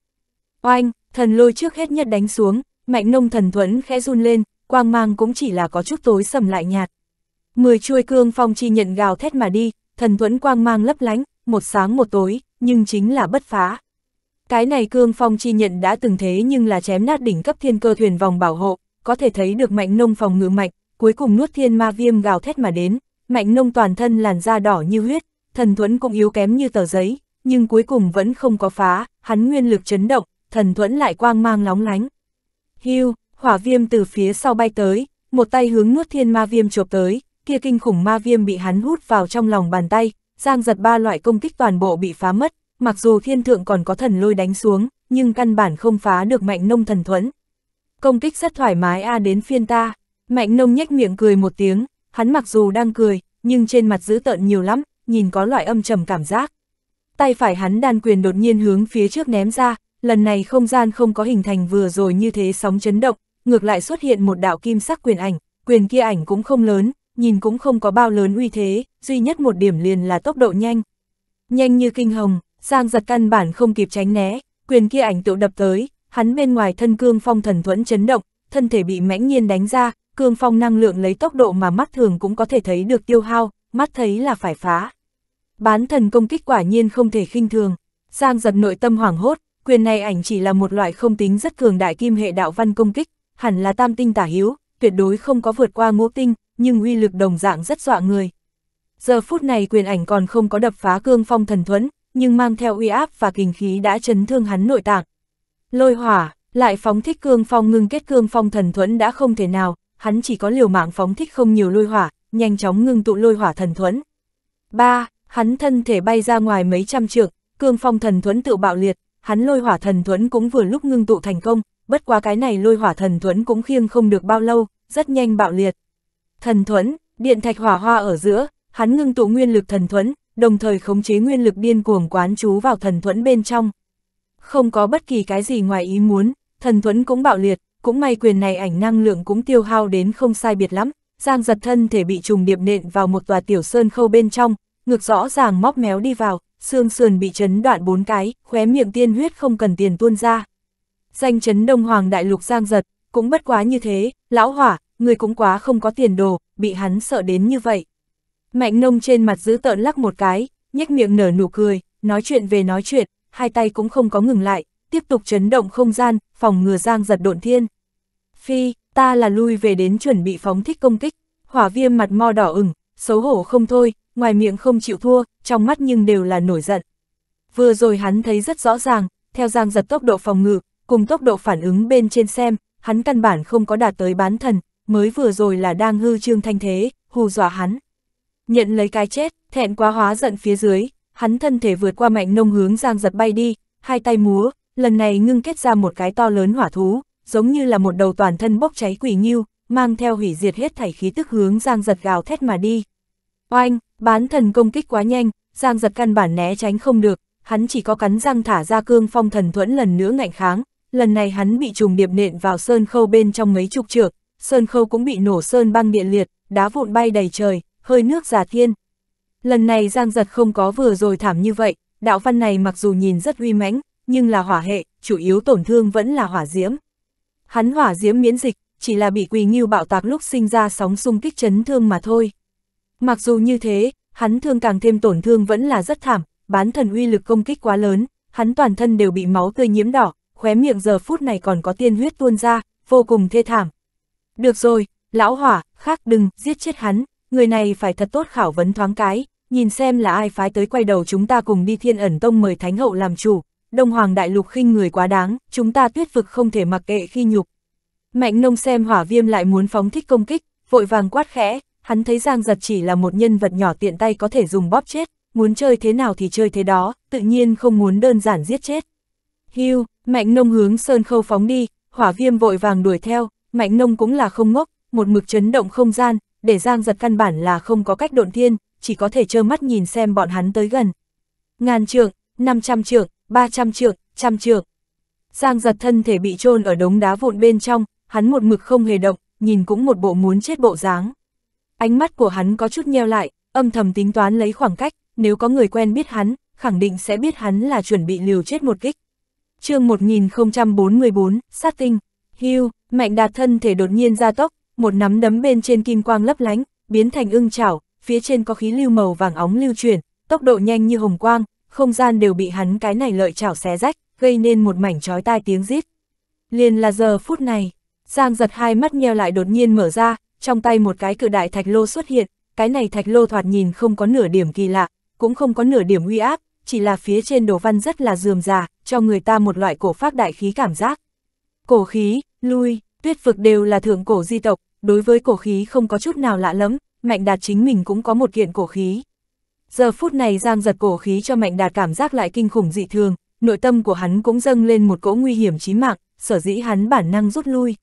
Oanh, thần lôi trước hết nhất đánh xuống, Mạnh Nông thần thuẫn khẽ run lên, quang mang cũng chỉ là có chút tối sầm lại nhạt. Mười chuôi cương phong chi nhận gào thét mà đi, thần thuẫn quang mang lấp lánh, một sáng một tối, nhưng chính là bất phá. Cái này cương phong chi nhận đã từng thế nhưng là chém nát đỉnh cấp thiên cơ thuyền vòng bảo hộ, có thể thấy được Mạnh Nông phòng ngự mạnh, cuối cùng nuốt thiên ma viêm gào thét mà đến, Mạnh Nông toàn thân làn da đỏ như huyết, thần thuẫn cũng yếu kém như tờ giấy, nhưng cuối cùng vẫn không có phá, hắn nguyên lực chấn động, thần thuẫn lại quang mang lóng lánh. Hưu, hỏa viêm từ phía sau bay tới, một tay hướng nuốt thiên ma viêm chộp tới, kia kinh khủng ma viêm bị hắn hút vào trong lòng bàn tay, Giang Dật ba loại công kích toàn bộ bị phá mất, mặc dù thiên thượng còn có thần lôi đánh xuống, nhưng căn bản không phá được Mạnh Nông thần thuẫn. Công kích rất thoải mái a à đến phiên ta, Mạnh Nông nhếch miệng cười một tiếng, hắn mặc dù đang cười, nhưng trên mặt dữ tợn nhiều lắm, nhìn có loại âm trầm cảm giác. Tay phải hắn đan quyền đột nhiên hướng phía trước ném ra, lần này không gian không có hình thành vừa rồi như thế sóng chấn động, ngược lại xuất hiện một đạo kim sắc quyền ảnh, quyền kia ảnh cũng không lớn, nhìn cũng không có bao lớn uy thế, duy nhất một điểm liền là tốc độ nhanh. Nhanh như kinh hồng, Giang Dật căn bản không kịp tránh né, quyền kia ảnh tự đập tới, hắn bên ngoài thân cương phong thần thuẫn chấn động, thân thể bị mãnh nhiên đánh ra, cương phong năng lượng lấy tốc độ mà mắt thường cũng có thể thấy được tiêu hao, mắt thấy là phải phá. Bán thần công kích quả nhiên không thể khinh thường, Giang Dật nội tâm hoảng hốt, quyền này ảnh chỉ là một loại không tính rất cường đại kim hệ đạo văn công kích, hẳn là tam tinh tả hữu, tuyệt đối không có vượt qua ngũ tinh, nhưng uy lực đồng dạng rất dọa người. Giờ phút này quyền ảnh còn không có đập phá cương phong thần thuẫn, nhưng mang theo uy áp và kình khí đã chấn thương hắn nội tạng. Lôi hỏa, lại phóng thích cương phong ngưng kết cương phong thần thuẫn đã không thể nào, hắn chỉ có liều mạng phóng thích không nhiều lôi hỏa, nhanh chóng ngưng tụ lôi hỏa thần thuẫn. ba. Hắn thân thể bay ra ngoài mấy trăm trượng, cương phong thần thuẫn tự bạo liệt, hắn lôi hỏa thần thuẫn cũng vừa lúc ngưng tụ thành công, bất quá cái này lôi hỏa thần thuẫn cũng khiêng không được bao lâu, rất nhanh bạo liệt. Thần thuẫn, điện thạch hỏa hoa ở giữa, hắn ngưng tụ nguyên lực thần thuẫn, đồng thời khống chế nguyên lực điên cuồng quán trú vào thần thuẫn bên trong. Không có bất kỳ cái gì ngoài ý muốn, thần thuẫn cũng bạo liệt, cũng may quyền này ảnh năng lượng cũng tiêu hao đến không sai biệt lắm, Giang Dật thân thể bị trùng điệp nện vào một tòa tiểu sơn khâu bên trong, ngực rõ ràng móc méo đi vào, xương sườn bị chấn đoạn bốn cái, khóe miệng tiên huyết không cần tiền tuôn ra. Danh chấn Đông Hoàng Đại Lục Giang Dật, cũng bất quá như thế, lão hỏa, người cũng quá không có tiền đồ, bị hắn sợ đến như vậy. Mạnh Nông trên mặt dữ tợn lắc một cái, nhếch miệng nở nụ cười, nói chuyện về nói chuyện, hai tay cũng không có ngừng lại, tiếp tục chấn động không gian, phòng ngừa Giang Dật độn thiên. Phi, ta là lui về đến chuẩn bị phóng thích công kích, hỏa viêm mặt mo đỏ ửng, xấu hổ không thôi, ngoài miệng không chịu thua, trong mắt nhưng đều là nổi giận. Vừa rồi hắn thấy rất rõ ràng, theo Giang Dật tốc độ phòng ngự, cùng tốc độ phản ứng bên trên xem, hắn căn bản không có đạt tới bán thần, mới vừa rồi là đang hư trương thanh thế, hù dọa hắn. Nhận lấy cái chết, thẹn quá hóa giận phía dưới, hắn thân thể vượt qua Mạnh Nông hướng Giang Dật bay đi, hai tay múa, lần này ngưng kết ra một cái to lớn hỏa thú, giống như là một đầu toàn thân bốc cháy quỷ ngưu, mang theo hủy diệt hết thảy khí tức hướng Giang Dật gào thét mà đi. Oanh, bán thần công kích quá nhanh, Giang Dật căn bản né tránh không được, hắn chỉ có cắn răng thả ra cương phong thần thuẫn lần nữa ngạnh kháng, lần này hắn bị trùng điệp nện vào sơn khâu bên trong mấy chục trượng, sơn khâu cũng bị nổ sơn băng địa liệt, đá vụn bay đầy trời, hơi nước giả thiên. Lần này Giang Dật không có vừa rồi thảm như vậy, đạo văn này mặc dù nhìn rất uy mãnh, nhưng là hỏa hệ, chủ yếu tổn thương vẫn là hỏa diễm. Hắn hỏa diễm miễn dịch, chỉ là bị quỳ ngưu bạo tạc lúc sinh ra sóng xung kích chấn thương mà thôi. Mặc dù như thế, hắn thương càng thêm tổn thương vẫn là rất thảm, bán thần uy lực công kích quá lớn, hắn toàn thân đều bị máu tươi nhiễm đỏ, khóe miệng giờ phút này còn có tiên huyết tuôn ra, vô cùng thê thảm. Được rồi, lão hỏa, khác đừng, giết chết hắn, người này phải thật tốt khảo vấn thoáng cái, nhìn xem là ai phái tới quay đầu chúng ta cùng đi Thiên Ẩn Tông mời Thánh Hậu làm chủ, Đông Hoàng Đại Lục khinh người quá đáng, chúng ta Tuyết Vực không thể mặc kệ khi nhục. Mạnh Nông xem hỏa viêm lại muốn phóng thích công kích, vội vàng quát khẽ, hắn thấy Giang Dật chỉ là một nhân vật nhỏ tiện tay có thể dùng bóp chết, muốn chơi thế nào thì chơi thế đó, tự nhiên không muốn đơn giản giết chết. Hưu, Mạnh Nông hướng sơn khâu phóng đi, hỏa viêm vội vàng đuổi theo, Mạnh Nông cũng là không ngốc, một mực chấn động không gian, để Giang Dật căn bản là không có cách độn thiên, chỉ có thể trơ mắt nhìn xem bọn hắn tới gần. Ngàn trượng, năm trăm trượng, ba trăm trượng, trăm trượng. Giang Dật thân thể bị chôn ở đống đá vụn bên trong, hắn một mực không hề động, nhìn cũng một bộ muốn chết bộ dáng. Ánh mắt của hắn có chút nheo lại, âm thầm tính toán lấy khoảng cách, nếu có người quen biết hắn, khẳng định sẽ biết hắn là chuẩn bị liều chết một kích. Chương một nghìn không trăm bốn mươi bốn, sát tinh. Hưu, Mạnh Đạt thân thể đột nhiên gia tốc, một nắm đấm bên trên kim quang lấp lánh, biến thành ưng chảo, phía trên có khí lưu màu vàng óng lưu chuyển, tốc độ nhanh như hồng quang, không gian đều bị hắn cái này lợi chảo xé rách, gây nên một mảnh chói tai tiếng rít. Liền là giờ phút này, Giang Dật hai mắt nheo lại đột nhiên mở ra, trong tay một cái cự đại thạch lô xuất hiện, cái này thạch lô thoạt nhìn không có nửa điểm kỳ lạ, cũng không có nửa điểm uy áp, chỉ là phía trên đồ văn rất là rườm rà, cho người ta một loại cổ phác đại khí cảm giác. Cổ khí, lui, Tuyết Vực đều là thượng cổ di tộc, đối với cổ khí không có chút nào lạ lẫm, Mạnh Đạt chính mình cũng có một kiện cổ khí. Giờ phút này Giang Dật cổ khí cho Mạnh Đạt cảm giác lại kinh khủng dị thường, nội tâm của hắn cũng dâng lên một cỗ nguy hiểm chí mạng, sở dĩ hắn bản năng rút lui.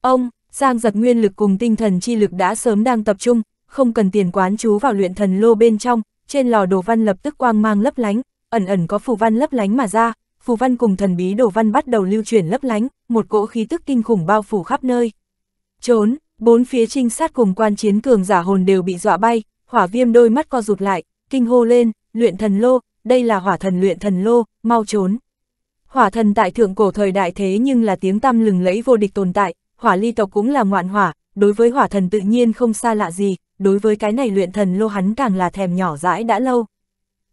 Ông, Giang Dật nguyên lực cùng tinh thần chi lực đã sớm đang tập trung, không cần tiền quán chú vào luyện thần lô bên trong, trên lò đồ văn lập tức quang mang lấp lánh, ẩn ẩn có phù văn lấp lánh mà ra, phù văn cùng thần bí đồ văn bắt đầu lưu chuyển lấp lánh, một cỗ khí tức kinh khủng bao phủ khắp nơi. Trốn, bốn phía trinh sát cùng quan chiến cường giả hồn đều bị dọa bay, Hỏa Viêm đôi mắt co rụt lại, kinh hô lên, luyện thần lô, đây là hỏa thần luyện thần lô, mau trốn. Hỏa thần tại thượng cổ thời đại thế nhưng là tiếng tăm lừng lẫy vô địch tồn tại, Hỏa Ly tộc cũng là ngoạn hỏa, đối với hỏa thần tự nhiên không xa lạ gì, đối với cái này luyện thần lô hắn càng là thèm nhỏ dãi đã lâu.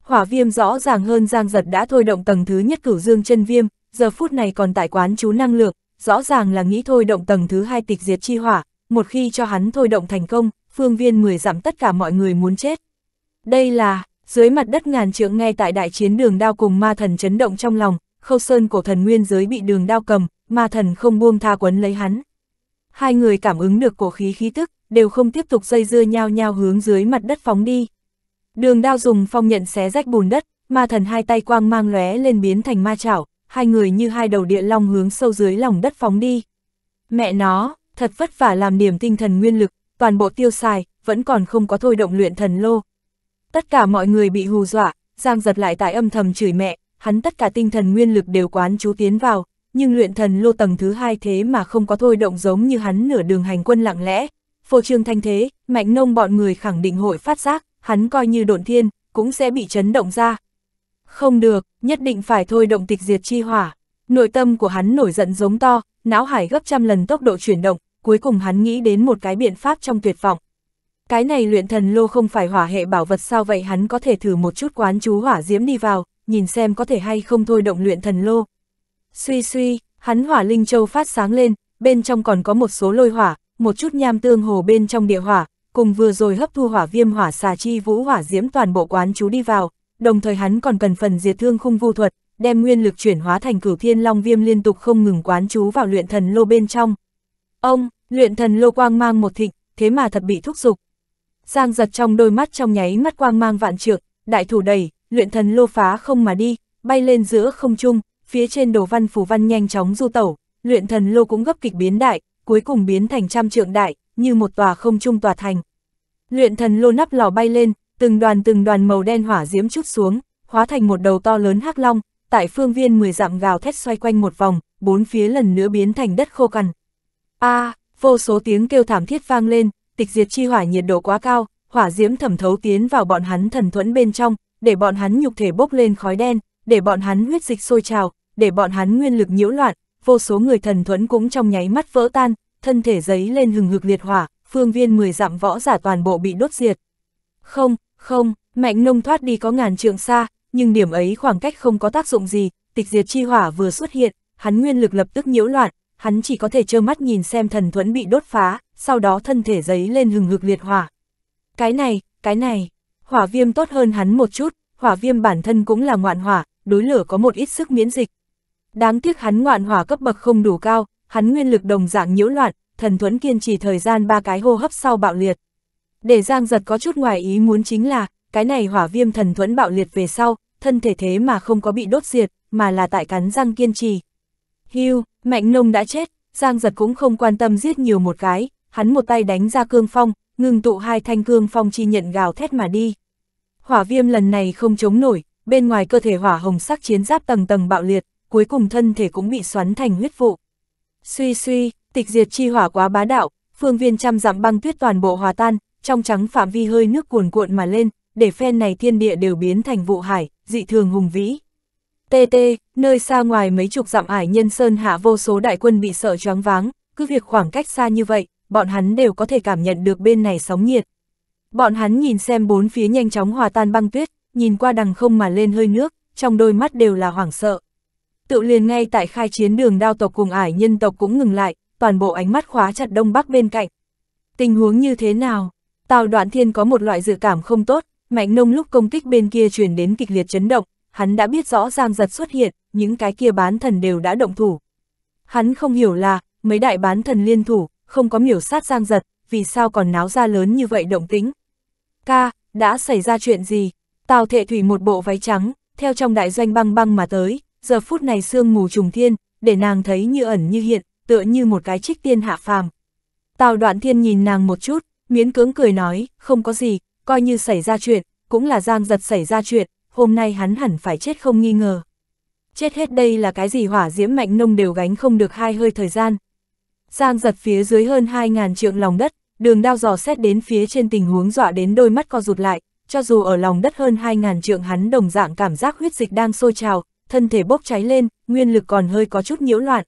Hỏa Viêm rõ ràng hơn Giang Dật đã thôi động tầng thứ nhất Cửu Dương chân viêm, giờ phút này còn tại quán chú năng lượng, rõ ràng là nghĩ thôi động tầng thứ hai Tịch Diệt chi hỏa, một khi cho hắn thôi động thành công, phương viên mười dặm tất cả mọi người muốn chết. Đây là, dưới mặt đất ngàn trượng ngay tại đại chiến Đường Đao cùng Ma Thần chấn động trong lòng, Khâu Sơn cổ thần nguyên giới bị Đường Đao cầm, Ma Thần không buông tha quấn lấy hắn. Hai người cảm ứng được cổ khí khí tức, đều không tiếp tục dây dưa nhau nhau hướng dưới mặt đất phóng đi. Đường Đao dùng phong nhận xé rách bùn đất, Ma Thần hai tay quang mang lóe lên biến thành ma chảo, hai người như hai đầu địa long hướng sâu dưới lòng đất phóng đi. Mẹ nó, thật vất vả làm điểm tinh thần nguyên lực, toàn bộ tiêu xài, vẫn còn không có thôi động luyện thần lô. Tất cả mọi người bị hù dọa, Giang Dật lại tại âm thầm chửi mẹ, hắn tất cả tinh thần nguyên lực đều quán chú tiến vào, nhưng luyện thần lô tầng thứ hai thế mà không có thôi động, giống như hắn nửa đường hành quân lặng lẽ. Phô trương thanh thế, Mạnh Nông bọn người khẳng định hội phát giác, hắn coi như độn thiên, cũng sẽ bị chấn động ra. Không được, nhất định phải thôi động Tịch Diệt chi hỏa. Nội tâm của hắn nổi giận giống to, não hải gấp trăm lần tốc độ chuyển động, cuối cùng hắn nghĩ đến một cái biện pháp trong tuyệt vọng. Cái này luyện thần lô không phải hỏa hệ bảo vật sao, vậy hắn có thể thử một chút quán chú hỏa diễm đi vào, nhìn xem có thể hay không thôi động luyện thần lô. Suy suy, hắn hỏa linh châu phát sáng lên, bên trong còn có một số lôi hỏa, một chút nham tương hồ bên trong địa hỏa, cùng vừa rồi hấp thu hỏa viêm hỏa xà chi vũ hỏa diễm toàn bộ quán chú đi vào, đồng thời hắn còn cần phần diệt thương khung vu thuật, đem nguyên lực chuyển hóa thành Cửu Thiên Long viêm liên tục không ngừng quán chú vào luyện thần lô bên trong. Ông, luyện thần lô quang mang một thịnh, thế mà thật bị thúc giục. Giang Dật trong đôi mắt trong nháy mắt quang mang vạn trượng, đại thủ đẩy, luyện thần lô phá không mà đi, bay lên giữa không trung, phía trên đồ văn phù văn nhanh chóng du tẩu, luyện thần lô cũng gấp kịch biến đại, cuối cùng biến thành trăm trượng đại, như một tòa không trung tòa thành. Luyện thần lô nắp lò bay lên, từng đoàn từng đoàn màu đen hỏa diễm chút xuống, hóa thành một đầu to lớn hắc long, tại phương viên mười dặm gào thét xoay quanh một vòng, bốn phía lần nữa biến thành đất khô cằn. A, à, vô số tiếng kêu thảm thiết vang lên, Tịch Diệt chi hỏa nhiệt độ quá cao, hỏa diễm thẩm thấu tiến vào bọn hắn thần thuẫn bên trong, để bọn hắn nhục thể bốc lên khói đen, để bọn hắn huyết dịch sôi trào, để bọn hắn nguyên lực nhiễu loạn, vô số người thần thuẫn cũng trong nháy mắt vỡ tan, thân thể giấy lên hừng hực liệt hỏa, phương viên mười dặm võ giả toàn bộ bị đốt diệt. Không, không, Mạnh Nông thoát đi có ngàn trượng xa, nhưng điểm ấy khoảng cách không có tác dụng gì, Tịch Diệt chi hỏa vừa xuất hiện, hắn nguyên lực lập tức nhiễu loạn, hắn chỉ có thể trơ mắt nhìn xem thần thuẫn bị đốt phá, sau đó thân thể giấy lên hừng hực liệt hỏa. Cái này, cái này, Hỏa Viêm tốt hơn hắn một chút, Hỏa Viêm bản thân cũng là ngoạn hỏa, đối lửa có một ít sức miễn dịch. Đáng tiếc hắn ngoạn hỏa cấp bậc không đủ cao, hắn nguyên lực đồng dạng nhiễu loạn, thần thuẫn kiên trì thời gian ba cái hô hấp sau bạo liệt. Để Giang Dật có chút ngoài ý muốn chính là, cái này Hỏa Viêm thần thuẫn bạo liệt về sau, thân thể thế mà không có bị đốt diệt, mà là tại cắn răng kiên trì. Hưu, Mạnh Nông đã chết, Giang Dật cũng không quan tâm giết nhiều một cái, hắn một tay đánh ra cương phong, ngưng tụ hai thanh cương phong chi nhận gào thét mà đi. Hỏa Viêm lần này không chống nổi, bên ngoài cơ thể hỏa hồng sắc chiến giáp tầng tầng bạo liệt, cuối cùng thân thể cũng bị xoắn thành huyết vụ. Suy suy, tịch diệt chi hỏa quá bá đạo, phương viên trăm dặm băng tuyết toàn bộ hòa tan, trong trắng phạm vi hơi nước cuồn cuộn mà lên, để phen này thiên địa đều biến thành vụ hải, dị thường hùng vĩ. Tê tê, nơi xa ngoài mấy chục dặm Ải Nhân Sơn hạ vô số đại quân bị sợ choáng váng, cứ việc khoảng cách xa như vậy, bọn hắn đều có thể cảm nhận được bên này sóng nhiệt. Bọn hắn nhìn xem bốn phía nhanh chóng hòa tan băng tuyết, nhìn qua đằng không mà lên hơi nước, trong đôi mắt đều là hoảng sợ. Tự liền ngay tại khai chiến Đường Đao tộc cùng Ải Nhân tộc cũng ngừng lại, toàn bộ ánh mắt khóa chặt đông bắc bên cạnh. Tình huống như thế nào? Tào Đoạn Thiên có một loại dự cảm không tốt, Mạnh Nông lúc công kích bên kia truyền đến kịch liệt chấn động, hắn đã biết rõ Giang Dật xuất hiện, những cái kia bán thần đều đã động thủ. Hắn không hiểu là, mấy đại bán thần liên thủ, không có miểu sát Giang Dật, vì sao còn náo ra lớn như vậy động tĩnh? Ca, đã xảy ra chuyện gì? Tào Thệ Thủy một bộ váy trắng, theo trong đại doanh băng băng mà tới, giờ phút này sương mù trùng thiên, để nàng thấy như ẩn như hiện, tựa như một cái trích tiên hạ phàm. Tào Đoạn Thiên nhìn nàng một chút, miễn cưỡng cười nói, không có gì, coi như xảy ra chuyện, cũng là Giang Dật xảy ra chuyện, hôm nay hắn hẳn phải chết không nghi ngờ. Chết hết đây là cái gì hỏa diễm Mạnh Nông đều gánh không được hai hơi thời gian. Giang Dật phía dưới hơn hai ngàn trượng lòng đất, Đường Đao dò xét đến phía trên tình huống dọa đến đôi mắt co rụt lại, cho dù ở lòng đất hơn hai ngàn trượng hắn đồng dạng cảm giác huyết dịch đang sôi trào, thân thể bốc cháy lên, nguyên lực còn hơi có chút nhiễu loạn.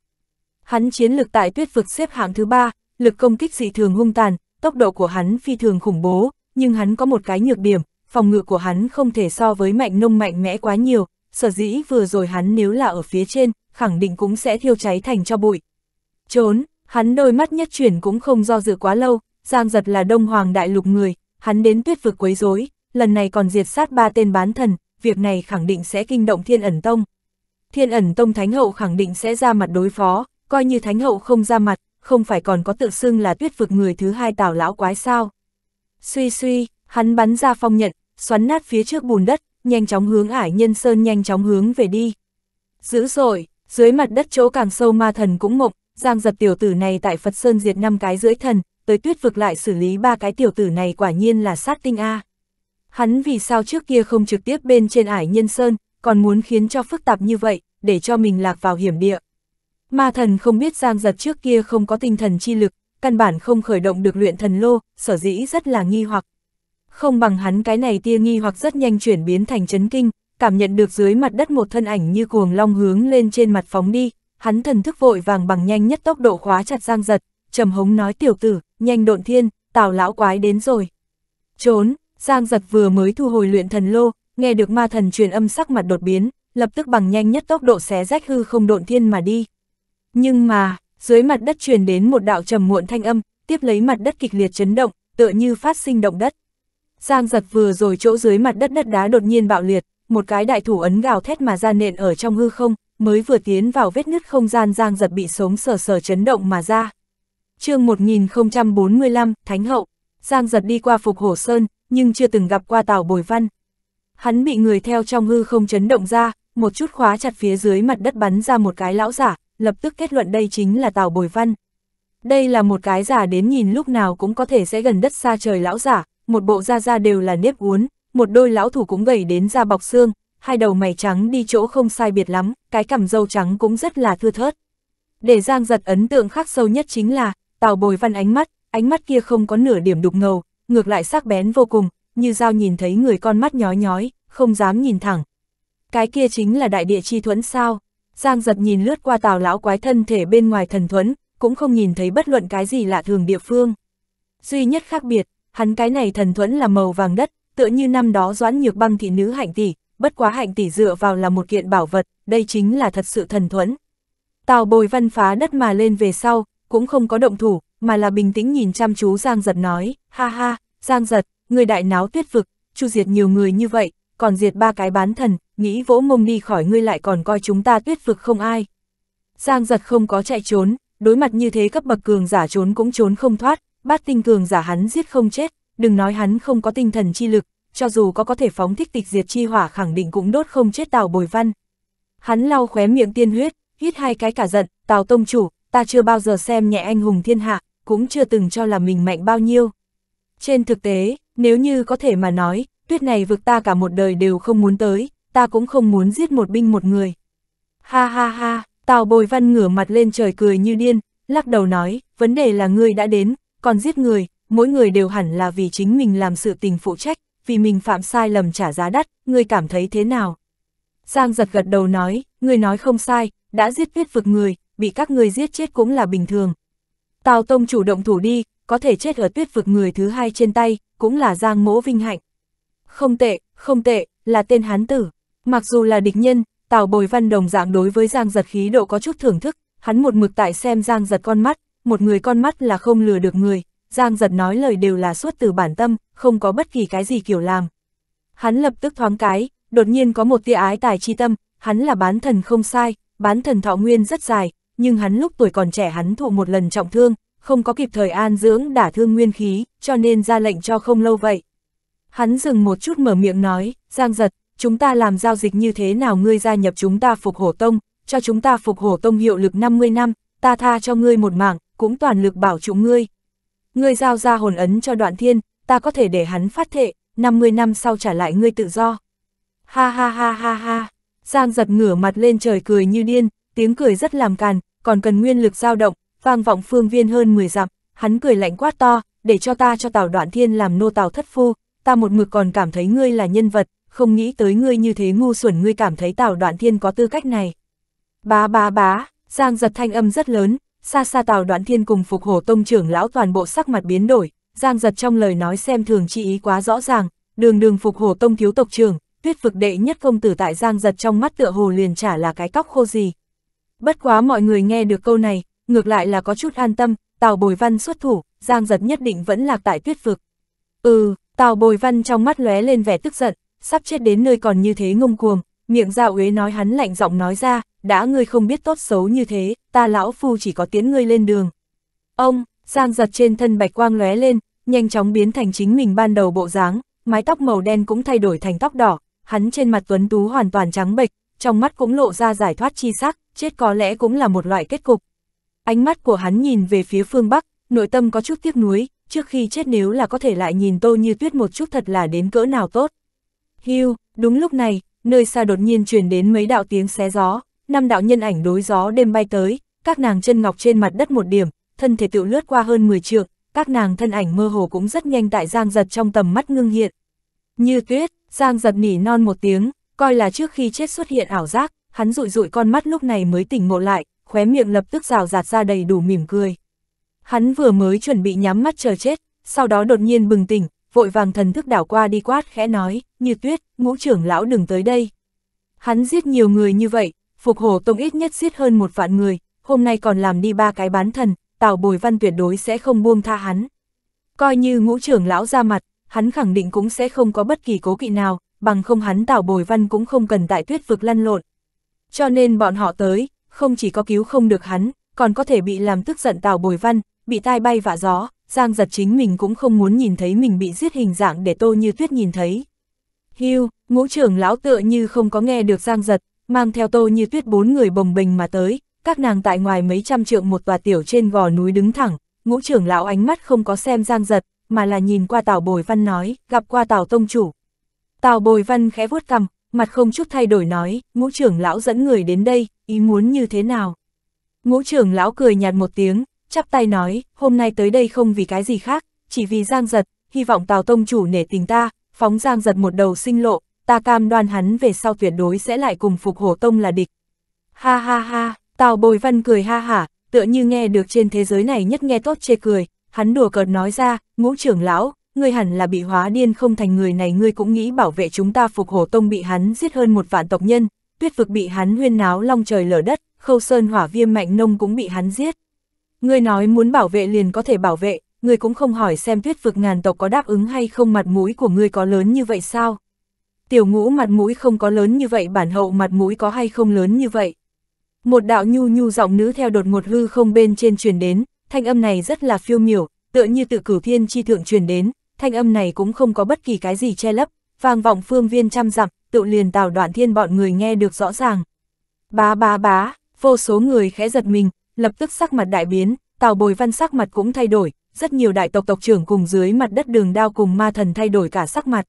Hắn chiến lực tại tuyết vực xếp hạng thứ ba, lực công kích dị thường hung tàn, tốc độ của hắn phi thường khủng bố, nhưng hắn có một cái nhược điểm, phòng ngự của hắn không thể so với Mạnh Nông mạnh mẽ quá nhiều, sở dĩ vừa rồi hắn nếu là ở phía trên, khẳng định cũng sẽ thiêu cháy thành cho bụi. Trốn, hắn đôi mắt nhất chuyển cũng không do dự quá lâu, Giang Dật là Đông Hoàng Đại Lục người, hắn đến tuyết vực quấy rối, lần này còn diệt sát ba tên bán thần, việc này khẳng định sẽ kinh động Thiên Ẩn Tông. Thiên Ẩn Tông Thánh Hậu khẳng định sẽ ra mặt đối phó, coi như Thánh Hậu không ra mặt, không phải còn có tự xưng là tuyết vực người thứ hai Tào lão quái sao. Suy suy, hắn bắn ra phong nhận, xoắn nát phía trước bùn đất, nhanh chóng hướng Ải Nhân Sơn nhanh chóng hướng về đi. Dữ dội, dưới mặt đất chỗ càng sâu ma thần cũng mộng, Giang Dật tiểu tử này tại Phật Sơn diệt năm cái rưỡi thần, tới tuyết vực lại xử lý ba cái tiểu tử này quả nhiên là sát tinh a. Hắn vì sao trước kia không trực tiếp bên trên Ải Nhân Sơn, còn muốn khiến cho phức tạp như vậy, để cho mình lạc vào hiểm địa. Ma thần không biết Giang Dật trước kia không có tinh thần chi lực, căn bản không khởi động được luyện thần lô, sở dĩ rất là nghi hoặc. Không bằng hắn cái này tia nghi hoặc rất nhanh chuyển biến thành chấn kinh, cảm nhận được dưới mặt đất một thân ảnh như cuồng long hướng lên trên mặt phóng đi, hắn thần thức vội vàng bằng nhanh nhất tốc độ khóa chặt Giang Dật, trầm hống nói tiểu tử, nhanh độn thiên, Tào lão quái đến rồi. Trốn, Giang Dật vừa mới thu hồi luyện thần lô, nghe được ma thần truyền âm sắc mặt đột biến, lập tức bằng nhanh nhất tốc độ xé rách hư không độn thiên mà đi. Nhưng mà, dưới mặt đất truyền đến một đạo trầm muộn thanh âm, tiếp lấy mặt đất kịch liệt chấn động, tựa như phát sinh động đất. Giang Dật vừa rồi chỗ dưới mặt đất đất đá đột nhiên bạo liệt, một cái đại thủ ấn gào thét mà ra nện ở trong hư không, mới vừa tiến vào vết nứt không gian Giang Dật bị sống sờ sờ chấn động mà ra. Chương một nghìn không trăm bốn mươi lăm, Thánh Hậu. Giang Dật đi qua Phục Hổ Sơn, nhưng chưa từng gặp qua Tào Bội Văn. Hắn bị người theo trong hư không chấn động ra, một chút khóa chặt phía dưới mặt đất bắn ra một cái lão giả, lập tức kết luận đây chính là Tào Bội Văn. Đây là một cái giả đến nhìn lúc nào cũng có thể sẽ gần đất xa trời lão giả, một bộ da da đều là nếp uốn, một đôi lão thủ cũng gầy đến da bọc xương, hai đầu mày trắng đi chỗ không sai biệt lắm, cái cằm râu trắng cũng rất là thưa thớt. Để Giang Dật ấn tượng khắc sâu nhất chính là Tào Bội Văn ánh mắt, ánh mắt kia không có nửa điểm đục ngầu, ngược lại sắc bén vô cùng, như dao nhìn thấy người con mắt nhói nhói, không dám nhìn thẳng. Cái kia chính là đại địa chi thuẫn sao? Giang Dật nhìn lướt qua Tào lão quái thân thể bên ngoài thần thuẫn, cũng không nhìn thấy bất luận cái gì lạ thường địa phương. Duy nhất khác biệt, hắn cái này thần thuẫn là màu vàng đất, tựa như năm đó Doãn Nhược Băng thị nữ Hạnh tỷ, bất quá Hạnh tỷ dựa vào là một kiện bảo vật, đây chính là thật sự thần thuẫn. Tào Bội Văn phá đất mà lên về sau, cũng không có động thủ, mà là bình tĩnh nhìn chăm chú Giang Dật nói, ha ha, Giang Dật, người đại náo tuyết vực, chu diệt nhiều người như vậy, còn diệt ba cái bán thần, nghĩ vỗ mông đi khỏi ngươi lại còn coi chúng ta tuyết vực không ai. Giang Dật không có chạy trốn, đối mặt như thế cấp bậc cường giả trốn cũng trốn không thoát, bát tinh cường giả hắn giết không chết, đừng nói hắn không có tinh thần chi lực, cho dù có có thể phóng thích tịch diệt chi hỏa khẳng định cũng đốt không chết Tào Bội Văn. Hắn lau khóe miệng tiên huyết, hít hai cái cả giận, Tào tông chủ, ta chưa bao giờ xem nhẹ anh hùng thiên hạ, cũng chưa từng cho là mình mạnh bao nhiêu. Trên thực tế, nếu như có thể mà nói, tuyết này vực ta cả một đời đều không muốn tới, ta cũng không muốn giết một binh một người. Ha ha ha, Tào Bội Văn ngửa mặt lên trời cười như điên, lắc đầu nói, vấn đề là ngươi đã đến, còn giết người, mỗi người đều hẳn là vì chính mình làm sự tình phụ trách, vì mình phạm sai lầm trả giá đắt, ngươi cảm thấy thế nào? Giang Dật gật đầu nói, ngươi nói không sai, đã giết Tuyết Vực người, bị các ngươi giết chết cũng là bình thường. Tào Tông chủ động thủ đi, có thể chết ở Tuyết Vực người thứ hai trên tay, cũng là Giang mỗ vinh hạnh. Không tệ, không tệ, là tên hán tử. Mặc dù là địch nhân, Tào Bội Văn đồng dạng đối với Giang Dật khí độ có chút thưởng thức, hắn một mực tại xem Giang Dật con mắt, một người con mắt là không lừa được người, Giang Dật nói lời đều là xuất từ bản tâm, không có bất kỳ cái gì kiểu làm. Hắn lập tức thoáng cái, đột nhiên có một tia ái tài chi tâm, hắn là bán thần không sai, bán thần thọ nguyên rất dài, nhưng hắn lúc tuổi còn trẻ hắn thụ một lần trọng thương, không có kịp thời an dưỡng đả thương nguyên khí, cho nên ra lệnh cho không lâu vậy. Hắn dừng một chút mở miệng nói, Giang Dật, chúng ta làm giao dịch như thế nào, ngươi gia nhập chúng ta Phục Hổ Tông, cho chúng ta Phục Hổ Tông hiệu lực năm mươi năm, ta tha cho ngươi một mảng, cũng toàn lực bảo trụ ngươi. Ngươi giao ra hồn ấn cho Đoạn Thiên, ta có thể để hắn phát thệ, năm mươi năm sau trả lại ngươi tự do. Ha ha ha ha ha, Giang Dật ngửa mặt lên trời cười như điên, tiếng cười rất làm càn, còn cần nguyên lực dao động, vang vọng phương viên hơn mười dặm, hắn cười lạnh quát to, để cho ta cho Tào Đoạn Thiên làm nô tào thất phu, ta một mực còn cảm thấy ngươi là nhân vật, không nghĩ tới ngươi như thế ngu xuẩn, ngươi cảm thấy Tào Đoạn Thiên có tư cách này. Bá bá bá, Giang Dật thanh âm rất lớn, xa xa Tào Đoạn Thiên cùng Phục Hổ Tông trưởng lão toàn bộ sắc mặt biến đổi, Giang Dật trong lời nói xem thường chi ý quá rõ ràng, đường đường Phục Hổ Tông thiếu tộc trưởng, Tuyết Vực đệ nhất công tử tại Giang Dật trong mắt tựa hồ liền chả là cái cóc khô gì. Bất quá mọi người nghe được câu này, ngược lại là có chút an tâm, Tào Bội Văn xuất thủ, Giang Dật nhất định vẫn lạc tại Tuyết Vực. Ừ, Tào Bội Văn trong mắt lóe lên vẻ tức giận, sắp chết đến nơi còn như thế ngông cuồng, miệng ra uế nói, hắn lạnh giọng nói ra, đã ngươi không biết tốt xấu như thế, ta lão phu chỉ có tiễn ngươi lên đường. Ông, Giang Dật trên thân bạch quang lóe lên, nhanh chóng biến thành chính mình ban đầu bộ dáng, mái tóc màu đen cũng thay đổi thành tóc đỏ, hắn trên mặt tuấn tú hoàn toàn trắng bệch, trong mắt cũng lộ ra giải thoát chi sắc, chết có lẽ cũng là một loại kết cục. Ánh mắt của hắn nhìn về phía phương Bắc, nội tâm có chút tiếc nuối, trước khi chết nếu là có thể lại nhìn Tô Như Tuyết một chút thật là đến cỡ nào tốt. Hưu, đúng lúc này, nơi xa đột nhiên truyền đến mấy đạo tiếng xé gió, năm đạo nhân ảnh đối gió đêm bay tới, các nàng chân ngọc trên mặt đất một điểm, thân thể tựu lướt qua hơn mười trượng, các nàng thân ảnh mơ hồ cũng rất nhanh tại Giang Dật trong tầm mắt ngưng hiện. Như Tuyết, Giang Dật nỉ non một tiếng, coi là trước khi chết xuất hiện ảo giác, hắn dụi dụi con mắt lúc này mới tỉnh ngộ lại, khóe miệng lập tức rào rạt ra đầy đủ mỉm cười. Hắn vừa mới chuẩn bị nhắm mắt chờ chết, sau đó đột nhiên bừng tỉnh, vội vàng thần thức đảo qua đi quát khẽ nói, Như Tuyết, Ngũ trưởng lão đừng tới đây. Hắn giết nhiều người như vậy, Phục Hổ Tông ít nhất giết hơn một vạn người, hôm nay còn làm đi ba cái bán thần, Tào Bội Văn tuyệt đối sẽ không buông tha hắn. Coi như Ngũ trưởng lão ra mặt, hắn khẳng định cũng sẽ không có bất kỳ cố kỵ nào, bằng không hắn Tào Bội Văn cũng không cần tại Tuyết Vực lăn lộn. Cho nên bọn họ tới, không chỉ có cứu không được hắn, còn có thể bị làm tức giận Tào Bội Văn, bị tai bay vạ gió, Giang Dật chính mình cũng không muốn nhìn thấy mình bị giết hình dạng để Tô Như Tuyết nhìn thấy. Hưu, Ngũ trưởng lão tựa như không có nghe được Giang Dật, mang theo Tô Như Tuyết bốn người bồng bềnh mà tới, các nàng tại ngoài mấy trăm trượng một tòa tiểu trên gò núi đứng thẳng, Ngũ trưởng lão ánh mắt không có xem Giang Dật, mà là nhìn qua Tào Bội Văn nói, gặp qua Tào tông chủ. Tào Bội Văn khẽ vuốt cằm, mặt không chút thay đổi nói, Ngũ trưởng lão dẫn người đến đây, ý muốn như thế nào? Ngũ trưởng lão cười nhạt một tiếng, chắp tay nói, hôm nay tới đây không vì cái gì khác, chỉ vì Giang Dật, hy vọng Tào tông chủ nể tình ta, phóng Giang Dật một đầu sinh lộ, ta cam đoan hắn về sau tuyệt đối sẽ lại cùng Phục Hổ Tông là địch. Ha ha ha, Tào Bội Văn cười ha hả, tựa như nghe được trên thế giới này nhất nghe tốt chê cười, hắn đùa cợt nói ra, Ngũ trưởng lão, ngươi hẳn là bị hóa điên không thành, người này ngươi cũng nghĩ bảo vệ chúng ta Phục Hổ Tông bị hắn giết hơn một vạn tộc nhân, Tuyết Vực bị hắn huyên náo long trời lở đất, Khâu Sơn Hỏa Viêm Mạnh Nông cũng bị hắn giết. Ngươi nói muốn bảo vệ liền có thể bảo vệ, ngươi cũng không hỏi xem Tuyết Vực ngàn tộc có đáp ứng hay không, mặt mũi của ngươi có lớn như vậy sao? Tiểu Ngũ mặt mũi không có lớn như vậy, bản hậu mặt mũi có hay không lớn như vậy? Một đạo nhu nhu giọng nữ theo đột ngột hư không bên trên truyền đến, thanh âm này rất là phiêu miểu, tựa như tự cửu thiên chi thượng truyền đến, thanh âm này cũng không có bất kỳ cái gì che lấp, vang vọng phương viên trăm dặm, tự liền Tào Đoạn Thiên bọn người nghe được rõ ràng. Bá bá bá, vô số người khẽ giật mình, lập tức sắc mặt đại biến, Tào Bội Văn sắc mặt cũng thay đổi, rất nhiều đại tộc tộc trưởng cùng dưới mặt đất Đường Đao cùng Ma Thần thay đổi cả sắc mặt.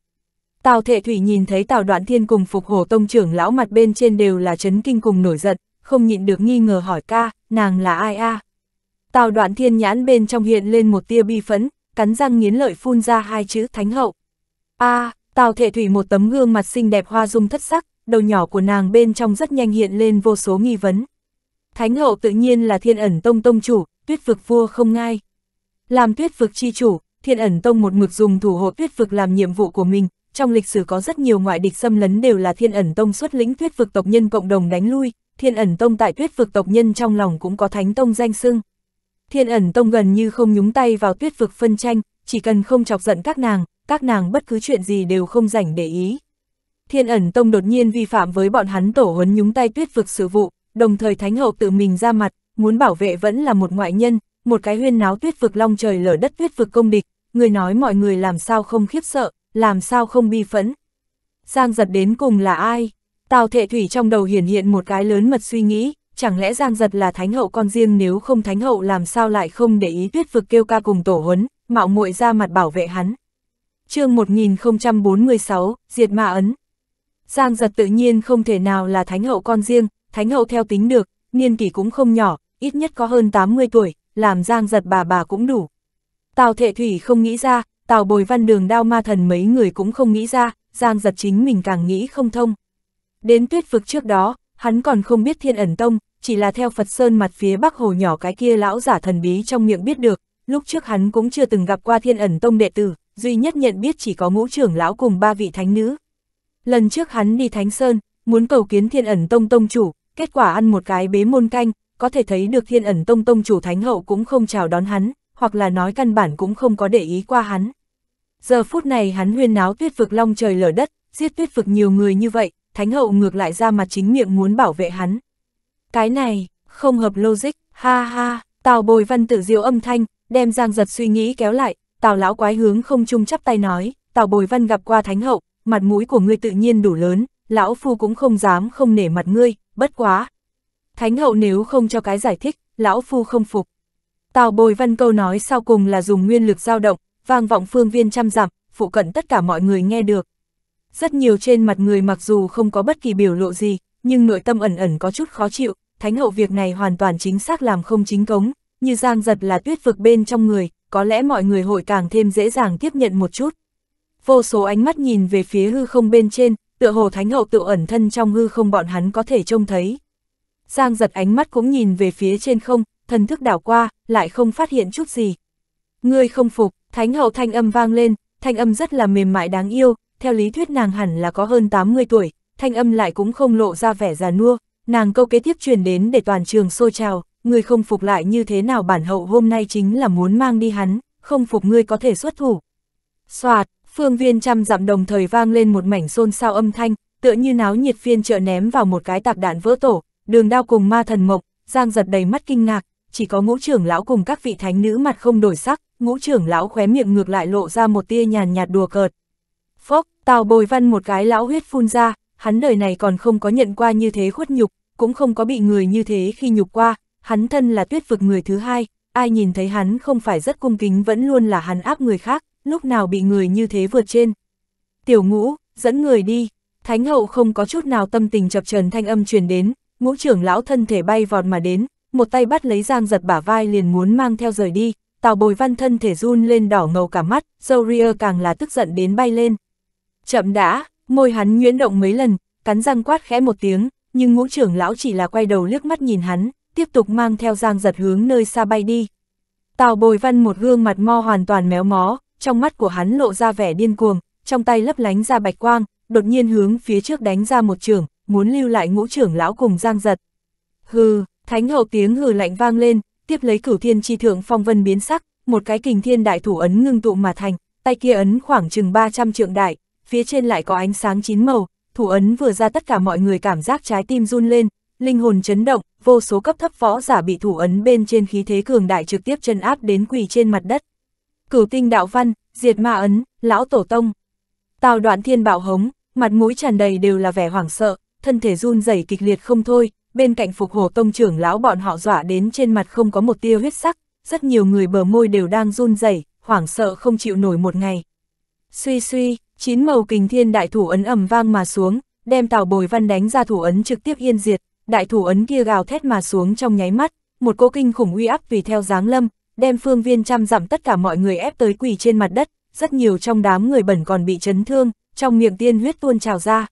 Tào Thệ Thủy nhìn thấy Tào Đoạn Thiên cùng Phục Hổ Tông trưởng lão mặt bên trên đều là chấn kinh cùng nổi giận, không nhịn được nghi ngờ hỏi ca, nàng là ai a? À? Tào Đoạn Thiên nhãn bên trong hiện lên một tia bi phẫn, cắn răng nghiến lợi phun ra hai chữ Thánh Hậu. A, à, Tào Thệ Thủy một tấm gương mặt xinh đẹp hoa dung thất sắc, đầu nhỏ của nàng bên trong rất nhanh hiện lên vô số nghi vấn. Thánh Hậu tự nhiên là Thiên Ẩn Tông tông chủ, Tuyết Vực vua không ngai. Làm Tuyết Vực chi chủ, Thiên Ẩn Tông một mực dùng thủ hộ Tuyết Vực làm nhiệm vụ của mình. Trong lịch sử có rất nhiều ngoại địch xâm lấn đều là Thiên Ẩn Tông xuất lĩnh Tuyết Vực tộc nhân cộng đồng đánh lui. Thiên Ẩn Tông tại Tuyết Vực tộc nhân trong lòng cũng có Thánh Tông danh xưng. Thiên Ẩn Tông gần như không nhúng tay vào Tuyết Vực phân tranh, chỉ cần không chọc giận các nàng, các nàng bất cứ chuyện gì đều không rảnh để ý. Thiên Ẩn Tông đột nhiên vi phạm với bọn hắn tổ huấn nhúng tay Tuyết Vực sự vụ, đồng thời Thánh Hậu tự mình ra mặt, muốn bảo vệ vẫn là một ngoại nhân, một cái huyên náo Tuyết Vực long trời lở đất Tuyết Vực công địch, người nói mọi người làm sao không khiếp sợ, làm sao không bi phẫn. Giang Dật đến cùng là ai? Tào Thệ Thủy trong đầu hiển hiện một cái lớn mật suy nghĩ, chẳng lẽ Giang Dật là Thánh Hậu con riêng, nếu không Thánh Hậu làm sao lại không để ý Tuyết Vực kêu ca cùng tổ huấn, mạo muội ra mặt bảo vệ hắn. Chương một nghìn không trăm bốn mươi sáu, Diệt Ma Ấn. Giang Dật tự nhiên không thể nào là Thánh Hậu con riêng, Thánh Hậu theo tính được, niên kỷ cũng không nhỏ, ít nhất có hơn tám mươi tuổi, làm Giang Dật bà bà cũng đủ. Tào Thệ Thủy không nghĩ ra, Tào Bội Văn Đường Đao Ma Thần mấy người cũng không nghĩ ra, Giang Dật chính mình càng nghĩ không thông. Đến Tuyết Vực trước đó, hắn còn không biết Thiên Ẩn Tông, chỉ là theo Phật Sơn mặt phía bắc hồ nhỏ cái kia lão giả thần bí trong miệng biết được, lúc trước hắn cũng chưa từng gặp qua Thiên Ẩn Tông đệ tử, duy nhất nhận biết chỉ có Ngũ Trưởng Lão cùng ba vị thánh nữ. Lần trước hắn đi Thánh Sơn, muốn cầu kiến Thiên Ẩn Tông tông chủ, kết quả ăn một cái bế môn canh, có thể thấy được Thiên Ẩn Tông tông chủ Thánh Hậu cũng không chào đón hắn, hoặc là nói căn bản cũng không có để ý qua hắn. Giờ phút này hắn huyên náo Tuyết Vực long trời lở đất, giết Tuyết Vực nhiều người như vậy, Thánh Hậu ngược lại ra mặt chính miệng muốn bảo vệ hắn. Cái này, không hợp logic, ha ha, Tào Bội Văn tự diệu âm thanh, đem Giang Dật suy nghĩ kéo lại, Tào lão quái hướng không trung chắp tay nói, Tào Bội Văn gặp qua Thánh Hậu, mặt mũi của ngươi tự nhiên đủ lớn, lão phu cũng không dám không nể mặt ngươi, bất quá. Thánh Hậu nếu không cho cái giải thích, lão phu không phục. Tào Bội Văn câu nói sau cùng là dùng nguyên lực dao động, vang vọng phương viên trăm dặm, phụ cận tất cả mọi người nghe được. Rất nhiều trên mặt người mặc dù không có bất kỳ biểu lộ gì, nhưng nội tâm ẩn ẩn có chút khó chịu, Thánh Hậu việc này hoàn toàn chính xác làm không chính cống, như Giang Dật là Tuyết Vực bên trong người, có lẽ mọi người hội càng thêm dễ dàng tiếp nhận một chút. Vô số ánh mắt nhìn về phía hư không bên trên, tựa hồ Thánh Hậu tự ẩn thân trong hư không bọn hắn có thể trông thấy. Giang Dật ánh mắt cũng nhìn về phía trên không, thần thức đảo qua, lại không phát hiện chút gì. Ngươi không phục, Thánh Hậu thanh âm vang lên, thanh âm rất là mềm mại đáng yêu, theo lý thuyết nàng hẳn là có hơn tám mươi tuổi, thanh âm lại cũng không lộ ra vẻ già nua, nàng câu kế tiếp truyền đến để toàn trường xô trào, ngươi không phục lại như thế nào, bản hậu hôm nay chính là muốn mang đi hắn, không phục ngươi có thể xuất thủ. Soạt, phương viên trăm dặm đồng thời vang lên một mảnh xôn xao âm thanh, tựa như náo nhiệt phiên chợ ném vào một cái tạc đạn vỡ tổ, Đường Đao cùng Ma Thần mộc, Giang Dật đầy mắt kinh ngạc, chỉ có Ngũ Trưởng Lão cùng các vị thánh nữ mặt không đổi sắc, Ngũ Trưởng Lão khóe miệng ngược lại lộ ra một tia nhàn nhạt đùa cợt. Phốc, Tào Bội Văn một cái lão huyết phun ra, hắn đời này còn không có nhận qua như thế khuất nhục, cũng không có bị người như thế khi nhục qua, hắn thân là Tuyết Vực người thứ hai, ai nhìn thấy hắn không phải rất cung kính, vẫn luôn là hắn áp người khác, lúc nào bị người như thế vượt trên. Tiểu Ngũ, dẫn người đi, Thánh Hậu không có chút nào tâm tình chập chờn thanh âm truyền đến, Ngũ Trưởng Lão thân thể bay vọt mà đến, một tay bắt lấy Giang Dật bả vai liền muốn mang theo rời đi, Tào Bội Văn thân thể run lên đỏ ngầu cả mắt, râu ria càng là tức giận đến bay lên. Chậm đã, môi hắn nhuyễn động mấy lần, cắn răng quát khẽ một tiếng, nhưng Ngũ Trưởng Lão chỉ là quay đầu liếc mắt nhìn hắn, tiếp tục mang theo Giang Dật hướng nơi xa bay đi. Tào Bội Văn một gương mặt mo hoàn toàn méo mó, trong mắt của hắn lộ ra vẻ điên cuồng, trong tay lấp lánh ra bạch quang, đột nhiên hướng phía trước đánh ra một chưởng, muốn lưu lại Ngũ Trưởng Lão cùng Giang Dật. Hừ, Thánh Hậu tiếng hừ lạnh vang lên, tiếp lấy Cửu Thiên chi thượng phong vân biến sắc, một cái Kình Thiên đại thủ ấn ngưng tụ mà thành, tay kia ấn khoảng chừng ba trăm trượng đại, phía trên lại có ánh sáng chín màu, thủ ấn vừa ra tất cả mọi người cảm giác trái tim run lên, linh hồn chấn động, vô số cấp thấp võ giả bị thủ ấn bên trên khí thế cường đại trực tiếp chân áp đến quỳ trên mặt đất. Cửu Tinh đạo văn, Diệt Ma Ấn, lão tổ tông. Tào Đoạn Thiên bạo hống, mặt mũi tràn đầy đều là vẻ hoảng sợ, thân thể run rẩy kịch liệt không thôi, bên cạnh Phục Hổ Tông trưởng lão bọn họ dọa đến trên mặt không có một tia huyết sắc, rất nhiều người bờ môi đều đang run rẩy, hoảng sợ không chịu nổi một ngày. Suy suy, chín màu Kình Thiên đại thủ ấn ầm vang mà xuống, đem Tào Bội Văn đánh ra thủ ấn trực tiếp yên diệt, đại thủ ấn kia gào thét mà xuống trong nháy mắt, một cỗ kinh khủng uy áp tùy theo giáng lâm, đem phương viên trăm dặm tất cả mọi người ép tới quỳ trên mặt đất, rất nhiều trong đám người bẩn còn bị chấn thương, trong miệng tiên huyết tuôn trào ra.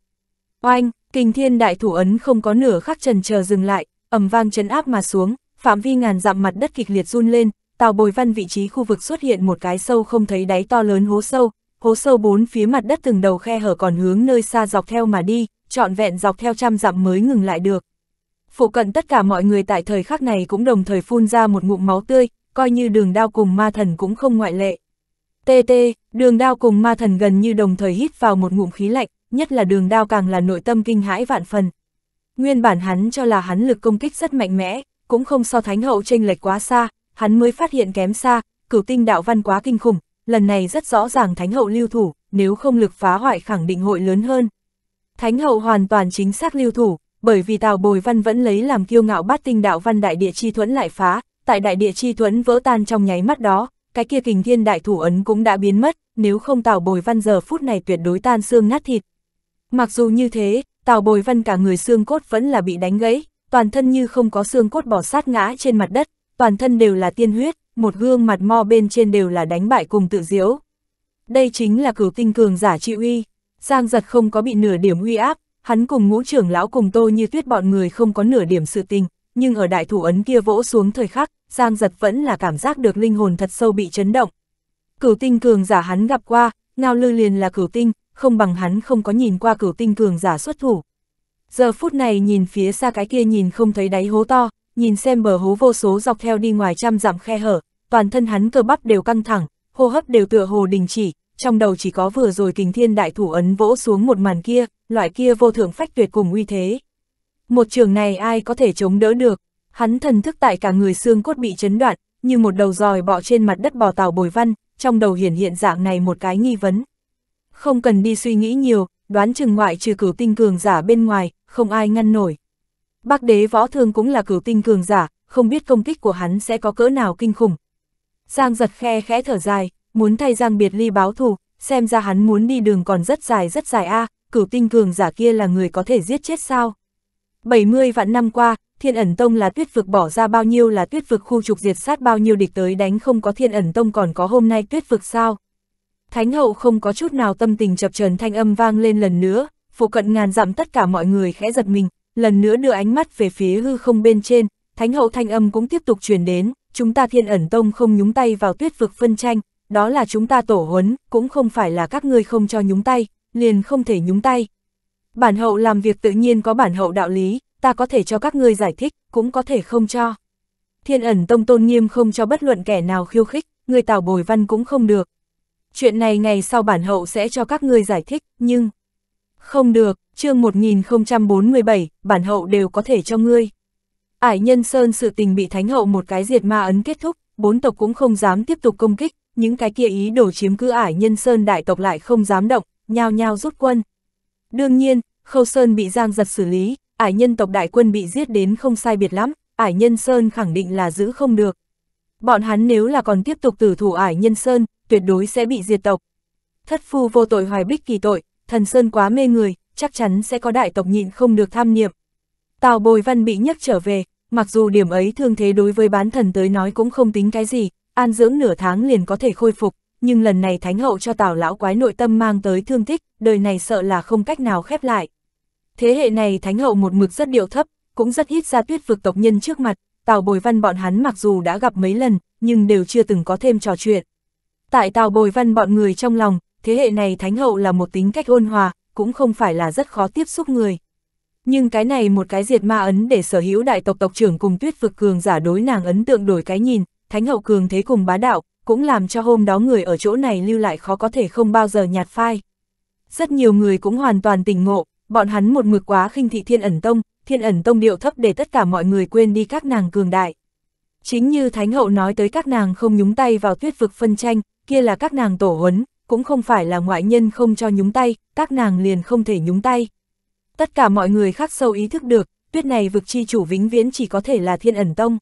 Oanh, kình thiên đại thủ ấn không có nửa khắc chần chờ dừng lại, ầm vang chấn áp mà xuống, phạm vi ngàn dặm mặt đất kịch liệt run lên, Tào Bội Văn vị trí khu vực xuất hiện một cái sâu không thấy đáy to lớn hố sâu, hố sâu bốn phía mặt đất từng đầu khe hở còn hướng nơi xa dọc theo mà đi, trọn vẹn dọc theo trăm dặm mới ngừng lại được. Phụ cận tất cả mọi người tại thời khắc này cũng đồng thời phun ra một ngụm máu tươi, coi như Đường Đao cùng Ma Thần cũng không ngoại lệ. Tt, Đường Đao cùng Ma Thần gần như đồng thời hít vào một ngụm khí lạnh, nhất là Đường Đao càng là nội tâm kinh hãi vạn phần. Nguyên bản hắn cho là hắn lực công kích rất mạnh mẽ, cũng không so Thánh Hậu chênh lệch quá xa, hắn mới phát hiện kém xa, Cửu Tinh đạo văn quá kinh khủng, lần này rất rõ ràng Thánh Hậu lưu thủ, nếu không lực phá hoại khẳng định hội lớn hơn. Thánh Hậu hoàn toàn chính xác lưu thủ, bởi vì Tào Bội Văn vẫn lấy làm kiêu ngạo Bát Tinh đạo văn đại địa chi thuẫn lại phá, tại đại địa chi thuẫn vỡ tan trong nháy mắt đó, cái kia kình thiên đại thủ ấn cũng đã biến mất, nếu không Tào Bội Văn giờ phút này tuyệt đối tan xương nát thịt. Mặc dù như thế, Tào Bội Văn cả người xương cốt vẫn là bị đánh gãy, toàn thân như không có xương cốt bỏ sát ngã trên mặt đất, toàn thân đều là tiên huyết, một gương mặt mo bên trên đều là đánh bại cùng tự diễu. Đây chính là Cửu Tinh cường giả chịu uy. Giang Dật không có bị nửa điểm uy áp, hắn cùng Ngũ Trưởng Lão cùng Tô Như Tuyết bọn người không có nửa điểm sự tình, nhưng ở đại thủ ấn kia vỗ xuống thời khắc, Giang Dật vẫn là cảm giác được linh hồn thật sâu bị chấn động. Cửu Tinh cường giả hắn gặp qua, Ngao Lư liền là Cửu Tinh, không bằng hắn không có nhìn qua Cửu Tinh cường giả xuất thủ. Giờ phút này nhìn phía xa cái kia nhìn không thấy đáy hố to, nhìn xem bờ hố vô số dọc theo đi ngoài trăm dặm khe hở, toàn thân hắn cơ bắp đều căng thẳng, hô hấp đều tựa hồ đình chỉ, trong đầu chỉ có vừa rồi kình thiên đại thủ ấn vỗ xuống một màn kia, loại kia vô thượng phách tuyệt cùng uy thế. Một trường này ai có thể chống đỡ được? Hắn thần thức tại cả người xương cốt bị chấn đoạn, như một đầu giòi bọ trên mặt đất bò Tào Bội Văn, trong đầu hiển hiện dạng này một cái nghi vấn. Không cần đi suy nghĩ nhiều, đoán chừng ngoại trừ Cửu Tinh cường giả bên ngoài, không ai ngăn nổi. Bắc Đế Võ Thương cũng là Cửu Tinh cường giả, không biết công kích của hắn sẽ có cỡ nào kinh khủng. Giang Dật khe khẽ thở dài, muốn thay Giang Biệt Ly báo thù, xem ra hắn muốn đi đường còn rất dài rất dài a, à, Cửu Tinh cường giả kia là người có thể giết chết sao? bảy mươi vạn năm qua, Thiên Ẩn Tông là Tuyết Vực bỏ ra bao nhiêu là Tuyết Vực khu trục diệt sát bao nhiêu địch tới đánh, không có Thiên Ẩn Tông còn có hôm nay Tuyết Vực sao? Thánh Hậu không có chút nào tâm tình chập chờn thanh âm vang lên lần nữa, phụ cận ngàn dặm tất cả mọi người khẽ giật mình, lần nữa đưa ánh mắt về phía hư không bên trên, Thánh Hậu thanh âm cũng tiếp tục truyền đến, chúng ta Thiên Ẩn Tông không nhúng tay vào Tuyết Vực phân tranh, đó là chúng ta tổ huấn, cũng không phải là các ngươi không cho nhúng tay, liền không thể nhúng tay. Bản Hậu làm việc tự nhiên có bản Hậu đạo lý, ta có thể cho các ngươi giải thích, cũng có thể không cho. Thiên Ẩn Tông tôn nghiêm không cho bất luận kẻ nào khiêu khích, người Tào Bội Văn cũng không được. Chuyện này ngày sau bản Hậu sẽ cho các ngươi giải thích, nhưng... Không được, chương một nghìn không trăm bốn mươi bảy, bản Hậu đều có thể cho ngươi. Ải Nhân Sơn sự tình bị Thánh Hậu một cái diệt ma ấn kết thúc, bốn tộc cũng không dám tiếp tục công kích, những cái kia ý đồ chiếm cứ Ải Nhân Sơn đại tộc lại không dám động, nhao nhao rút quân. Đương nhiên, Khâu Sơn bị Giang Dật xử lý, Ải Nhân tộc đại quân bị giết đến không sai biệt lắm, Ải Nhân Sơn khẳng định là giữ không được. Bọn hắn nếu là còn tiếp tục tử thủ Ải Nhân Sơn, tuyệt đối sẽ bị diệt tộc. Thất phu vô tội hoài bích kỳ tội, thần sơn quá mê người, chắc chắn sẽ có đại tộc nhịn không được tham niệm. Tào Bội Văn bị nhấc trở về, mặc dù điểm ấy thương thế đối với bán thần tới nói cũng không tính cái gì, an dưỡng nửa tháng liền có thể khôi phục, nhưng lần này Thánh Hậu cho Tào lão quái nội tâm mang tới thương tích, đời này sợ là không cách nào khép lại. Thế hệ này Thánh Hậu một mực rất điệu thấp, cũng rất ít ra Tuyết Vực tộc nhân trước mặt, Tào Bội Văn bọn hắn mặc dù đã gặp mấy lần, nhưng đều chưa từng có thêm trò chuyện. Tại Tào Bội Văn bọn người trong lòng, thế hệ này Thánh Hậu là một tính cách ôn hòa, cũng không phải là rất khó tiếp xúc người. Nhưng cái này một cái diệt ma ấn để sở hữu đại tộc tộc trưởng cùng Tuyết Vực cường giả đối nàng ấn tượng đổi cái nhìn, Thánh Hậu cường thế cùng bá đạo, cũng làm cho hôm đó người ở chỗ này lưu lại khó có thể không bao giờ nhạt phai. Rất nhiều người cũng hoàn toàn tỉnh ngộ, bọn hắn một mực quá khinh thị Thiên Ẩn Tông, Thiên Ẩn Tông điệu thấp để tất cả mọi người quên đi các nàng cường đại. Chính như Thánh Hậu nói tới các nàng không nhúng tay vào Tuyết Vực phân tranh, kia là các nàng tổ huấn, cũng không phải là ngoại nhân không cho nhúng tay, các nàng liền không thể nhúng tay. Tất cả mọi người khắc sâu ý thức được, Tuyết này vực chi chủ vĩnh viễn chỉ có thể là Thiên Ẩn Tông.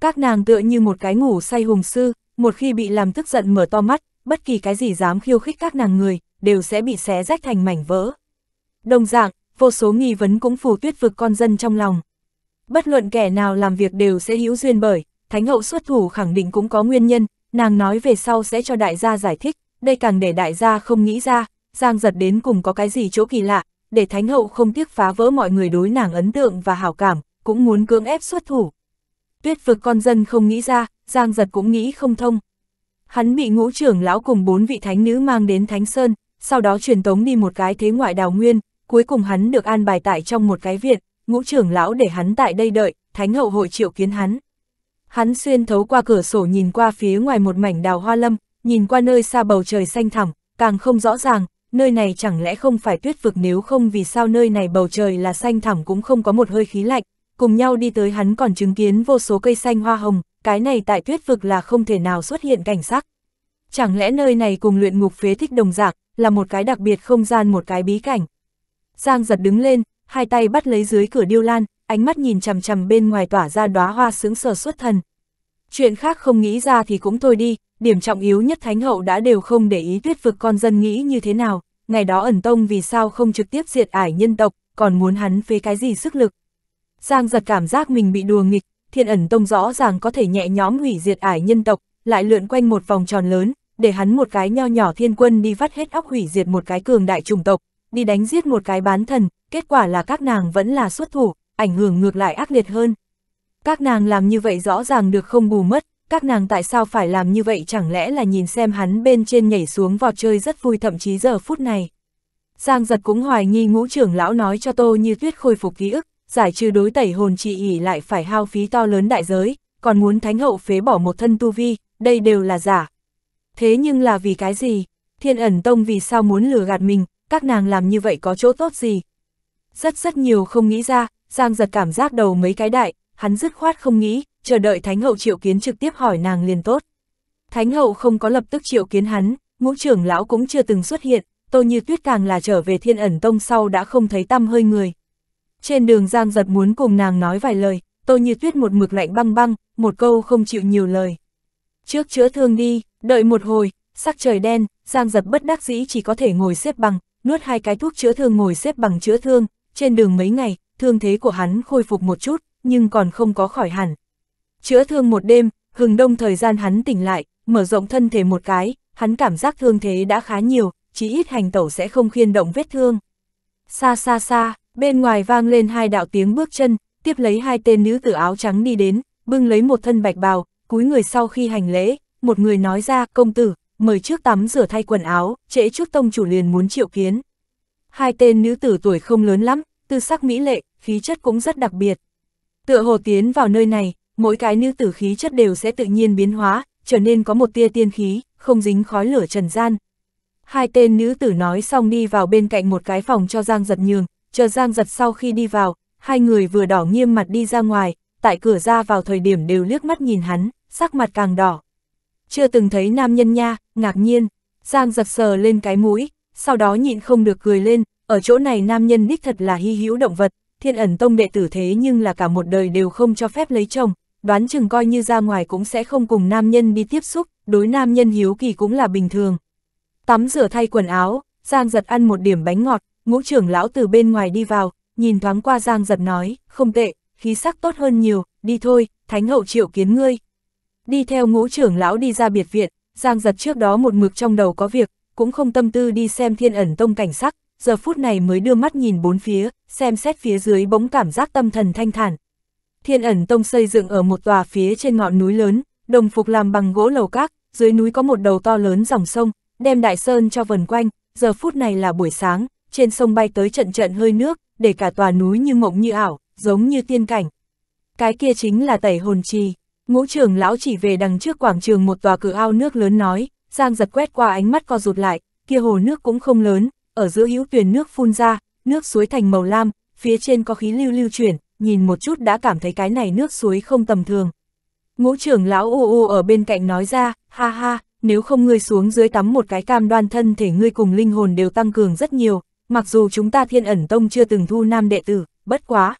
Các nàng tựa như một cái ngủ say hùng sư, một khi bị làm tức giận mở to mắt, bất kỳ cái gì dám khiêu khích các nàng người, đều sẽ bị xé rách thành mảnh vỡ. Đồng dạng, vô số nghi vấn cũng phủ Tuyết Vực con dân trong lòng. bất luận kẻ nào làm việc đều sẽ hữu duyên bởi, Thánh Hậu xuất thủ khẳng định cũng có nguyên nhân, nàng nói về sau sẽ cho đại gia giải thích, đây càng để đại gia không nghĩ ra, Giang Dật đến cùng có cái gì chỗ kỳ lạ, để Thánh Hậu không tiếc phá vỡ mọi người đối nàng ấn tượng và hảo cảm, cũng muốn cưỡng ép xuất thủ. Tuyết Vực con dân không nghĩ ra, Giang Dật cũng nghĩ không thông. Hắn bị Ngũ trưởng lão cùng bốn vị thánh nữ mang đến Thánh Sơn, sau đó truyền tống đi một cái thế ngoại đào nguyên, cuối cùng hắn được an bài tại trong một cái viện, Ngũ trưởng lão để hắn tại đây đợi, Thánh Hậu hội triệu kiến hắn. Hắn xuyên thấu qua cửa sổ nhìn qua phía ngoài một mảnh đào hoa lâm, nhìn qua nơi xa bầu trời xanh thẳm, càng không rõ ràng, nơi này chẳng lẽ không phải Tuyết Vực, nếu không vì sao nơi này bầu trời là xanh thẳm cũng không có một hơi khí lạnh, cùng nhau đi tới hắn còn chứng kiến vô số cây xanh hoa hồng, cái này tại Tuyết Vực là không thể nào xuất hiện cảnh sắc. Chẳng lẽ nơi này cùng luyện ngục phế thích đồng dạng, là một cái đặc biệt không gian, một cái bí cảnh. Giang Dật đứng lên, hai tay bắt lấy dưới cửa điêu lan, ánh mắt nhìn chằm chằm bên ngoài tỏa ra đóa hoa sững sờ xuất thần. Chuyện khác không nghĩ ra thì cũng thôi đi, điểm trọng yếu nhất Thánh Hậu đã đều không để ý Tuyết Vực con dân nghĩ như thế nào, ngày đó Ẩn Tông vì sao không trực tiếp diệt Ải Nhân tộc, còn muốn hắn phế cái gì sức lực. Giang Dật cảm giác mình bị đùa nghịch, Thiên Ẩn Tông rõ ràng có thể nhẹ nhõm hủy diệt Ải Nhân tộc, lại lượn quanh một vòng tròn lớn, để hắn một cái nho nhỏ thiên quân đi vắt hết óc hủy diệt một cái cường đại chủng tộc, đi đánh giết một cái bán thần, kết quả là các nàng vẫn là xuất thủ, ảnh hưởng ngược lại ác liệt hơn. Các nàng làm như vậy rõ ràng được không bù mất, các nàng tại sao phải làm như vậy, chẳng lẽ là nhìn xem hắn bên trên nhảy xuống vọt chơi rất vui, thậm chí giờ phút này. Giang Dật cũng hoài nghi Ngũ trưởng lão nói cho Tô Như Tuyết khôi phục ký ức, giải trừ đối tẩy hồn trị ỷ lại phải hao phí to lớn đại giới, còn muốn Thánh Hậu phế bỏ một thân tu vi, đây đều là giả. Thế nhưng là vì cái gì? Thiên Ẩn Tông vì sao muốn lừa gạt mình? Các nàng làm như vậy có chỗ tốt gì? Rất rất nhiều không nghĩ ra, Giang Dật cảm giác đầu mấy cái đại, hắn dứt khoát không nghĩ, chờ đợi Thánh Hậu triệu kiến trực tiếp hỏi nàng liền tốt. Thánh Hậu không có lập tức triệu kiến hắn, Ngũ trưởng lão cũng chưa từng xuất hiện, Tô Như Tuyết càng là trở về Thiên Ẩn Tông sau đã không thấy tăm hơi người. Trên đường Giang Dật muốn cùng nàng nói vài lời, Tô Như Tuyết một mực lạnh băng băng, một câu không chịu nhiều lời. Trước chữa thương đi, đợi một hồi, sắc trời đen, Giang Dật bất đắc dĩ chỉ có thể ngồi xếp bằng, nuốt hai cái thuốc chữa thương ngồi xếp bằng chữa thương, trên đường mấy ngày, thương thế của hắn khôi phục một chút, nhưng còn không có khỏi hẳn. Chữa thương một đêm, hừng đông thời gian hắn tỉnh lại, mở rộng thân thể một cái, hắn cảm giác thương thế đã khá nhiều, chí ít hành tẩu sẽ không khiên động vết thương. Xa xa xa, bên ngoài vang lên hai đạo tiếng bước chân, tiếp lấy hai tên nữ tử áo trắng đi đến, bưng lấy một thân bạch bào, cúi người sau khi hành lễ, một người nói ra: "Công tử, mời trước tắm rửa thay quần áo, trễ chút tông chủ liền muốn triệu kiến." Hai tên nữ tử tuổi không lớn lắm, tư sắc mỹ lệ, khí chất cũng rất đặc biệt. Tựa hồ tiến vào nơi này, mỗi cái nữ tử khí chất đều sẽ tự nhiên biến hóa, trở nên có một tia tiên khí, không dính khói lửa trần gian. Hai tên nữ tử nói xong đi vào bên cạnh một cái phòng cho Giang Dật nhường, chờ Giang Dật sau khi đi vào, hai người vừa đỏ nghiêm mặt đi ra ngoài, tại cửa ra vào thời điểm đều liếc mắt nhìn hắn, sắc mặt càng đỏ. Chưa từng thấy nam nhân nha, ngạc nhiên, Giang Dật sờ lên cái mũi, sau đó nhịn không được cười lên, ở chỗ này nam nhân đích thật là hy hữu động vật, Thiên Ẩn Tông đệ tử thế nhưng là cả một đời đều không cho phép lấy chồng, đoán chừng coi như ra ngoài cũng sẽ không cùng nam nhân đi tiếp xúc, đối nam nhân hiếu kỳ cũng là bình thường. Tắm rửa thay quần áo, Giang Dật ăn một điểm bánh ngọt, Ngũ trưởng lão từ bên ngoài đi vào, nhìn thoáng qua Giang Dật nói: "Không tệ, khí sắc tốt hơn nhiều, đi thôi, Thánh Hậu triệu kiến ngươi." Đi theo Ngũ trưởng lão đi ra biệt viện, Giang Dật trước đó một mực trong đầu có việc, cũng không tâm tư đi xem Thiên Ẩn Tông cảnh sắc, giờ phút này mới đưa mắt nhìn bốn phía, xem xét phía dưới bỗng cảm giác tâm thần thanh thản. Thiên Ẩn Tông xây dựng ở một tòa phía trên ngọn núi lớn, đồng phục làm bằng gỗ lầu các, dưới núi có một đầu to lớn dòng sông, đem đại sơn cho vần quanh, giờ phút này là buổi sáng, trên sông bay tới trận trận hơi nước, để cả tòa núi như mộng như ảo, giống như tiên cảnh. Cái kia chính là Tẩy Hồn Trì. Ngũ trưởng lão chỉ về đằng trước quảng trường một tòa cự ao nước lớn nói, Giang Dật quét qua ánh mắt co rụt lại, kia hồ nước cũng không lớn, ở giữa hữu tuyền nước phun ra, nước suối thành màu lam, phía trên có khí lưu lưu chuyển, nhìn một chút đã cảm thấy cái này nước suối không tầm thường. Ngũ trưởng lão ô ô ở bên cạnh nói ra: "Ha ha, nếu không ngươi xuống dưới tắm một cái, cam đoan thân thể ngươi cùng linh hồn đều tăng cường rất nhiều, mặc dù chúng ta Thiên Ẩn Tông chưa từng thu nam đệ tử, bất quá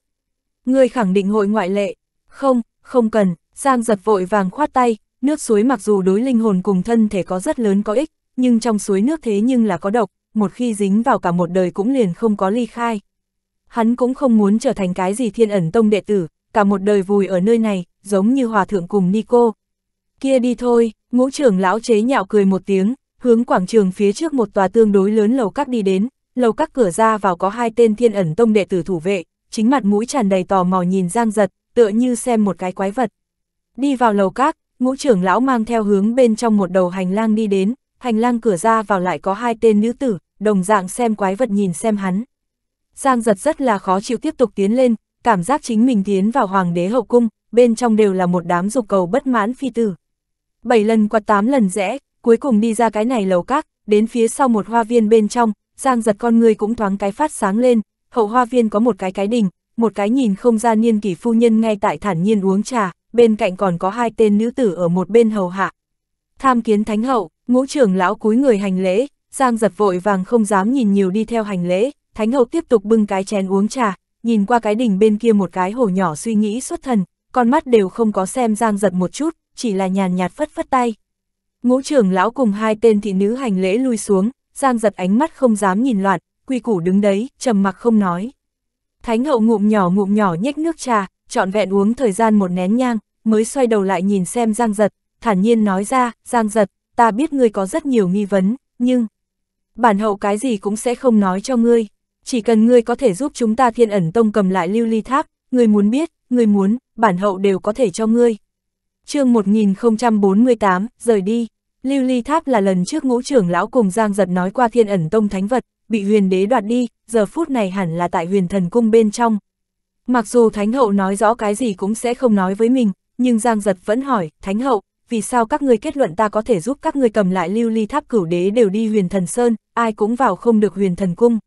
ngươi khẳng định hội ngoại lệ." "Không, không cần." Giang Dật vội vàng khoát tay, nước suối mặc dù đối linh hồn cùng thân thể có rất lớn có ích, nhưng trong suối nước thế nhưng là có độc, một khi dính vào cả một đời cũng liền không có ly khai. Hắn cũng không muốn trở thành cái gì Thiên Ẩn Tông đệ tử, cả một đời vùi ở nơi này, giống như hòa thượng cùng ni cô. Kia đi thôi, Ngũ trưởng lão chế nhạo cười một tiếng, hướng quảng trường phía trước một tòa tương đối lớn lầu các đi đến. Lầu các cửa ra vào có hai tên Thiên Ẩn Tông đệ tử thủ vệ, chính mặt mũi tràn đầy tò mò nhìn Giang Dật, tựa như xem một cái quái vật. Đi vào lầu các, Ngũ trưởng lão mang theo hướng bên trong một đầu hành lang đi đến, hành lang cửa ra vào lại có hai tên nữ tử, đồng dạng xem quái vật nhìn xem hắn. Giang Dật rất là khó chịu tiếp tục tiến lên, cảm giác chính mình tiến vào hoàng đế hậu cung, bên trong đều là một đám dục cầu bất mãn phi tử. Bảy lần qua tám lần rẽ, cuối cùng đi ra cái này lầu các, đến phía sau một hoa viên bên trong, Giang Dật con người cũng thoáng cái phát sáng lên, hậu hoa viên có một cái cái đình, một cái nhìn không ra niên kỷ phu nhân ngay tại thản nhiên uống trà, bên cạnh còn có hai tên nữ tử ở một bên hầu hạ. Tham kiến Thánh Hậu, Ngũ trưởng lão cúi người hành lễ, Giang Dật vội vàng không dám nhìn nhiều đi theo hành lễ, Thánh Hậu tiếp tục bưng cái chén uống trà, nhìn qua cái đình bên kia một cái hồ nhỏ suy nghĩ xuất thần, con mắt đều không có xem Giang Dật một chút, chỉ là nhàn nhạt phất phất tay. Ngũ trưởng lão cùng hai tên thị nữ hành lễ lui xuống, Giang Dật ánh mắt không dám nhìn loạn, quy củ đứng đấy, trầm mặc không nói. Thánh Hậu ngụm nhỏ ngụm nhỏ nhếch nước trà, trọn vẹn uống thời gian một nén nhang, mới xoay đầu lại nhìn xem Giang Dật, thản nhiên nói ra, Giang Dật, ta biết ngươi có rất nhiều nghi vấn, nhưng bản hậu cái gì cũng sẽ không nói cho ngươi, chỉ cần ngươi có thể giúp chúng ta Thiên Ẩn Tông cầm lại Lưu Ly Tháp, ngươi muốn biết, ngươi muốn, bản hậu đều có thể cho ngươi. Chương một nghìn không trăm bốn mươi tám, rời đi. Lưu Ly Tháp là lần trước Ngũ trưởng lão cùng Giang Dật nói qua Thiên Ẩn Tông thánh vật, bị huyền đế đoạt đi, giờ phút này hẳn là tại Huyền Thần Cung bên trong. Mặc dù Thánh Hậu nói rõ cái gì cũng sẽ không nói với mình, nhưng Giang Dật vẫn hỏi, Thánh Hậu, vì sao các ngươi kết luận ta có thể giúp các ngươi cầm lại Lưu Ly Tháp? Cửu đế đều đi Huyền Thần Sơn, ai cũng vào không được Huyền Thần Cung.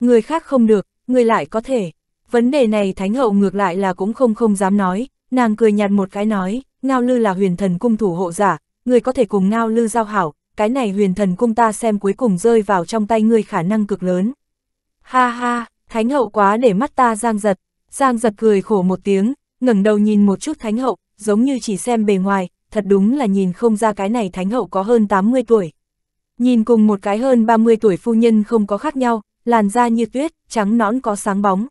Người khác không được, người lại có thể. Vấn đề này Thánh Hậu ngược lại là cũng không không dám nói, nàng cười nhạt một cái nói, Ngao Lư là Huyền Thần Cung thủ hộ giả, người có thể cùng Ngao Lư giao hảo, cái này Huyền Thần Cung ta xem cuối cùng rơi vào trong tay ngươi khả năng cực lớn. Ha ha, Thánh Hậu quá để mắt ta Giang Dật. Giang Dật cười khổ một tiếng, ngẩng đầu nhìn một chút Thánh Hậu, giống như chỉ xem bề ngoài, thật đúng là nhìn không ra cái này Thánh Hậu có hơn tám mươi tuổi. Nhìn cùng một cái hơn ba mươi tuổi phu nhân không có khác nhau, làn da như tuyết, trắng nõn có sáng bóng.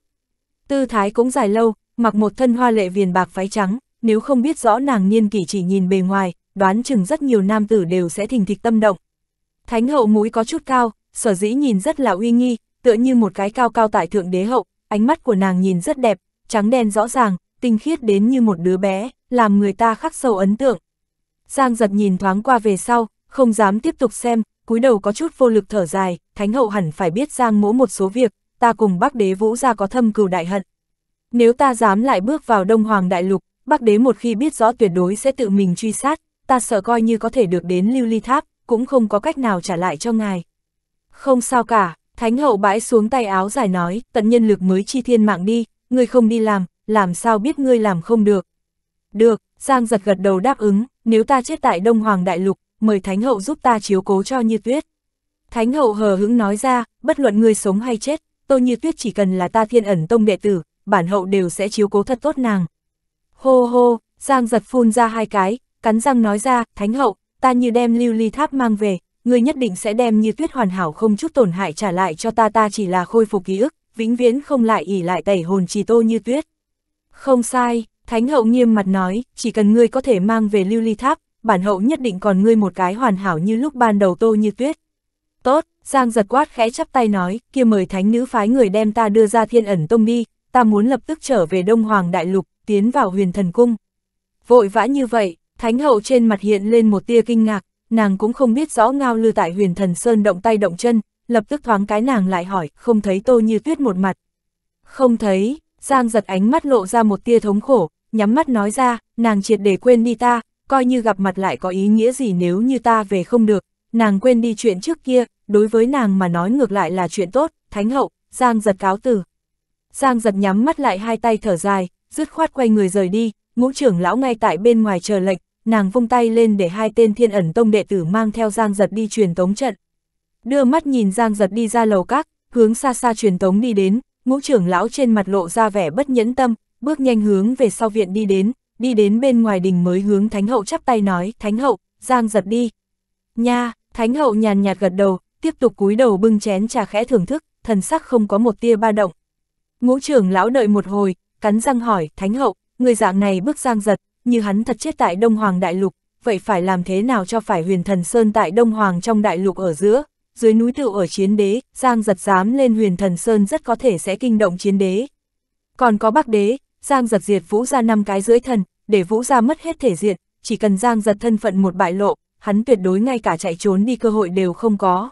Tư thái cũng dài lâu, mặc một thân hoa lệ viền bạc váy trắng, nếu không biết rõ nàng niên kỷ chỉ nhìn bề ngoài, đoán chừng rất nhiều nam tử đều sẽ thình thịch tâm động. Thánh Hậu mũi có chút cao, sở dĩ nhìn rất là uy nghi, tựa như một cái cao cao tại thượng đế hậu, ánh mắt của nàng nhìn rất đẹp, trắng đen rõ ràng, tinh khiết đến như một đứa bé, làm người ta khắc sâu ấn tượng. Giang Dật nhìn thoáng qua về sau, không dám tiếp tục xem, cúi đầu có chút vô lực thở dài, Thánh Hậu hẳn phải biết Giang mỗ một số việc, ta cùng Bắc Đế Vũ gia có thâm cừu đại hận. Nếu ta dám lại bước vào Đông Hoàng Đại Lục, Bắc Đế một khi biết rõ tuyệt đối sẽ tự mình truy sát, ta sợ coi như có thể được đến Lưu Ly Tháp, cũng không có cách nào trả lại cho ngài. Không sao cả, Thánh Hậu bãi xuống tay áo dài nói, tận nhân lực mới chi thiên mạng đi, ngươi không đi làm, làm sao biết ngươi làm không được. Được, Giang Dật gật đầu đáp ứng, nếu ta chết tại Đông Hoàng Đại Lục, mời Thánh Hậu giúp ta chiếu cố cho Như Tuyết. Thánh Hậu hờ hững nói ra, bất luận ngươi sống hay chết, Tô Như Tuyết chỉ cần là ta Thiên Ẩn Tông đệ tử, bản hậu đều sẽ chiếu cố thật tốt nàng. Hô hô, Giang Dật phun ra hai cái, cắn răng nói ra, Thánh Hậu, ta như đem Lưu Ly Tháp mang về, ngươi nhất định sẽ đem Như Tuyết hoàn hảo không chút tổn hại trả lại cho ta, ta chỉ là khôi phục ký ức, vĩnh viễn không lại ỷ lại tẩy hồn trì Tô Như Tuyết. Không sai, Thánh Hậu nghiêm mặt nói, chỉ cần ngươi có thể mang về Lưu Ly Tháp, bản hậu nhất định còn ngươi một cái hoàn hảo như lúc ban đầu Tô Như Tuyết. Tốt, Giang Dật quát khẽ chắp tay nói, kia mời thánh nữ phái người đem ta đưa ra Thiên Ẩn Tông đi, ta muốn lập tức trở về Đông Hoàng Đại Lục, tiến vào Huyền Thần Cung. Vội vã như vậy, Thánh Hậu trên mặt hiện lên một tia kinh ngạc, nàng cũng không biết rõ Ngao Lư tại Huyền Thần Sơn động tay động chân, lập tức thoáng cái nàng lại hỏi, không thấy Tô Như Tuyết một mặt. Không thấy, Giang Dật ánh mắt lộ ra một tia thống khổ, nhắm mắt nói ra, nàng triệt để quên đi ta, coi như gặp mặt lại có ý nghĩa gì nếu như ta về không được, nàng quên đi chuyện trước kia, đối với nàng mà nói ngược lại là chuyện tốt. Thánh Hậu, Giang Dật cáo từ. Giang Dật nhắm mắt lại hai tay thở dài, dứt khoát quay người rời đi, Ngũ trưởng lão ngay tại bên ngoài chờ lệnh, nàng vung tay lên để hai tên Thiên Ẩn Tông đệ tử mang theo Giang Dật đi truyền tống trận. Đưa mắt nhìn Giang Dật đi ra lầu các, hướng xa xa truyền tống đi đến, Ngũ trưởng lão trên mặt lộ ra vẻ bất nhẫn tâm, bước nhanh hướng về sau viện đi đến, đi đến bên ngoài đình mới hướng Thánh Hậu chắp tay nói, Thánh Hậu, Giang Dật đi. Nha, Thánh Hậu nhàn nhạt gật đầu, tiếp tục cúi đầu bưng chén trà khẽ thưởng thức, thần sắc không có một tia ba động. Ngũ trưởng lão đợi một hồi, cắn răng hỏi, Thánh Hậu, người dạng này bức Giang Dật, như hắn thật chết tại Đông Hoàng Đại Lục, vậy phải làm thế nào cho phải? Huyền Thần Sơn tại Đông Hoàng trong Đại Lục ở giữa, dưới núi tựu ở Chiến Đế, Giang Dật dám lên Huyền Thần Sơn rất có thể sẽ kinh động Chiến Đế. Còn có Bắc Đế, Giang Dật diệt Vũ ra năm cái dưới thần, để Vũ ra mất hết thể diện, chỉ cần Giang Dật thân phận một bại lộ, hắn tuyệt đối ngay cả chạy trốn đi cơ hội đều không có.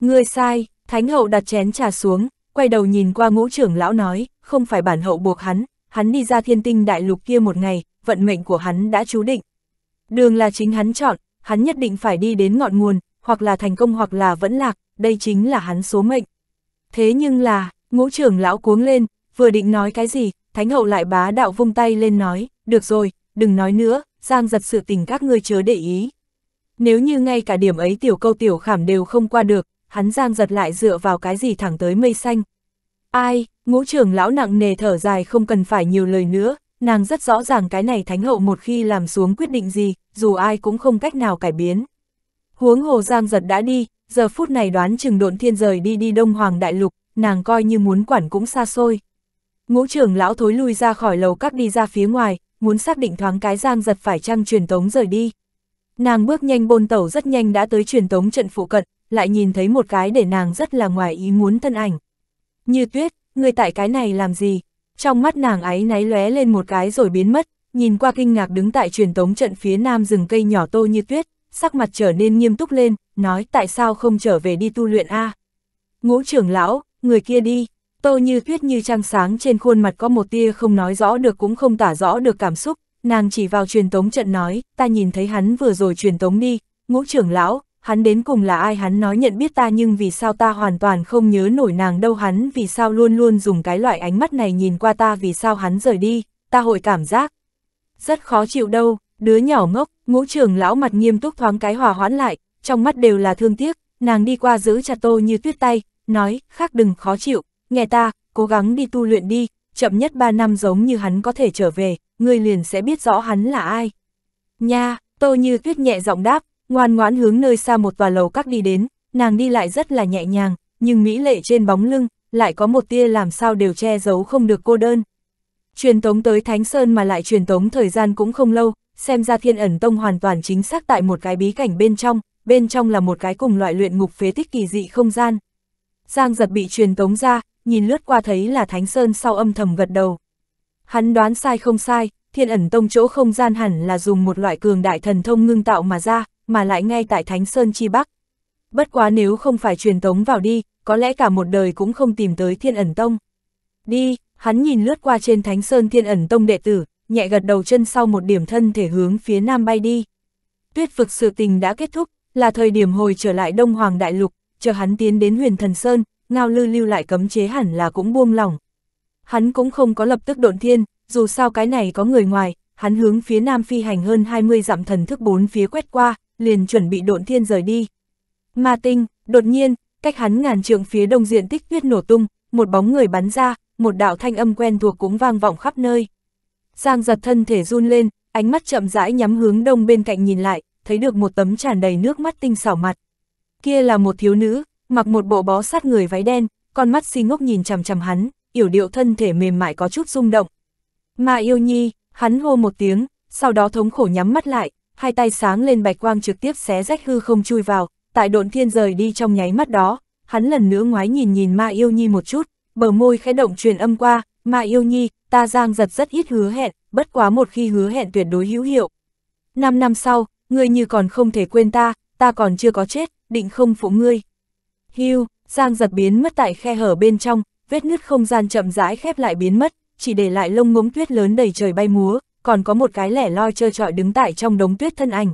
Ngươi sai, Thánh Hậu đặt chén trà xuống, quay đầu nhìn qua Ngũ Trưởng Lão nói, không phải bản hậu buộc hắn, hắn đi ra Thiên Tinh Đại Lục kia một ngày, vận mệnh của hắn đã chú định. Đường là chính hắn chọn, hắn nhất định phải đi đến ngọn nguồn, hoặc là thành công hoặc là vẫn lạc, đây chính là hắn số mệnh. Thế nhưng là, Ngũ Trưởng Lão cuống lên, vừa định nói cái gì, Thánh Hậu lại bá đạo vung tay lên nói, được rồi, đừng nói nữa, Giang Dật sự tình các ngươi chớ để ý. Nếu như ngay cả điểm ấy tiểu câu tiểu khảm đều không qua được, hắn Giang Dật lại dựa vào cái gì thẳng tới mây xanh? Ai, Ngũ Trưởng Lão nặng nề thở dài, không cần phải nhiều lời nữa, nàng rất rõ ràng cái này Thánh Hậu một khi làm xuống quyết định gì, dù ai cũng không cách nào cải biến. Huống hồ Giang Dật đã đi, giờ phút này đoán chừng Độn Thiên rời đi đi Đông Hoàng Đại Lục, nàng coi như muốn quản cũng xa xôi. Ngũ Trưởng Lão thối lui ra khỏi lầu các đi ra phía ngoài, muốn xác định thoáng cái Giang Dật phải chăng truyền tống rời đi. Nàng bước nhanh bôn tẩu, rất nhanh đã tới truyền tống trận phụ cận, lại nhìn thấy một cái để nàng rất là ngoài ý muốn thân ảnh. Như Tuyết, người tại cái này làm gì? Trong mắt nàng áy náy lóe lên một cái rồi biến mất, nhìn qua kinh ngạc đứng tại truyền tống trận phía nam rừng cây nhỏ Tô Như Tuyết, sắc mặt trở nên nghiêm túc lên, nói tại sao không trở về đi tu luyện a? Ngũ Trưởng Lão, người kia đi. Tô Như Tuyết như trăng sáng, trên khuôn mặt có một tia không nói rõ được cũng không tả rõ được cảm xúc, nàng chỉ vào truyền tống trận nói, ta nhìn thấy hắn vừa rồi truyền tống đi, Ngũ Trưởng Lão, hắn đến cùng là ai? Hắn nói nhận biết ta, nhưng vì sao ta hoàn toàn không nhớ nổi nàng đâu? Hắn vì sao luôn luôn dùng cái loại ánh mắt này nhìn qua ta? Vì sao hắn rời đi, ta hội cảm giác rất khó chịu đâu, đứa nhỏ ngốc. Ngũ Trưởng Lão mặt nghiêm túc thoáng cái hòa hoãn lại, trong mắt đều là thương tiếc, nàng đi qua giữ chặt Tô Như Tuyết tay, nói, khác đừng khó chịu, nghe ta, cố gắng đi tu luyện đi, chậm nhất ba năm giống như hắn có thể trở về, ngươi liền sẽ biết rõ hắn là ai. Nha, Tô Như Tuyết nhẹ giọng đáp, ngoan ngoãn hướng nơi xa một tòa lầu các đi đến, nàng đi lại rất là nhẹ nhàng, nhưng mỹ lệ trên bóng lưng, lại có một tia làm sao đều che giấu không được cô đơn. Truyền tống tới Thánh Sơn mà lại truyền tống thời gian cũng không lâu, xem ra Thiên Ẩn Tông hoàn toàn chính xác tại một cái bí cảnh bên trong, bên trong là một cái cùng loại luyện ngục phế tích kỳ dị không gian. Giang Dật bị truyền tống ra, nhìn lướt qua thấy là Thánh Sơn sau âm thầm gật đầu. Hắn đoán sai không sai, Thiên Ẩn Tông chỗ không gian hẳn là dùng một loại cường đại thần thông ngưng tạo mà ra, mà lại ngay tại Thánh Sơn chi bắc. Bất quá nếu không phải truyền tống vào đi, có lẽ cả một đời cũng không tìm tới Thiên Ẩn Tông. Đi, hắn nhìn lướt qua trên Thánh Sơn Thiên Ẩn Tông đệ tử, nhẹ gật đầu, chân sau một điểm thân thể hướng phía nam bay đi. Tuyết Vực sự tình đã kết thúc, là thời điểm hồi trở lại Đông Hoàng Đại Lục, chờ hắn tiến đến Huyền Thần Sơn, Ngao Lư lưu lại cấm chế hẳn là cũng buông lỏng. Hắn cũng không có lập tức độn thiên, dù sao cái này có người ngoài, hắn hướng phía nam phi hành hơn hai mươi dặm, thần thức bốn phía quét qua, liền chuẩn bị độn thiên rời đi. Ma tinh, đột nhiên, cách hắn ngàn trượng phía đông diện tích tuyết nổ tung, một bóng người bắn ra, một đạo thanh âm quen thuộc cũng vang vọng khắp nơi. Giang Dật thân thể run lên, ánh mắt chậm rãi nhắm hướng đông bên cạnh nhìn lại, thấy được một tấm tràn đầy nước mắt tinh xảo mặt. Kia là một thiếu nữ, mặc một bộ bó sát người váy đen, con mắt si ngốc nhìn chằm chằm hắn, yểu điệu thân thể mềm mại có chút rung động. Ma Yêu Nhi, hắn hô một tiếng, sau đó thống khổ nhắm mắt lại, hai tay sáng lên bạch quang trực tiếp xé rách hư không chui vào, tại độn thiên rời đi trong nháy mắt đó, hắn lần nữa ngoái nhìn nhìn Ma Yêu Nhi một chút, bờ môi khẽ động truyền âm qua, Ma Yêu Nhi, ta Giang Dật rất ít hứa hẹn, bất quá một khi hứa hẹn tuyệt đối hữu hiệu. Năm năm sau, ngươi như còn không thể quên ta, ta còn chưa có chết, định không phụ ngươi. Hưu, Giang Dật biến mất tại khe hở bên trong, vết nứt không gian chậm rãi khép lại biến mất, chỉ để lại lông ngỗng tuyết lớn đầy trời bay múa, còn có một cái lẻ loi trơ trọi đứng tại trong đống tuyết thân ảnh.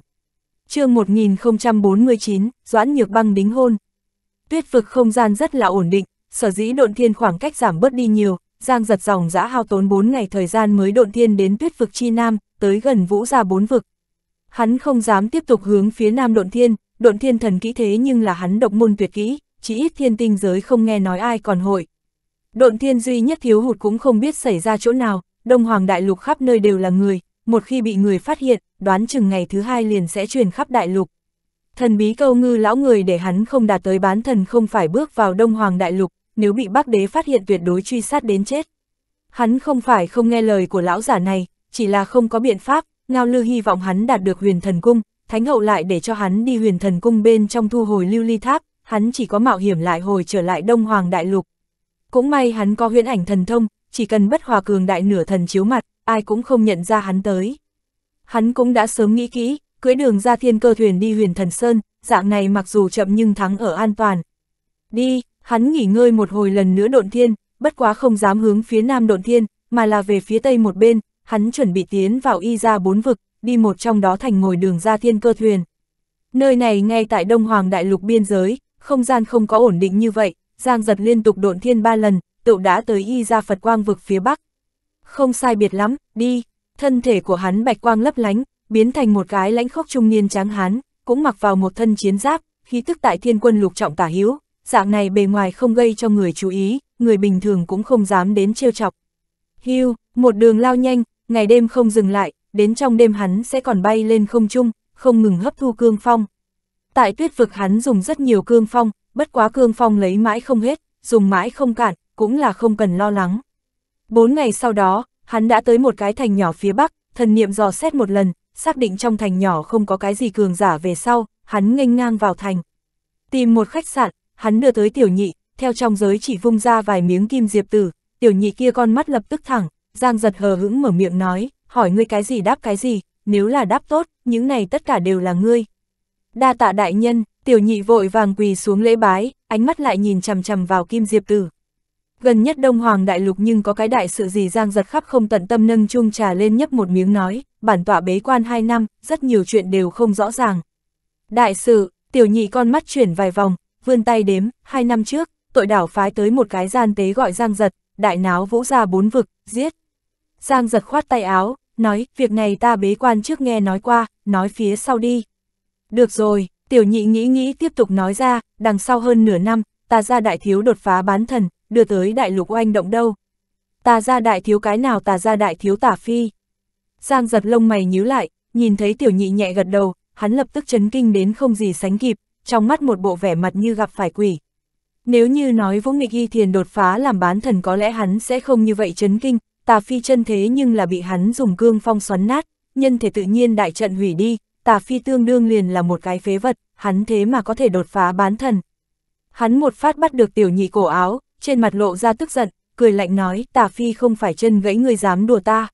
Chương một nghìn không trăm bốn mươi chín, Doãn Nhược Băng đính hôn. Tuyết Vực không gian rất là ổn định, sở dĩ độn thiên khoảng cách giảm bớt đi nhiều, Giang Dật dòng dã hao tốn bốn ngày thời gian mới độn thiên đến Tuyết Vực chi nam, tới gần Vũ Gia bốn vực. Hắn không dám tiếp tục hướng phía nam độn thiên, độn thiên thần kỹ thế nhưng là hắn độc môn tuyệt kỹ, chỉ ít thiên tinh giới không nghe nói ai còn hội. Độn thiên duy nhất thiếu hụt cũng không biết xảy ra chỗ nào, Đông Hoàng Đại Lục khắp nơi đều là người, một khi bị người phát hiện, đoán chừng ngày thứ hai liền sẽ truyền khắp đại lục. Thần bí câu ngư lão người để hắn không đạt tới bán thần không phải bước vào Đông Hoàng Đại Lục, nếu bị Bắc Đế phát hiện tuyệt đối truy sát đến chết. Hắn không phải không nghe lời của lão giả này, chỉ là không có biện pháp, Ngao Lư hy vọng hắn đạt được Huyền Thần Cung, Thánh Hậu lại để cho hắn đi Huyền Thần Cung bên trong thu hồi lưu ly tháp, hắn chỉ có mạo hiểm lại hồi trở lại Đông Hoàng Đại Lục. Cũng may hắn có huyễn ảnh thần thông, chỉ cần bất hòa cường đại nửa thần chiếu mặt, ai cũng không nhận ra hắn tới. Hắn cũng đã sớm nghĩ kỹ, cưỡi đường ra thiên cơ thuyền đi Huyền Thần Sơn, dạng này mặc dù chậm nhưng thắng ở an toàn. Đi, hắn nghỉ ngơi một hồi lần nữa độn thiên, bất quá không dám hướng phía nam độn thiên, mà là về phía tây một bên, hắn chuẩn bị tiến vào y ra bốn vực, đi một trong đó thành ngồi đường ra thiên cơ thuyền. Nơi này ngay tại Đông Hoàng Đại Lục biên giới, không gian không có ổn định như vậy, Giang Dật liên tục độn thiên ba lần, tựu đã tới y ra Phật Quang vực phía bắc. Không sai biệt lắm, đi, thân thể của hắn bạch quang lấp lánh, biến thành một cái lãnh khốc trung niên tráng hán, cũng mặc vào một thân chiến giáp, khí tức tại thiên quân lục trọng tả hữu, dạng này bề ngoài không gây cho người chú ý, người bình thường cũng không dám đến trêu chọc. Hưu, một đường lao nhanh, ngày đêm không dừng lại, đến trong đêm hắn sẽ còn bay lên không trung, không ngừng hấp thu cương phong. Tại tuyết vực hắn dùng rất nhiều cương phong, bất quá cương phong lấy mãi không hết, dùng mãi không cạn, cũng là không cần lo lắng. Bốn ngày sau đó, hắn đã tới một cái thành nhỏ phía bắc, thần niệm dò xét một lần, xác định trong thành nhỏ không có cái gì cường giả về sau, hắn nghênh ngang vào thành. Tìm một khách sạn, hắn đưa tới tiểu nhị, theo trong giới chỉ vung ra vài miếng kim diệp tử, tiểu nhị kia con mắt lập tức thẳng, Giang Dật hờ hững mở miệng nói, hỏi ngươi cái gì đáp cái gì, nếu là đáp tốt, những này tất cả đều là ngươi. Đa tạ đại nhân, tiểu nhị vội vàng quỳ xuống lễ bái, ánh mắt lại nhìn chằm chằm vào kim diệp tử. Gần nhất Đông Hoàng Đại Lục nhưng có cái đại sự gì? Giang Dật khắp không tận tâm nâng chung trà lên nhấp một miếng nói, bản tọa bế quan hai năm, rất nhiều chuyện đều không rõ ràng. Đại sự, tiểu nhị con mắt chuyển vài vòng, vươn tay đếm, hai năm trước, tội đảo phái tới một cái gian tế gọi Giang Dật, đại náo vũ ra bốn vực, giết. Giang Dật khoát tay áo, nói, việc này ta bế quan trước nghe nói qua, nói phía sau đi. Được rồi, tiểu nhị nghĩ nghĩ tiếp tục nói ra, đằng sau hơn nửa năm, ta ra đại thiếu đột phá bán thần, đưa tới đại lục oanh động đâu. Tà gia đại thiếu cái nào? Tà gia đại thiếu Tà Phi. Giang Dật lông mày nhíu lại, nhìn thấy tiểu nhị nhẹ gật đầu, hắn lập tức chấn kinh đến không gì sánh kịp, trong mắt một bộ vẻ mặt như gặp phải quỷ. Nếu như nói Vũ Nghịch Y Thiền đột phá làm bán thần có lẽ hắn sẽ không như vậy chấn kinh, Tà Phi chân thế nhưng là bị hắn dùng cương phong xoắn nát, nhân thể tự nhiên đại trận hủy đi, Tà Phi tương đương liền là một cái phế vật, hắn thế mà có thể đột phá bán thần. Hắn một phát bắt được tiểu nhị cổ áo, trên mặt lộ ra tức giận, cười lạnh nói, Tà Phi không phải chân gãy ngươi dám đùa ta.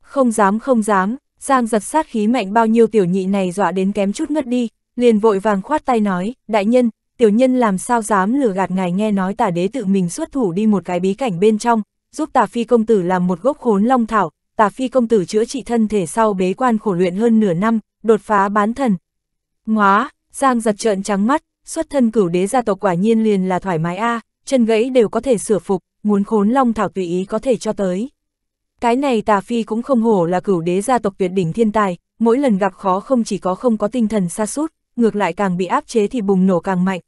Không dám không dám, Giang Dật sát khí mạnh bao nhiêu tiểu nhị này dọa đến kém chút ngất đi, liền vội vàng khoát tay nói, đại nhân, tiểu nhân làm sao dám lừa gạt ngài, nghe nói Tà đế tự mình xuất thủ đi một cái bí cảnh bên trong, giúp Tà Phi công tử làm một gốc khốn long thảo, Tà Phi công tử chữa trị thân thể sau bế quan khổ luyện hơn nửa năm, đột phá bán thần. Ngoá, Giang Dật trợn trắng mắt, xuất thân cửu đế gia tộc quả nhiên liền là thoải mái a. À. Chân gãy đều có thể sửa phục, muốn khốn long thảo tùy ý có thể cho tới. Cái này Tà Phi cũng không hổ là cửu đế gia tộc tuyệt đỉnh thiên tài, mỗi lần gặp khó không chỉ có không có tinh thần sa sút, ngược lại càng bị áp chế thì bùng nổ càng mạnh.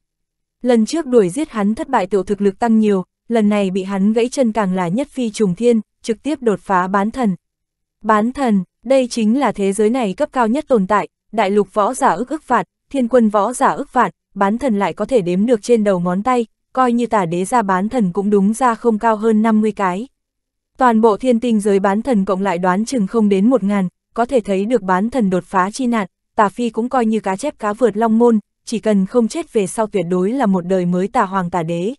Lần trước đuổi giết hắn thất bại tiểu thực lực tăng nhiều, lần này bị hắn gãy chân càng là nhất phi trùng thiên, trực tiếp đột phá bán thần. Bán thần, đây chính là thế giới này cấp cao nhất tồn tại, đại lục võ giả ức ức vạn, thiên quân võ giả ức vạn, bán thần lại có thể đếm được trên đầu ngón tay. Coi như Tà đế gia bán thần cũng đúng ra không cao hơn năm mươi cái. Toàn bộ thiên tinh giới bán thần cộng lại đoán chừng không đến một ngàn, có thể thấy được bán thần đột phá chi nạn, Tà Phi cũng coi như cá chép cá vượt long môn, chỉ cần không chết về sau tuyệt đối là một đời mới Tà hoàng Tà đế.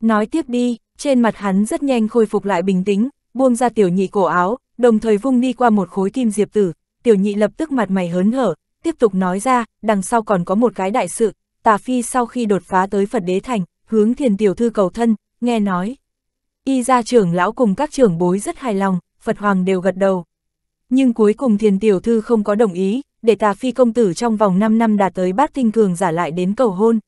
Nói tiếp đi, trên mặt hắn rất nhanh khôi phục lại bình tĩnh, buông ra tiểu nhị cổ áo, đồng thời vung đi qua một khối kim diệp tử, tiểu nhị lập tức mặt mày hớn hở, tiếp tục nói ra, đằng sau còn có một cái đại sự, Tà Phi sau khi đột phá tới Phật đế thành, hướng Thiền tiểu thư cầu thân, nghe nói y gia trưởng lão cùng các trưởng bối rất hài lòng, Phật hoàng đều gật đầu. Nhưng cuối cùng Thiền tiểu thư không có đồng ý, để Tà Phi công tử trong vòng năm năm đạt tới bát tinh cường giả lại đến cầu hôn.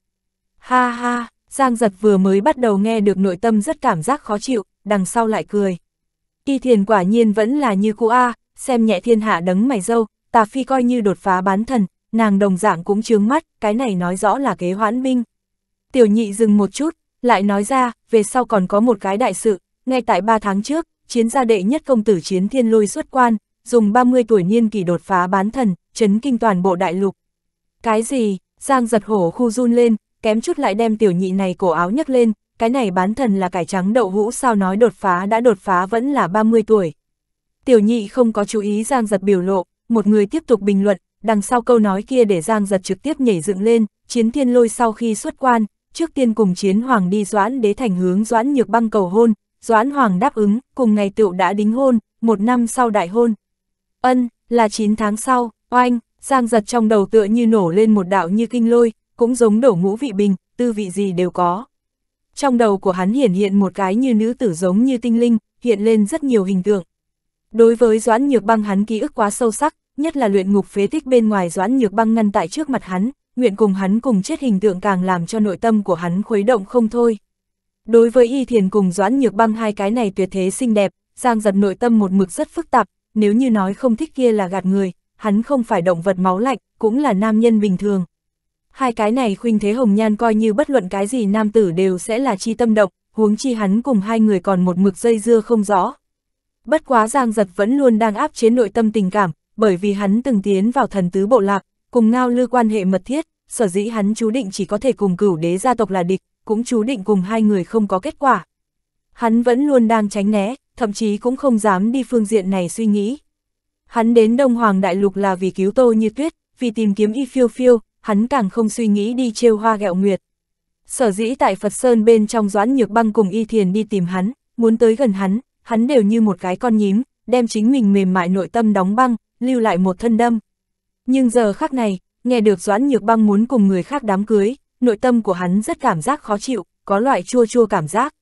Ha ha, Giang Dật vừa mới bắt đầu nghe được nội tâm rất cảm giác khó chịu, đằng sau lại cười. Y Thiền quả nhiên vẫn là như cũ a, xem nhẹ thiên hạ đấng mày râu, Tà Phi coi như đột phá bán thần, nàng đồng dạng cũng chướng mắt, cái này nói rõ là kế hoãn binh. Tiểu nhị dừng một chút, lại nói ra, về sau còn có một cái đại sự, ngay tại ba tháng trước, chiến gia đệ nhất công tử Chiến Thiên Lôi xuất quan, dùng ba mươi tuổi niên kỷ đột phá bán thần, chấn kinh toàn bộ đại lục. Cái gì? Giang Dật hổ khu run lên, kém chút lại đem tiểu nhị này cổ áo nhấc lên, cái này bán thần là cải trắng đậu hũ sao, nói đột phá đã đột phá vẫn là ba mươi tuổi. Tiểu nhị không có chú ý Giang Dật biểu lộ, một người tiếp tục bình luận, đằng sau câu nói kia để Giang Dật trực tiếp nhảy dựng lên, Chiến Thiên Lôi sau khi xuất quan, trước tiên cùng Chiến Hoàng đi Doãn Đế Thành hướng Doãn Nhược Băng cầu hôn, Doãn Hoàng đáp ứng, cùng ngày tựu đã đính hôn, một năm sau đại hôn. Ân, là chín tháng sau, oanh, Giang Dật trong đầu tựa như nổ lên một đạo như kinh lôi, cũng giống đổ ngũ vị bình, tư vị gì đều có. Trong đầu của hắn hiển hiện một cái như nữ tử giống như tinh linh, hiện lên rất nhiều hình tượng. Đối với Doãn Nhược Băng hắn ký ức quá sâu sắc, nhất là luyện ngục phế tích bên ngoài Doãn Nhược Băng ngăn tại trước mặt hắn, nguyện cùng hắn cùng chết hình tượng càng làm cho nội tâm của hắn khuấy động không thôi. Đối với Y Thiền cùng Doãn Nhược Băng hai cái này tuyệt thế xinh đẹp, Giang Dật nội tâm một mực rất phức tạp, nếu như nói không thích kia là gạt người, hắn không phải động vật máu lạnh, cũng là nam nhân bình thường. Hai cái này khuynh thế hồng nhan coi như bất luận cái gì nam tử đều sẽ là chi tâm động, huống chi hắn cùng hai người còn một mực dây dưa không rõ. Bất quá Giang Dật vẫn luôn đang áp chế nội tâm tình cảm, bởi vì hắn từng tiến vào thần tứ bộ lạc, cùng Ngao Lư quan hệ mật thiết, sở dĩ hắn chú định chỉ có thể cùng Cửu Đế gia tộc là địch, cũng chú định cùng hai người không có kết quả. Hắn vẫn luôn đang tránh né, thậm chí cũng không dám đi phương diện này suy nghĩ. Hắn đến Đông Hoàng Đại Lục là vì cứu Tô Như Tuyết, vì tìm kiếm Y Phiêu Phiêu, hắn càng không suy nghĩ đi trêu hoa ghẹo nguyệt. Sở dĩ tại Phật Sơn bên trong Doãn Nhược Băng cùng Y Thiền đi tìm hắn, muốn tới gần hắn, hắn đều như một cái con nhím, đem chính mình mềm mại nội tâm đóng băng, lưu lại một thân đâm. Nhưng giờ khắc này, nghe được Doãn Nhược Băng muốn cùng người khác đám cưới, nội tâm của hắn rất cảm giác khó chịu, có loại chua chua cảm giác.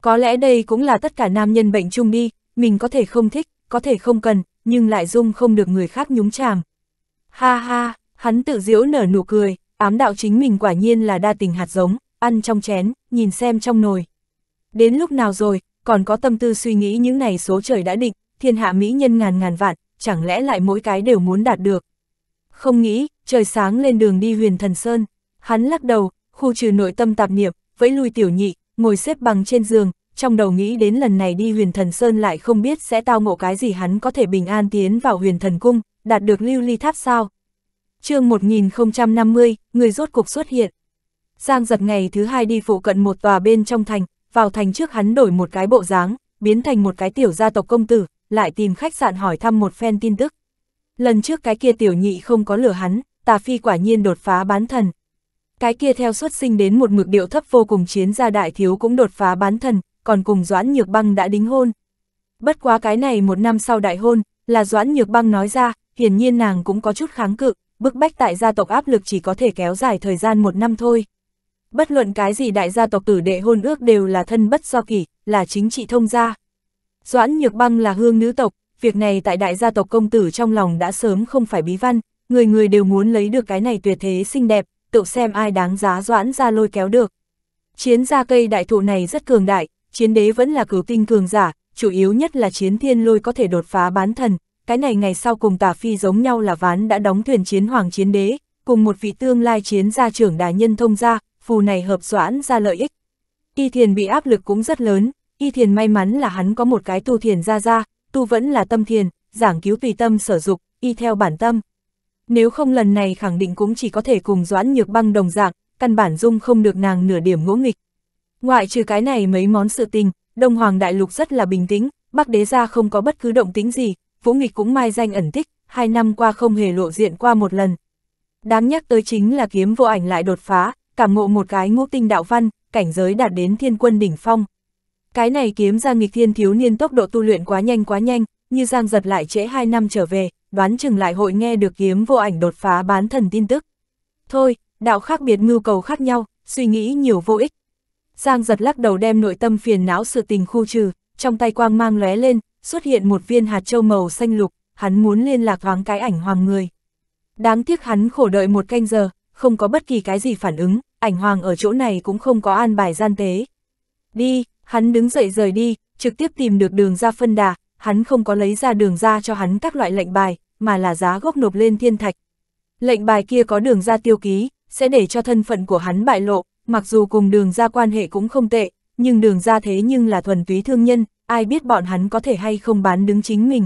Có lẽ đây cũng là tất cả nam nhân bệnh chung đi, mình có thể không thích, có thể không cần, nhưng lại dung không được người khác nhúng chàm. Ha ha, hắn tự giễu nở nụ cười, ám đạo chính mình quả nhiên là đa tình hạt giống, ăn trong chén, nhìn xem trong nồi. Đến lúc nào rồi, còn có tâm tư suy nghĩ những này số trời đã định, thiên hạ mỹ nhân ngàn ngàn vạn, chẳng lẽ lại mỗi cái đều muốn đạt được. Không nghĩ, trời sáng lên đường đi Huyền Thần Sơn, hắn lắc đầu, khu trừ nội tâm tạp niệm, vẫy lui tiểu nhị, ngồi xếp bằng trên giường, trong đầu nghĩ đến lần này đi Huyền Thần Sơn lại không biết sẽ tao ngộ cái gì, hắn có thể bình an tiến vào Huyền Thần Cung, đạt được lưu ly tháp sao. Chương một nghìn không trăm năm mươi, người rốt cuộc xuất hiện. Giang Dật ngày thứ hai đi phụ cận một tòa bên trong thành, vào thành trước hắn đổi một cái bộ dáng, biến thành một cái tiểu gia tộc công tử, lại tìm khách sạn hỏi thăm một phen tin tức. Lần trước cái kia tiểu nhị không có lừa hắn, Tà Phi quả nhiên đột phá bán thần. Cái kia theo xuất sinh đến một mực điệu thấp vô cùng Chiến gia đại thiếu cũng đột phá bán thần, còn cùng Doãn Nhược Băng đã đính hôn. Bất quá cái này một năm sau đại hôn, là Doãn Nhược Băng nói ra, hiển nhiên nàng cũng có chút kháng cự, bức bách tại gia tộc áp lực chỉ có thể kéo dài thời gian một năm thôi. Bất luận cái gì đại gia tộc tử đệ hôn ước đều là thân bất do kỷ, là chính trị thông gia. Doãn Nhược Băng là hương nữ tộc, việc này tại đại gia tộc công tử trong lòng đã sớm không phải bí văn, người người đều muốn lấy được cái này tuyệt thế xinh đẹp, tự xem ai đáng giá Doãn gia lôi kéo được. Chiến gia cây đại thụ này rất cường đại, Chiến Đế vẫn là cửu tinh cường giả, chủ yếu nhất là Chiến Thiên Lôi có thể đột phá bán thần, cái này ngày sau cùng Tà Phi giống nhau là ván đã đóng thuyền Chiến Hoàng Chiến Đế, cùng một vị tương lai Chiến gia trưởng đại nhân thông gia, phù này hợp Doãn gia lợi ích. Y Thiền bị áp lực cũng rất lớn, Y Thiền may mắn là hắn có một cái tu thiền gia gia, tu vẫn là tâm thiền, giảng cứu tùy tâm sở dục, y theo bản tâm. Nếu không lần này khẳng định cũng chỉ có thể cùng Doãn Nhược Băng đồng dạng, căn bản dung không được nàng nửa điểm ngỗ nghịch. Ngoại trừ cái này mấy món sự tình, Đông Hoàng Đại Lục rất là bình tĩnh, Bắc Đế gia không có bất cứ động tính gì, Vũ Nghịch cũng mai danh ẩn tích, hai năm qua không hề lộ diện qua một lần. Đáng nhắc tới chính là Kiếm Vô Ảnh lại đột phá, cảm ngộ một cái ngũ tinh đạo văn, cảnh giới đạt đến thiên quân đỉnh phong. Cái này Kiếm ra nghịch thiên thiếu niên tốc độ tu luyện quá nhanh quá nhanh, như Giang Dật lại trễ hai năm trở về, đoán chừng lại hội nghe được Kiếm Vô Ảnh đột phá bán thần tin tức. Thôi, đạo khác biệt mưu cầu khác nhau, suy nghĩ nhiều vô ích. Giang Dật lắc đầu đem nội tâm phiền não sự tình khu trừ, trong tay quang mang lóe lên, xuất hiện một viên hạt châu màu xanh lục, hắn muốn liên lạc thoáng cái ảnh hoàng người. Đáng tiếc hắn khổ đợi một canh giờ, không có bất kỳ cái gì phản ứng, ảnh hoàng ở chỗ này cũng không có an bài gian tế. Đi, hắn đứng dậy rời đi, trực tiếp tìm được đường ra phân đà, hắn không có lấy ra đường ra cho hắn các loại lệnh bài, mà là giá gốc nộp lên thiên thạch. Lệnh bài kia có đường ra tiêu ký, sẽ để cho thân phận của hắn bại lộ, mặc dù cùng đường ra quan hệ cũng không tệ, nhưng đường ra thế nhưng là thuần túy thương nhân, ai biết bọn hắn có thể hay không bán đứng chính mình.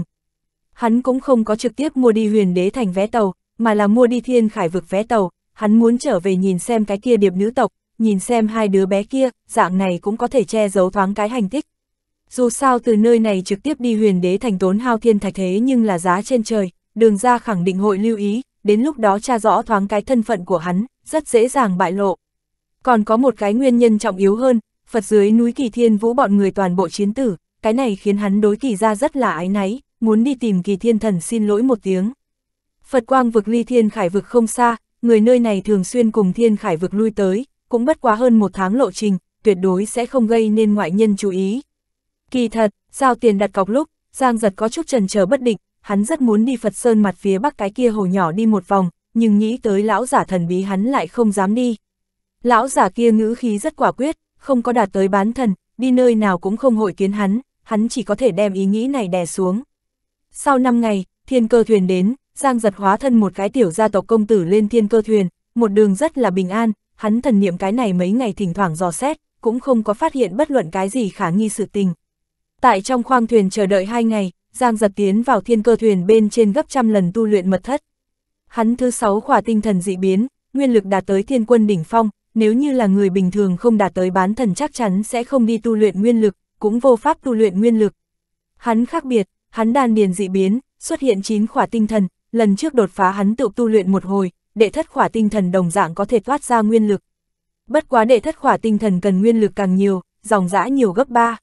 Hắn cũng không có trực tiếp mua đi Huyền Đế Thành vé tàu, mà là mua đi Thiên Khải Vực vé tàu, hắn muốn trở về nhìn xem cái kia điệp nữ tộc, nhìn xem hai đứa bé kia, dạng này cũng có thể che giấu thoáng cái hành tích. Dù sao từ nơi này trực tiếp đi Huyền Đế thành tốn hao thiên thạch thế nhưng là giá trên trời, Đường ra khẳng định hội lưu ý, đến lúc đó tra rõ thoáng cái thân phận của hắn, rất dễ dàng bại lộ. Còn có một cái nguyên nhân trọng yếu hơn, Phật dưới núi Kỳ Thiên Vũ bọn người toàn bộ chiến tử, cái này khiến hắn đối Kỳ ra rất là áy náy, muốn đi tìm Kỳ Thiên Thần xin lỗi một tiếng. Phật quang vực ly Thiên Khải vực không xa, người nơi này thường xuyên cùng Thiên Khải vực lui tới, cũng bất quá hơn một tháng lộ trình, tuyệt đối sẽ không gây nên ngoại nhân chú ý. Kỳ thật, giao tiền đặt cọc lúc, Giang Dật có chút trần chờ bất định, hắn rất muốn đi Phật Sơn mặt phía bắc cái kia hồ nhỏ đi một vòng, nhưng nghĩ tới lão giả thần bí hắn lại không dám đi. Lão giả kia ngữ khí rất quả quyết, không có đạt tới bán thần, đi nơi nào cũng không hội kiến hắn, hắn chỉ có thể đem ý nghĩ này đè xuống. Sau năm ngày, thiên cơ thuyền đến, Giang Dật hóa thân một cái tiểu gia tộc công tử lên thiên cơ thuyền, một đường rất là bình an, hắn thần niệm cái này mấy ngày thỉnh thoảng dò xét, cũng không có phát hiện bất luận cái gì khả nghi sự tình. Tại trong khoang thuyền chờ đợi hai ngày, Giang Dật tiến vào thiên cơ thuyền bên trên gấp trăm lần tu luyện mật thất. Hắn thứ sáu khỏa tinh thần dị biến, nguyên lực đạt tới thiên quân đỉnh phong, nếu như là người bình thường không đạt tới bán thần chắc chắn sẽ không đi tu luyện nguyên lực, cũng vô pháp tu luyện nguyên lực. Hắn khác biệt, hắn đan điền dị biến, xuất hiện chín khỏa tinh thần, lần trước đột phá hắn tự tu luyện một hồi, đệ thất khỏa tinh thần đồng dạng có thể toát ra nguyên lực. Bất quá đệ thất khỏa tinh thần cần nguyên lực càng nhiều, dòng dã nhiều gấp ba.